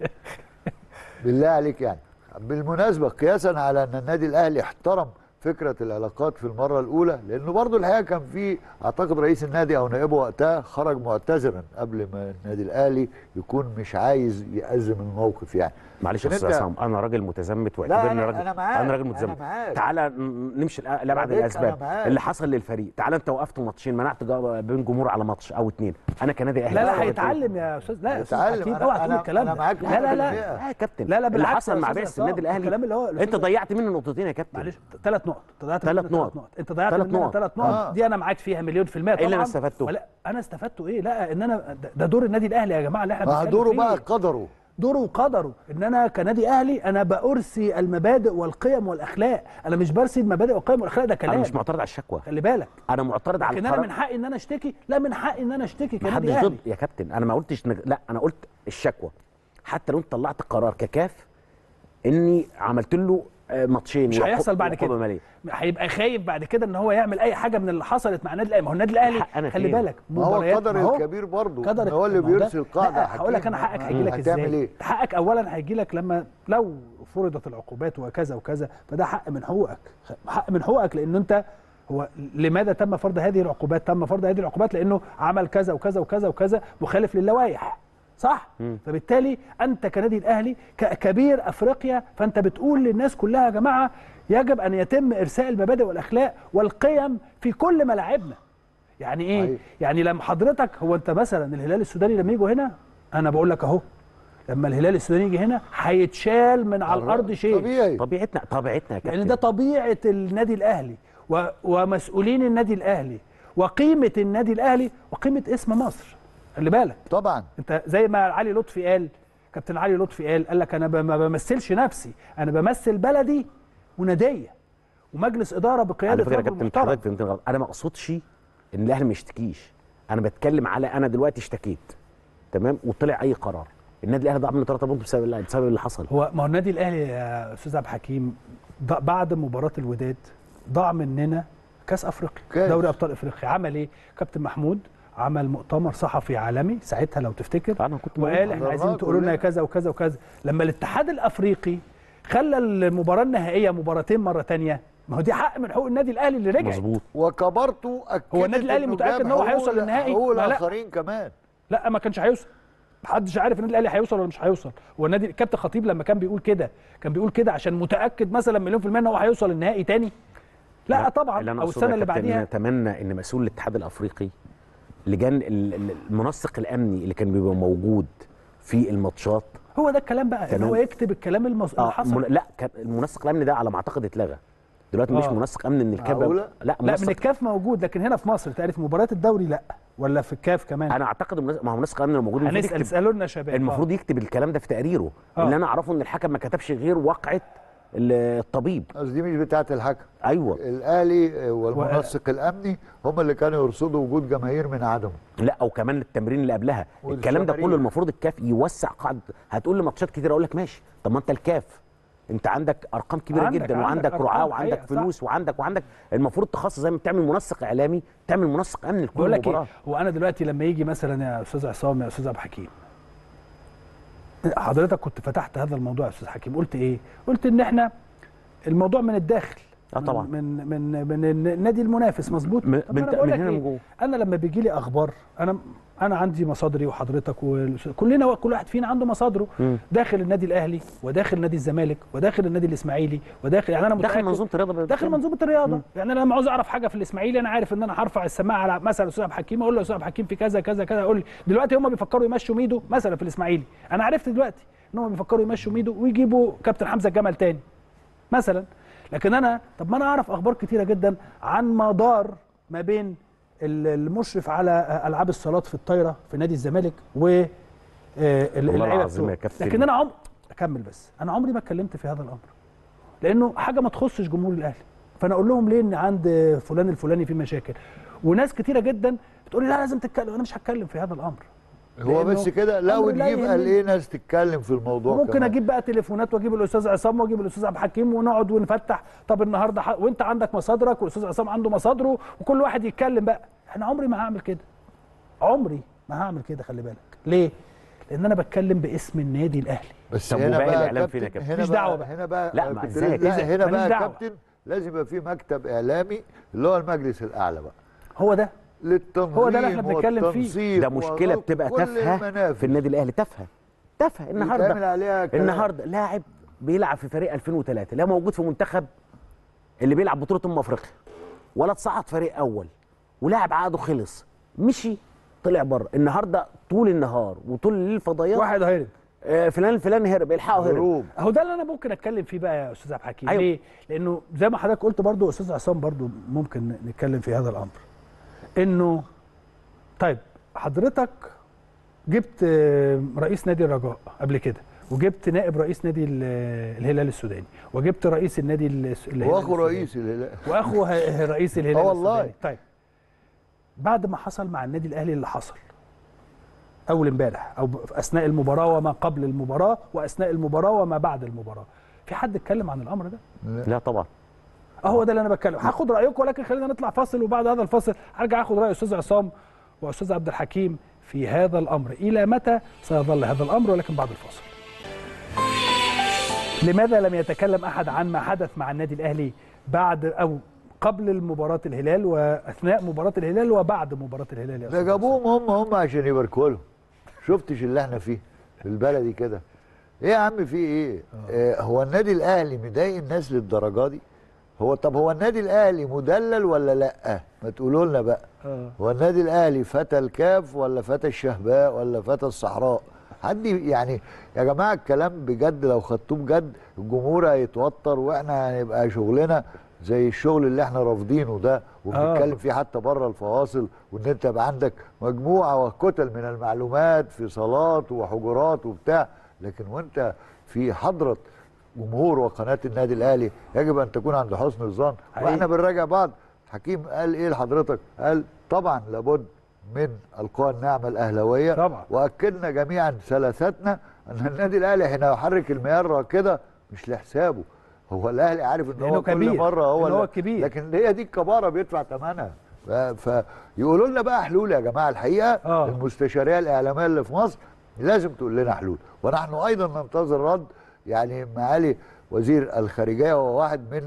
بالله عليك يعني. بالمناسبه قياسا على ان النادي الاهلي احترم فكره العلاقات في المره الاولى، لانه برضه الحقيقه كان في اعتقد رئيس النادي او نائبه وقتها خرج معتذرا قبل ما النادي الاهلي يكون مش عايز يأزم الموقف يعني. معلش يا استاذ عصام انا راجل متزمت واعتبرني راجل، انا, أنا راجل متزمت. تعالى نمشي لابعد الاسباب اللي حصل للفريق. تعالى انت وقفت ماتشين منعت بين جمهور على ماتش او اتنين، انا كنادي اهلي لا لا هيتعلم يا استاذ لا هيتعلم. اوعى تقول الكلام ده لا لا لا يا كابتن لا لا اللي حصل مع بيس النادي الاهلي انت ضيعت منه نقطتين يا كابتن. معلش ثلاث نقط ضيعت ثلاث نقط انت ضيعت منها ثلاث نقط دي انا معاك فيها مليون في المية. ايه اللي انا استفدته؟ انا استفدته ايه؟ لا ان انا ده دور النادي الاهلي يا جماعه اللي احنا بنتكلم فيه. دوره بقى قدره دوره وقدره ان انا كنادي اهلي انا بارسي المبادئ والقيم والاخلاق. انا مش برسي المبادئ والقيم والاخلاق ده كلام. انا مش معترض على الشكوى خلي بالك، انا معترض على ان انا من حقي ان انا اشتكي. لا من حقي ان انا اشتكي كنادي اهلي. ضد يا كابتن انا ما قلتش نج... لا انا قلت الشكوى. حتى لو انت طلعت قرار ككاف اني عملت له ماتشين مش هيحصل بعد كده، هيبقى خايف بعد كده ان هو يعمل اي حاجه من اللي حصلت مع النادي الاهلي. ما هو النادي الاهلي خلي بالك هو قدر الكبير برضه هو اللي بيرسل القاعده. هقول لك انا حقك هيجي لك ازاي؟ حقك اولا هيجي لك لما لو فرضت العقوبات وكذا وكذا، فده حق من حقوقك، حق من حقوقك لان انت هو لماذا تم فرض هذه العقوبات؟ تم فرض هذه العقوبات لانه عمل كذا وكذا وكذا وكذا مخالف للوائح صح؟ مم. فبالتالي انت كنادي الاهلي ككبير افريقيا فانت بتقول للناس كلها يا جماعه يجب ان يتم ارساء المبادئ والاخلاق والقيم في كل ملاعبنا. يعني ايه؟ أيه. يعني لما حضرتك هو انت مثلا الهلال السوداني لما يجوا هنا انا بقول لك اهو لما الهلال السوداني يجي هنا هيتشال من على الارض شيء طبيعي. طبيعتنا طبيعتنا يا كابتن لان ده طبيعه النادي الاهلي و... ومسؤولين النادي الاهلي وقيمه النادي الاهلي وقيمه اسم مصر خلي بالك. طبعا انت زي ما علي لطفي قال كابتن علي لطفي قال قال لك انا ما بمثلش نفسي انا بمثل بلدي وناديه ومجلس اداره بقياده رجل محترم. على فكره يا كابتن انا ما اقصدش ان الاهلي ما يشتكيش، انا بتكلم على انا دلوقتي اشتكيت تمام وطلع اي قرار النادي الاهلي ضاع منه ثلاثة بونت بسبب بسبب اللي حصل. هو ما هو النادي الاهلي يا استاذ عبد الحكيم بعد مباراه الوداد ضاع مننا كاس افريقيا دوري ابطال افريقيا. عمل ايه كابتن محمود؟ عمل مؤتمر صحفي عالمي ساعتها لو تفتكر وقال احنا عايزين تقولوا لنا كذا وكذا وكذا. لما الاتحاد الافريقي خلى المباراه النهائيه مباراتين مره ثانيه ما هو دي حق من حقوق النادي الاهلي اللي رجع مظبوط وكبرته. اكد هو النادي الاهلي متاكد ان هو هيوصل للنهائي هو الاخرين كمان لا ما كانش هيوصل، محدش عارف النادي الاهلي هيوصل ولا مش هيوصل. هو النادي الكابتن خطيب لما كان بيقول كده كان بيقول كده عشان متاكد مثلا مليون في الميه ان هو هيوصل للنهائي ثاني؟ لا طبعا او السنه اللي بعديها. اتمنى ان مسؤول الاتحاد الافريقي لجان المنسق الامني اللي كان بيبقى موجود في الماتشات هو ده الكلام بقى ان هو يكتب الكلام المص... اللي حصل. من... لا المنسق الامني ده على ما اعتقد اتلغى دلوقتي. آه. مش منسق امني من الكاب لا لا منسق... من الكاف موجود لكن هنا في مصر تعرف مباريات الدوري لا ولا في الكاف كمان انا اعتقد المنسق... ما هو منسق امني موجود هنسال يسالوا لنا شباب المفروض آه. يكتب الكلام ده في تقريره. آه. اللي انا اعرفه ان الحكم ما كتبش غير وقعه الطبيب. قصدي مش بتاعه الحكم. ايوه الاهلي والمنسق و... الامني هم اللي كانوا يرصدوا وجود جماهير من عدمه. لا وكمان التمرين اللي قبلها الكلام ده كله المفروض الكاف يوسع قاعده. هتقول لي ماتشات كتير اقول لك ماشي، طب ما انت الكاف انت عندك ارقام كبيره عندك جدا عندك وعندك رعاه وعندك صح. فلوس وعندك وعندك المفروض تخصص زي ما بتعمل منسق اعلامي تعمل منسق امني لكل مباراه. بقول لك هو انا دلوقتي لما يجي مثلا يا استاذ عصام يا استاذ عبد الحكيم حضرتك كنت فتحت هذا الموضوع يا استاذ حكيم قلت ايه؟ قلت ان احنا الموضوع من الداخل. اه طبعا من من من النادي المنافس مظبوط. انا بقول لك إيه؟ انا لما بيجي لي اخبار انا انا عندي مصادري وحضرتك وكلنا كل واحد فينا عنده مصادره م. داخل النادي الاهلي وداخل نادي الزمالك وداخل النادي الاسماعيلي وداخل يعني انا داخل منظومه الرياضه داخل منظومه الرياضه م. يعني انا لما عاوز اعرف حاجه في الاسماعيلي انا عارف ان انا هرفع السماعه على مثلا استاذ عبد الحكيم اقول له يا استاذ عبد الحكيم في كذا كذا كذا اقول لي دلوقتي هم بيفكروا يمشوا ميدو مثلا في الاسماعيلي انا عرفت دلوقتي ان هم بيفكروا يمشوا ميدو ويجيبوا كابتن حمزه الجمل تاني مثلا لكن انا طب ما انا اعرف اخبار كتيره جدا عن مدار ما بين المشرف على العاب الصالات في الطايره في نادي الزمالك و اللعيبه لكن انا عمري اكمل بس انا عمري ما اتكلمت في هذا الامر لانه حاجه ما تخصش جمهور الاهلي فانا اقول لهم ليه ان عند فلان الفلاني في مشاكل وناس كتيره جدا بتقول لي لا لازم تتكلم انا مش هتكلم في هذا الامر هو بس كده لو تجيب الاقي ناس تتكلم في الموضوع ممكن كمان. اجيب بقى تليفونات واجيب الاستاذ عصام واجيب الاستاذ عبد الحكيم ونقعد ونفتح طب النهارده ح... وانت عندك مصادرك والاستاذ عصام عنده مصادره وكل واحد يتكلم بقى احنا عمري ما هعمل كده عمري ما هعمل كده خلي بالك ليه؟ لأن أنا بتكلم باسم النادي الأهلي بس هنا بقى الإعلام فين يا كابتن؟ مش دعوة بقى هنا بقى لا ما ازاي هنا بقى يا كابتن لازم يبقى في مكتب إعلامي اللي هو المجلس الأعلى بقى هو ده هو ده اللي احنا بنتكلم فيه ده مشكله بتبقى تافهه في النادي الاهلي تافهه تافهه النهارده النهارده لاعب بيلعب في فريق ألفين وثلاثة لا موجود في منتخب اللي بيلعب بطوله امم افريقيا ولا اتصعد فريق اول ولاعب عقده خلص مشي طلع بره النهارده طول النهار وطول الليل فضايات واحد هرب آه فلان فلان هرب الحقه هرب اهو ده اللي انا ممكن اتكلم فيه بقى يا استاذ عبد الحكيم أيوه. ليه؟ لانه زي ما حضرتك قلت برضه استاذ عصام برضه ممكن نتكلم في هذا الامر انه طيب حضرتك جبت رئيس نادي الرجاء قبل كده وجبت نائب رئيس نادي الهلال السوداني وجبت رئيس النادي الهلال واخو رئيس الهلال واخو رئيس الهلال والله طيب بعد ما حصل مع النادي الاهلي اللي حصل اول امبارح او اثناء المباراه وما قبل المباراه واثناء المباراه وما بعد المباراه في حد اتكلم عن الامر ده؟ لا طبعا اهو ده اللي انا بتكلم هاخد رايكم ولكن خلينا نطلع فاصل وبعد هذا الفاصل هرجع اخد راي استاذ عصام واستاذ عبد الحكيم في هذا الامر الى متى سيظل هذا الامر ولكن بعد الفاصل. لماذا لم يتكلم احد عن ما حدث مع النادي الاهلي بعد او قبل مباراه الهلال واثناء مباراه الهلال وبعد مباراه الهلال يا استاذ؟ ده جابوهم هم هم عشان يباركوا لهم. شفتش اللي احنا فيه بالبلدي كده. ايه يا عم في ايه؟ آه هو النادي الاهلي مضايق الناس للدرجه دي؟ هو طب هو النادي الاهلي مدلل ولا لا؟ ما تقولوا لنا بقى. أه. هو النادي الاهلي فتى الكاف ولا فتى الشهباء ولا فتى الصحراء؟ حد يعني يا جماعه الكلام بجد لو خدتوه بجد الجمهور هيتوتر واحنا هنبقى شغلنا زي الشغل اللي احنا رافضينه ده وبنتكلم فيه حتى بره الفواصل وان انت يبقى عندك مجموعه وكتل من المعلومات في صالات وحجرات وبتاع لكن وانت في حضره جمهور وقناه النادي الاهلي يجب ان تكون عند حسن الظن واحنا بنراجع بعض حكيم قال ايه لحضرتك؟ قال طبعا لابد من القاء النعمه الاهلاويه طبعا واكدنا جميعا سلاساتنا ان النادي الاهلي هيحرك المياه كده مش لحسابه هو الاهلي عارف ان هو كبير. كل مره هو, هو كبير لكن هي دي الكباره بيدفع ثمنها فيقولوا لنا بقى حلول يا جماعه الحقيقه آه. المستشاريه الاعلاميه اللي في مصر لازم تقول لنا حلول ونحن ايضا ننتظر رد يعني معالي وزير الخارجية هو واحد من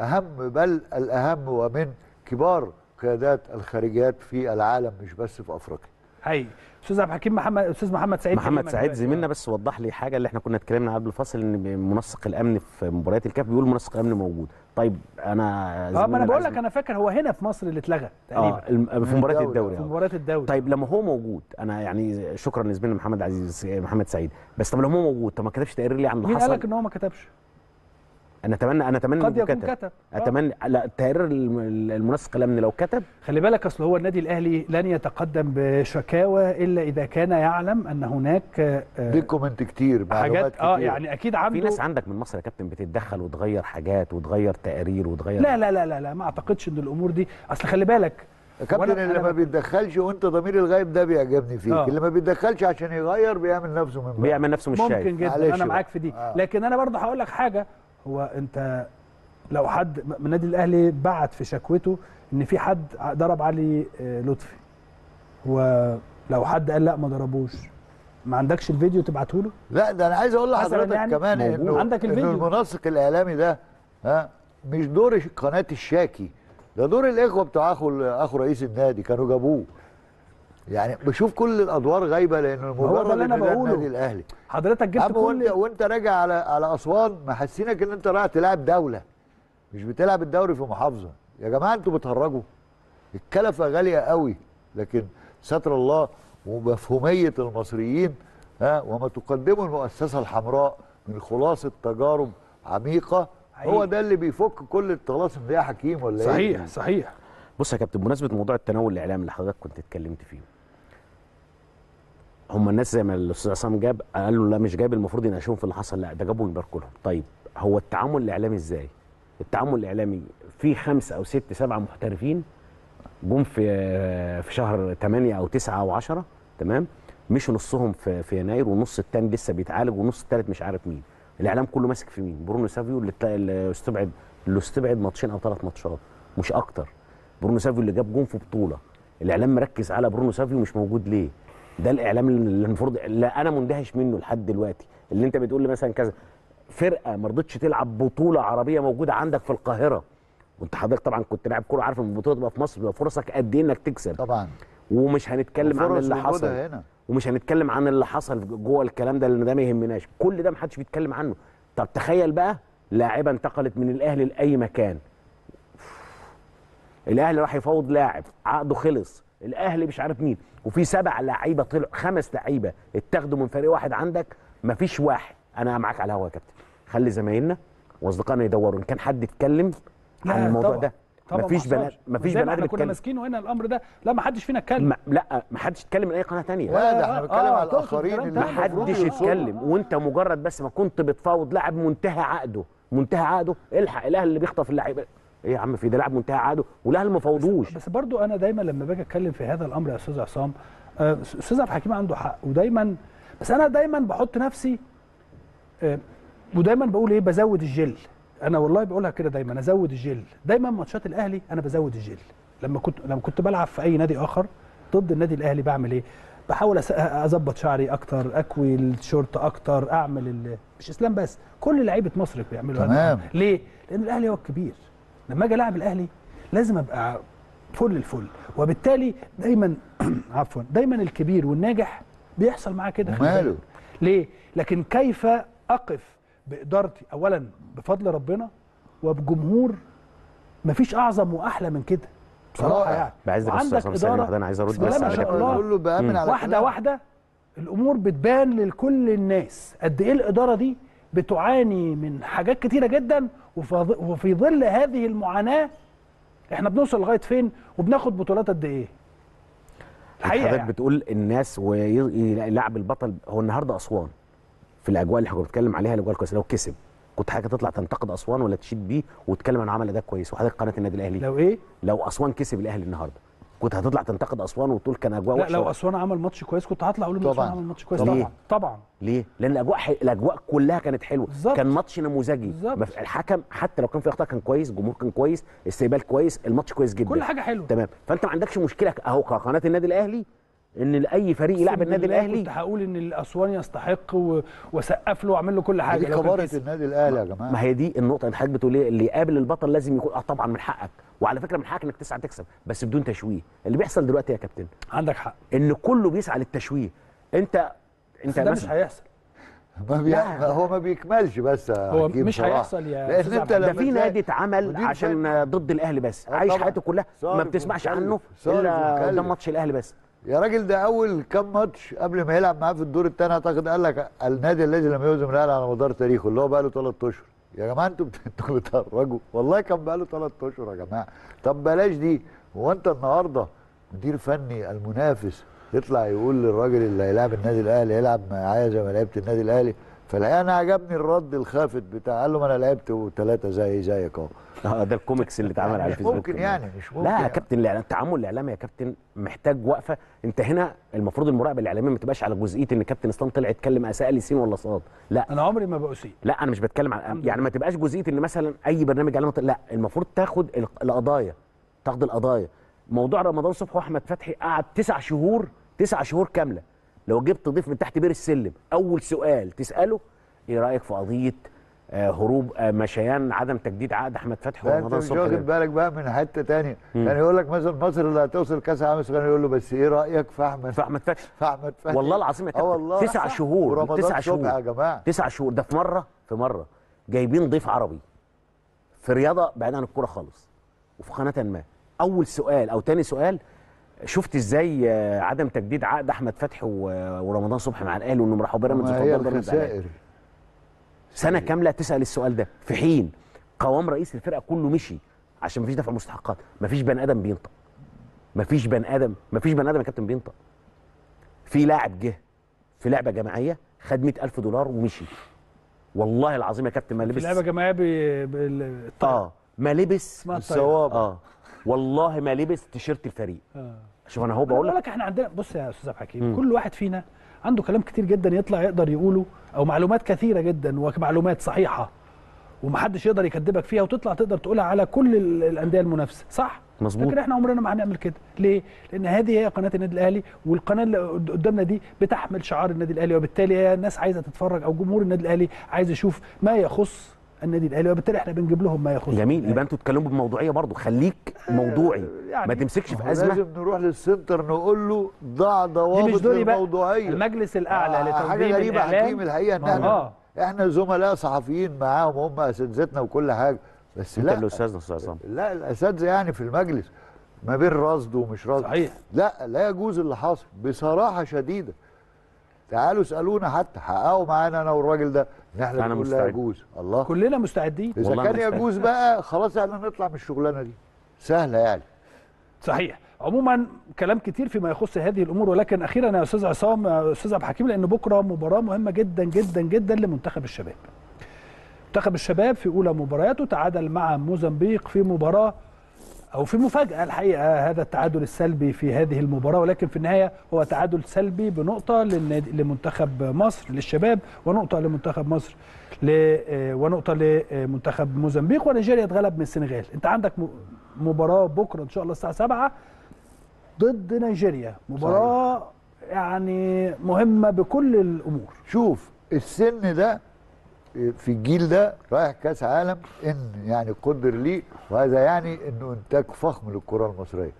أهم بل الأهم ومن كبار قيادات الخارجيات في العالم مش بس في أفريقيا. هي أستاذ عبد الحكيم محمد أستاذ محمد سعيد محمد سعيد زميلنا بس وضح لي حاجة اللي احنا كنا اتكلمنا قبل الفاصل إن منسق الأمن في مباريات الكاف بيقول منسق الأمن موجود. طيب أنا اه ما أنا بقول لك أنا فاكر هو هنا في مصر اللي اتلغى تقريبا آه في مباراة الدوري في مباراة الدوري طيب لما هو موجود أنا يعني شكرا لزميلنا محمد عزيز محمد سعيد بس طب لما هو موجود طب ما كتبش تقرير ليه عن اللي حصل؟ مين قال لك إن هو ما كتبش؟ أنا أتمنى أنا أتمنى قد يكون كتب أتمنى لا التقرير المنسق الأمن لو كتب خلي بالك أصل هو النادي الأهلي لن يتقدم بشكاوى إلا إذا كان يعلم أن هناك دي كومنت كتير حاجات اه يعني أكيد عنده في ناس عندك من مصر يا كابتن بتتدخل وتغير حاجات وتغير تقارير وتغير لا لا لا لا, لا ما أعتقدش إن الأمور دي أصل خلي بالك يا كابتن اللي ما بيتدخلش وانت ضمير الغايب ده بيعجبني فيك آه. اللي ما بيتدخلش عشان يغير بيعمل نفسه من بيعمل نفسه مش شايف ممكن جدا أنا معاك في دي آه. لكن أنا برضه هقول لك حاجة هو انت لو حد من النادي الاهلي بعت في شكوته ان في حد ضرب علي لطفي ولو حد قال لا ما ضربوش ما عندكش الفيديو تبعته له؟ لا ده انا عايز اقول لحضرتك يعني كمان انه عندك الفيديو إنه المنسق الاعلامي ده ها مش دور قناه الشاكي ده دور الاخوه بتوع اخو اخو رئيس النادي كانوا جابوه يعني بشوف كل الادوار غايبه لان المباراه اللي انا بقوله النادي الاهلي. حضرتك جبت كل وانت, وانت راجع على على اسوان محسينك ان انت رايح تلعب دوله مش بتلعب الدوري في محافظه. يا جماعه انتوا بتهرجوا، الكلفه غاليه قوي، لكن ستر الله ومفهوميه المصريين ها وما تقدمه المؤسسه الحمراء من خلاصه تجارب عميقه حقيقي. هو ده اللي بيفك كل الطلاسم دي يا حكيم ولا صحيح ايه؟ صحيح صحيح. بص يا كابتن، بمناسبه موضوع التناول الاعلامي اللي حضرتك كنت اتكلمت فيه، هم الناس زي ما الاستاذ عصام جاب قال له لا مش جايب المفروض يناقشوهم في اللي حصل، لا ده جابوا يباركوا لهم. طيب هو التعامل الاعلامي ازاي؟ التعامل الاعلامي في خمسه او ست سبعه محترفين جم في في شهر ثمانيه او تسعه او عشره، تمام؟ مشوا نصهم في في يناير ونص الثاني لسه بيتعالج ونص الثالث مش عارف مين. الاعلام كله ماسك في مين؟ برونو سافيو اللي استبعد اللي استبعد ماتشين او ثلاث ماتشات مش اكتر. برونو سافيو اللي جاب جون في بطوله، الاعلام مركز على برونو سافيو مش موجود ليه؟ ده الاعلام اللي المفروض لا انا مندهش منه لحد دلوقتي. اللي انت بتقول لي مثلا كذا فرقه ما رضتش تلعب بطوله عربيه موجوده عندك في القاهره، وانت حضرتك طبعا كنت لاعب كوره عارف ان البطوله تبقى في مصر بيبقى فرصك قد ايه انك تكسب طبعا، ومش هنتكلم عن اللي حصل هنا. ومش هنتكلم عن اللي حصل جوه الكلام ده لان ده ما يهمناش، كل ده ما حدش بيتكلم عنه. طب تخيل بقى لاعيبه انتقلت من الاهلي لاي مكان، الاهلي راح يفاوض لاعب عقده خلص، الاهلي مش عارف مين، وفي سبع لعيبه طلعوا خمس لعيبه اتاخدوا من فريق واحد عندك، مفيش واحد. انا معاك على الهوا يا كابتن، خلي زمايلنا واصدقائنا يدوروا ان كان حد اتكلم عن الموضوع طبعا. ده مفيش بنات مفيش بنات احنا كنا ماسكينه هنا الامر ده، لا ما حدش فينا اتكلم، لا ما حدش اتكلم من اي قناه ثانيه، لا ده احنا بنتكلم آه على الاخرين اللي ما حدش اتكلم. وانت مجرد بس ما كنت بتفاوض لاعب منتهى عقده منتهى عقده الحق الاهلي اللي بيخطف اللعيبه. ايه يا عم في ده لاعب منتهى عقده والاهلي ما فاوضوش. بس, بس برضو انا دايما لما باجي اتكلم في هذا الامر يا استاذ عصام استاذ عبد الحكيم عنده حق، ودايما بس انا دايما بحط نفسي ودايما بقول ايه بزود الجل. انا والله بقولها كده دايما ازود الجل، دايما ماتشات الاهلي انا بزود الجل. لما كنت لما كنت بلعب في اي نادي اخر ضد النادي الاهلي بعمل ايه؟ بحاول اظبط شعري اكتر، اكوي التيشيرت اكتر، اعمل ال... مش اسلام بس، كل لعيبه مصر بيعملوا هذا. ليه؟ لان الاهلي هو الكبير، لما اجي العب الاهلي لازم ابقى فل الفل، وبالتالي دايما عفوا دايما الكبير والناجح بيحصل معاه كده. ماله ليه؟ لكن كيف اقف بإدارتي أولا بفضل ربنا وبجمهور مفيش أعظم وأحلى من كده بصراحة. يعني بعز عندك إدارة أنا عايز أرد بس على كده واحدة واحدة الأمور بتبان لكل الناس قد إيه الإدارة دي بتعاني من حاجات كتيرة جدا، وفي ظل هذه المعاناة إحنا بنوصل لغاية فين وبناخد بطولات قد إيه؟ الحقيقة حضرتك يعني. بتقول الناس ويلعب البطل هو النهارده أسوان في الاجواء اللي حضرتك بتتكلم عليها الاجواء الكويسه، لو كسب كنت حاجه تطلع تنتقد اسوان ولا تشيد بيه وتتكلم عن عمل اداء كويس، وحضرتك قناه النادي الاهلي لو ايه لو اسوان كسب الاهلي النهارده كنت هتطلع تنتقد اسوان وتقول كان اجواء وحشه. لا لو اسوان عمل ماتش كويس كنت هطلع اقول اسوان عمل ماتش كويس طبعا. ليه؟ طبعا ليه؟ لان الاجواء ح... الاجواء كلها كانت حلوه بالزبط. كان ماتش نموذجي، الحكم حتى لو كان في اخطاء كان كويس، الجمهور كان كويس، استقبال كويس، الماتش كويس جدا، كل حاجه حلوه تمام. فانت ما عندكش مشكله اهو كقناه النادي الاهلي ان لاي فريق يلعب النادي الاهلي. كنت هقول ان الاسوان يستحق واسقف له واعمل له كل حاجه. دي كبارة النادي الاهلي يا جماعه. ما هي دي النقطه اللي حضرتك بتقول ايه، اللي يقابل البطل لازم يكون اه طبعا من حقك، وعلى فكره من حقك انك تسعى تكسب بس بدون تشويه. اللي بيحصل دلوقتي يا كابتن عندك حق ان كله بيسعى للتشويه. انت انت ده مش هيحصل، ما بي... هو ما بيكملش بس هو مش هيحصل يا لان انت ده في نادي اتعمل عشان ضد الاهلي بس عايش حياته كلها ما بتسمعش عنه الا قدام ماتش الاهلي بس. يا راجل ده أول كام ماتش قبل ما يلعب معاه في الدور الثاني أعتقد قال لك النادي الذي لم يهزم الأهلي على مدار تاريخه اللي هو بقى له ثلاث أشهر. يا جماعة أنتوا أنتوا بتهرجوا، والله كان بقى له ثلاث أشهر يا جماعة. طب بلاش دي. هو أنت النهارده مدير فني المنافس يطلع يقول للراجل اللي هيلاعب النادي الأهلي يلعب معايا زي ما لعبت النادي الأهلي؟ فالحقيقة أنا عجبني الرد الخافت بتاع قال له ما أنا لعبت ثلاثة زي زيك أهو. اه ده الكوميكس اللي اتعمل على الفيسبوك. ممكن يعني مش ممكن. لا يا كابتن التعامل الاعلامي يا كابتن محتاج وقفه. انت هنا المفروض المراقبه الاعلاميه ما تبقاش على جزئيه ان كابتن اسلام طلع اتكلم اساء لي سين ولا صاد. لا انا عمري ما بقسي. لا انا مش بتكلم عن يعني ما تبقاش جزئيه ان مثلا اي برنامج اعلامي لا، المفروض تاخد القضايا تاخد القضايا. موضوع رمضان صبحي واحمد فتحي قعد تسع شهور تسع شهور كامله. لو جبت ضيف من تحت بير السلم اول سؤال تساله ايه رايك في قضيه هروب مشيان عدم تجديد عقد احمد فتحي ورمضان صبحي. انت مش واخد بالك بقى من حته ثانيه، كان يقول لك مثلا مصر اللي هتوصل كاس العالم الصغير، يقول له بس ايه رايك في احمد في احمد فتحي في احمد فتحي والله العظيم يا كابتن تسع شهور تسع شهور يا جماعه تسع شهور ده في مره في مره جايبين ضيف عربي في رياضه بعيد عن الكوره خالص وفي قناه ما. اول سؤال او ثاني سؤال، شفت ازاي عدم تجديد عقد احمد فتحي ورمضان صبحي مع الاهلي وانهم راحوا بيراميدز واتفضلوا سنه كامله تسال السؤال ده، في حين قوام رئيس الفرقه كله مشي عشان مفيش دفع مستحقات، مفيش بني ادم بينطق. مفيش بني ادم، مفيش بني ادم يا كابتن بينطق. في لاعب جه في لعبه جماعيه خد مئة ألف دولار ومشي. والله العظيم يا كابتن ما لبس. لعبه جماعيه بالطريقه اه ما لبس الصواب اه والله ما لبس تيشيرت الفريق. اه شوف انا اهو بقول لك احنا عندنا، بص يا استاذ عبد الحكيم، كل واحد فينا عنده كلام كتير جدا يطلع يقدر يقوله، او معلومات كثيره جدا ومعلومات صحيحه ومحدش يقدر يكذبك فيها، وتطلع تقدر تقولها على كل الانديه المنافسه، صح؟ مظبوط. لكن احنا عمرنا ما هنعمل كده. ليه؟ لان هذه هي قناه النادي الاهلي، والقناه اللي قدامنا دي بتحمل شعار النادي الاهلي، وبالتالي هي الناس عايزه تتفرج، او جمهور النادي الاهلي عايز يشوف ما يخص النادي الاهلي، وبالتالي احنا بنجيب لهم ما يخص. جميل. يبقى انتوا تتكلموا بموضوعيه برضه، خليك موضوعي يعني، ما تمسكش في ازمه. لازم نروح للسنتر نقول له ضع ضوابط الموضوعيه. المجلس الاعلى آه لتنظيم حاجه غريبه حكيم الحقيقه، ان احنا احنا زملاء صحفيين معاهم، هم اساتذتنا وكل حاجه، بس لا الاستاذ عصام، لا الاساتذه يعني في المجلس ما بين رصد ومش رصد، صحيح. لا لا يجوز اللي حاصل بصراحه شديده. تعالوا اسالونا حتى، حققوا معانا انا والراجل ده ان احنا بنقول لا يجوز. الله، كلنا مستعدين. اذا كان يجوز بقى خلاص احنا نطلع من الشغلانه دي، سهله يعني. صحيح. عموما كلام كتير فيما يخص هذه الامور، ولكن اخيرا يا استاذ عصام يا استاذ عبد الحكيم، لان بكره مباراه مهمه جدا جدا جدا لمنتخب الشباب. منتخب الشباب في اولى مبارياته تعادل مع موزمبيق في مباراه، أو في مفاجأة الحقيقة هذا التعادل السلبي في هذه المباراة، ولكن في النهاية هو تعادل سلبي بنقطة لمنتخب مصر للشباب، ونقطة لمنتخب مصر ل... ونقطة لمنتخب موزمبيق، ونيجيريا اتغلب من السنغال. أنت عندك مباراة بكرة إن شاء الله الساعة سبعة ضد نيجيريا، مباراة صحيح. يعني مهمة بكل الأمور. شوف السن ده في الجيل ده رايح كاس عالم، ان يعني قدر ليه، وهذا يعني انه انتاج فخم للكره المصريه.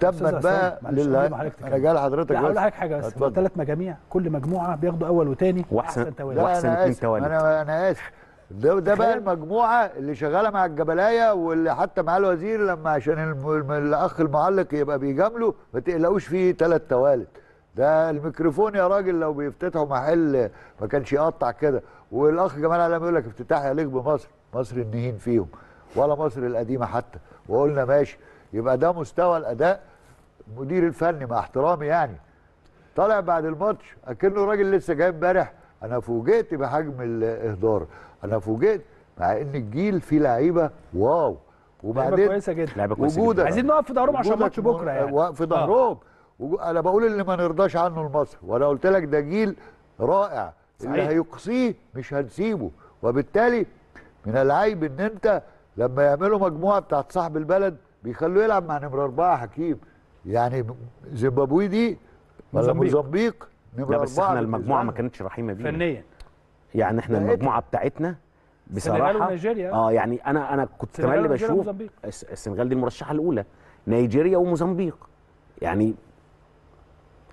تبت بقى لله. انا جاي لحضرتك بس هقول لك حاجه بس، ثلاث مجاميع كل مجموعه بياخدوا اول وثاني واحسن توالي. واحسن اثنين توالي. انا انا اسف، ده ده بقى المجموعه اللي شغاله مع الجبلايه، واللي حتى معاه الوزير لما عشان الم... الاخ المعلق يبقى بيجامله ما تقلقوش فيه ثلاث توالت. ده الميكروفون يا راجل لو بيفتتحوا محل ما كانش يقطع كده. والاخ جمال علام يقول لك افتتاح يا ليج بمصر، مصر النهين فيهم ولا مصر القديمه حتى، وقلنا ماشي. يبقى ده مستوى الاداء. المدير الفني مع احترامي يعني طالع بعد الماتش اكنه راجل لسه جاي امبارح. انا فوجئت بحجم الاهدار، انا فوجئت مع ان الجيل فيه لعيبه واو، وبعدين كويسه جدا وجوده، عايزين نقف في ظهرهم عشان ماتش بكره يعني في ظهرهم. انا بقول اللي ما نرضاش عنه لمصر، وانا قلت لك ده جيل رائع، اللي هيقصيه مش هنسيبه. وبالتالي من العيب ان انت لما يعملوا مجموعه بتاعت صاحب البلد بيخلوه يلعب مع نمره اربعه حكيم، يعني زيمبابوي دي ولا موزمبيق نمره اربعه. بس احنا المجموعه ما كانتش رحيمه بينا فنيا يعني، احنا المجموعه بتاعتنا بصراحه اه يعني انا انا كنت تملي بشوف السنغال دي المرشحه الاولى، نيجيريا وموزمبيق. يعني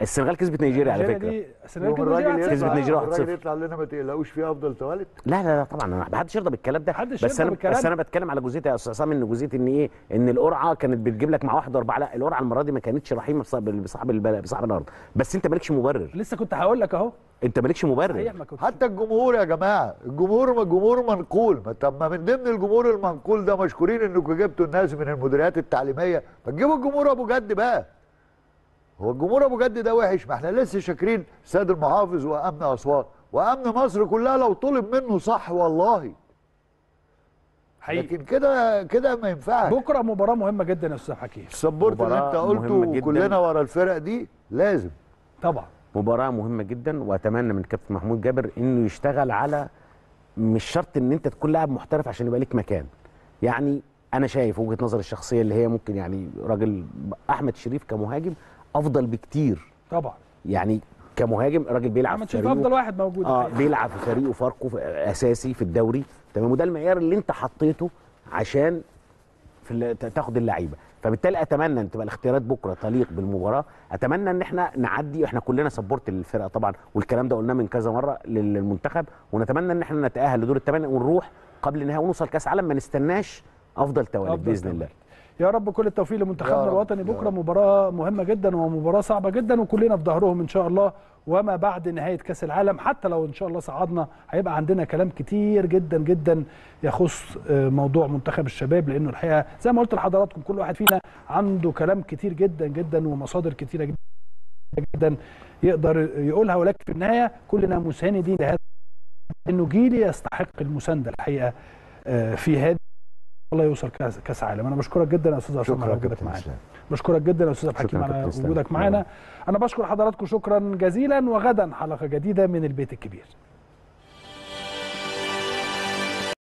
السنغال كسبت نيجيريا على فكره، السنغال كسبت نيجيريا واحد صفر. الراجل يطلع لنا ما تقلقوش فيه افضل توالت. لا لا لا طبعا انا ما حدش يرضى بالكلام ده، بس انا بس انا بتكلم على جزئيه يا استاذ عصام، ان جزئيه ان ايه، ان القرعه كانت بتجيب لك مع واحد اربعه. لا القرعه المره دي ما كانتش رحيمه بصاحب بصاحب الارض، بس انت مالكش مبرر. لسه كنت هقول لك اهو، انت مالكش مبرر. حتى الجمهور يا جماعه، الجمهور ما الجمهور منقول. طب ما من ضمن الجمهور المنقول ده مشكورين انكم جبتوا الناس من المديريات التعليميه، ما تجيبوا الجمهور ابو جد بقى. هو الجمهور ابو جد ده وحش؟ ما احنا لسه شاكرين السيد المحافظ وامن اسوان وامن مصر كلها لو طلب منه صح والله حقيقي. لكن كده كده ما ينفعش. بكره مباراه مهمه جدا يا استاذ حكيم، السبورت اللي انت قلته كلنا ورا الفرق دي لازم طبعا. مباراه مهمه جدا، واتمنى من كابتن محمود جابر انه يشتغل على، مش شرط ان انت تكون لاعب محترف عشان يبقى لك مكان. يعني انا شايف وجهه نظري الشخصيه اللي هي ممكن يعني راجل احمد شريف كمهاجم افضل بكتير طبعا. يعني كمهاجم راجل بيلعب في فريقه، افضل واحد موجود اه بيلعب في فريقه فارقه اساسي في الدوري، تمام، وده المعيار اللي انت حطيته عشان في تاخد اللعيبه. فبالتالي اتمنى ان تبقى الاختيارات بكره تليق بالمباراه، اتمنى ان احنا نعدي، احنا كلنا سبورت للفرقه طبعا، والكلام ده قلناه من كذا مره للمنتخب، ونتمنى ان احنا نتاهل لدور الثمانيه ونروح قبل النهائي ونوصل كاس عالم، ما نستناش افضل توالد باذن الله. يا رب كل التوفيق لمنتخبنا الوطني، بكره مباراه مهمه جدا ومباراه صعبه جدا، وكلنا في ظهرهم ان شاء الله. وما بعد نهايه كاس العالم حتى لو ان شاء الله صعدنا هيبقى عندنا كلام كتير جدا جدا يخص موضوع منتخب الشباب، لانه الحقيقه زي ما قلت لحضراتكم كل واحد فينا عنده كلام كتير جدا جدا ومصادر كتيره جدا جدا يقدر يقولها، ولكن في النهايه كلنا مساندين لهذا، انه جيل يستحق المسانده الحقيقه في هذا، الله يوصل كاس كاس عالم. انا بشكرك جدا يا استاذ عصام على وجودك معانا، بشكرك جدا يا استاذ عبد الحكيم على وجودك معانا، انا بشكر حضراتكم شكرا جزيلا، وغدا حلقه جديده من البيت الكبير.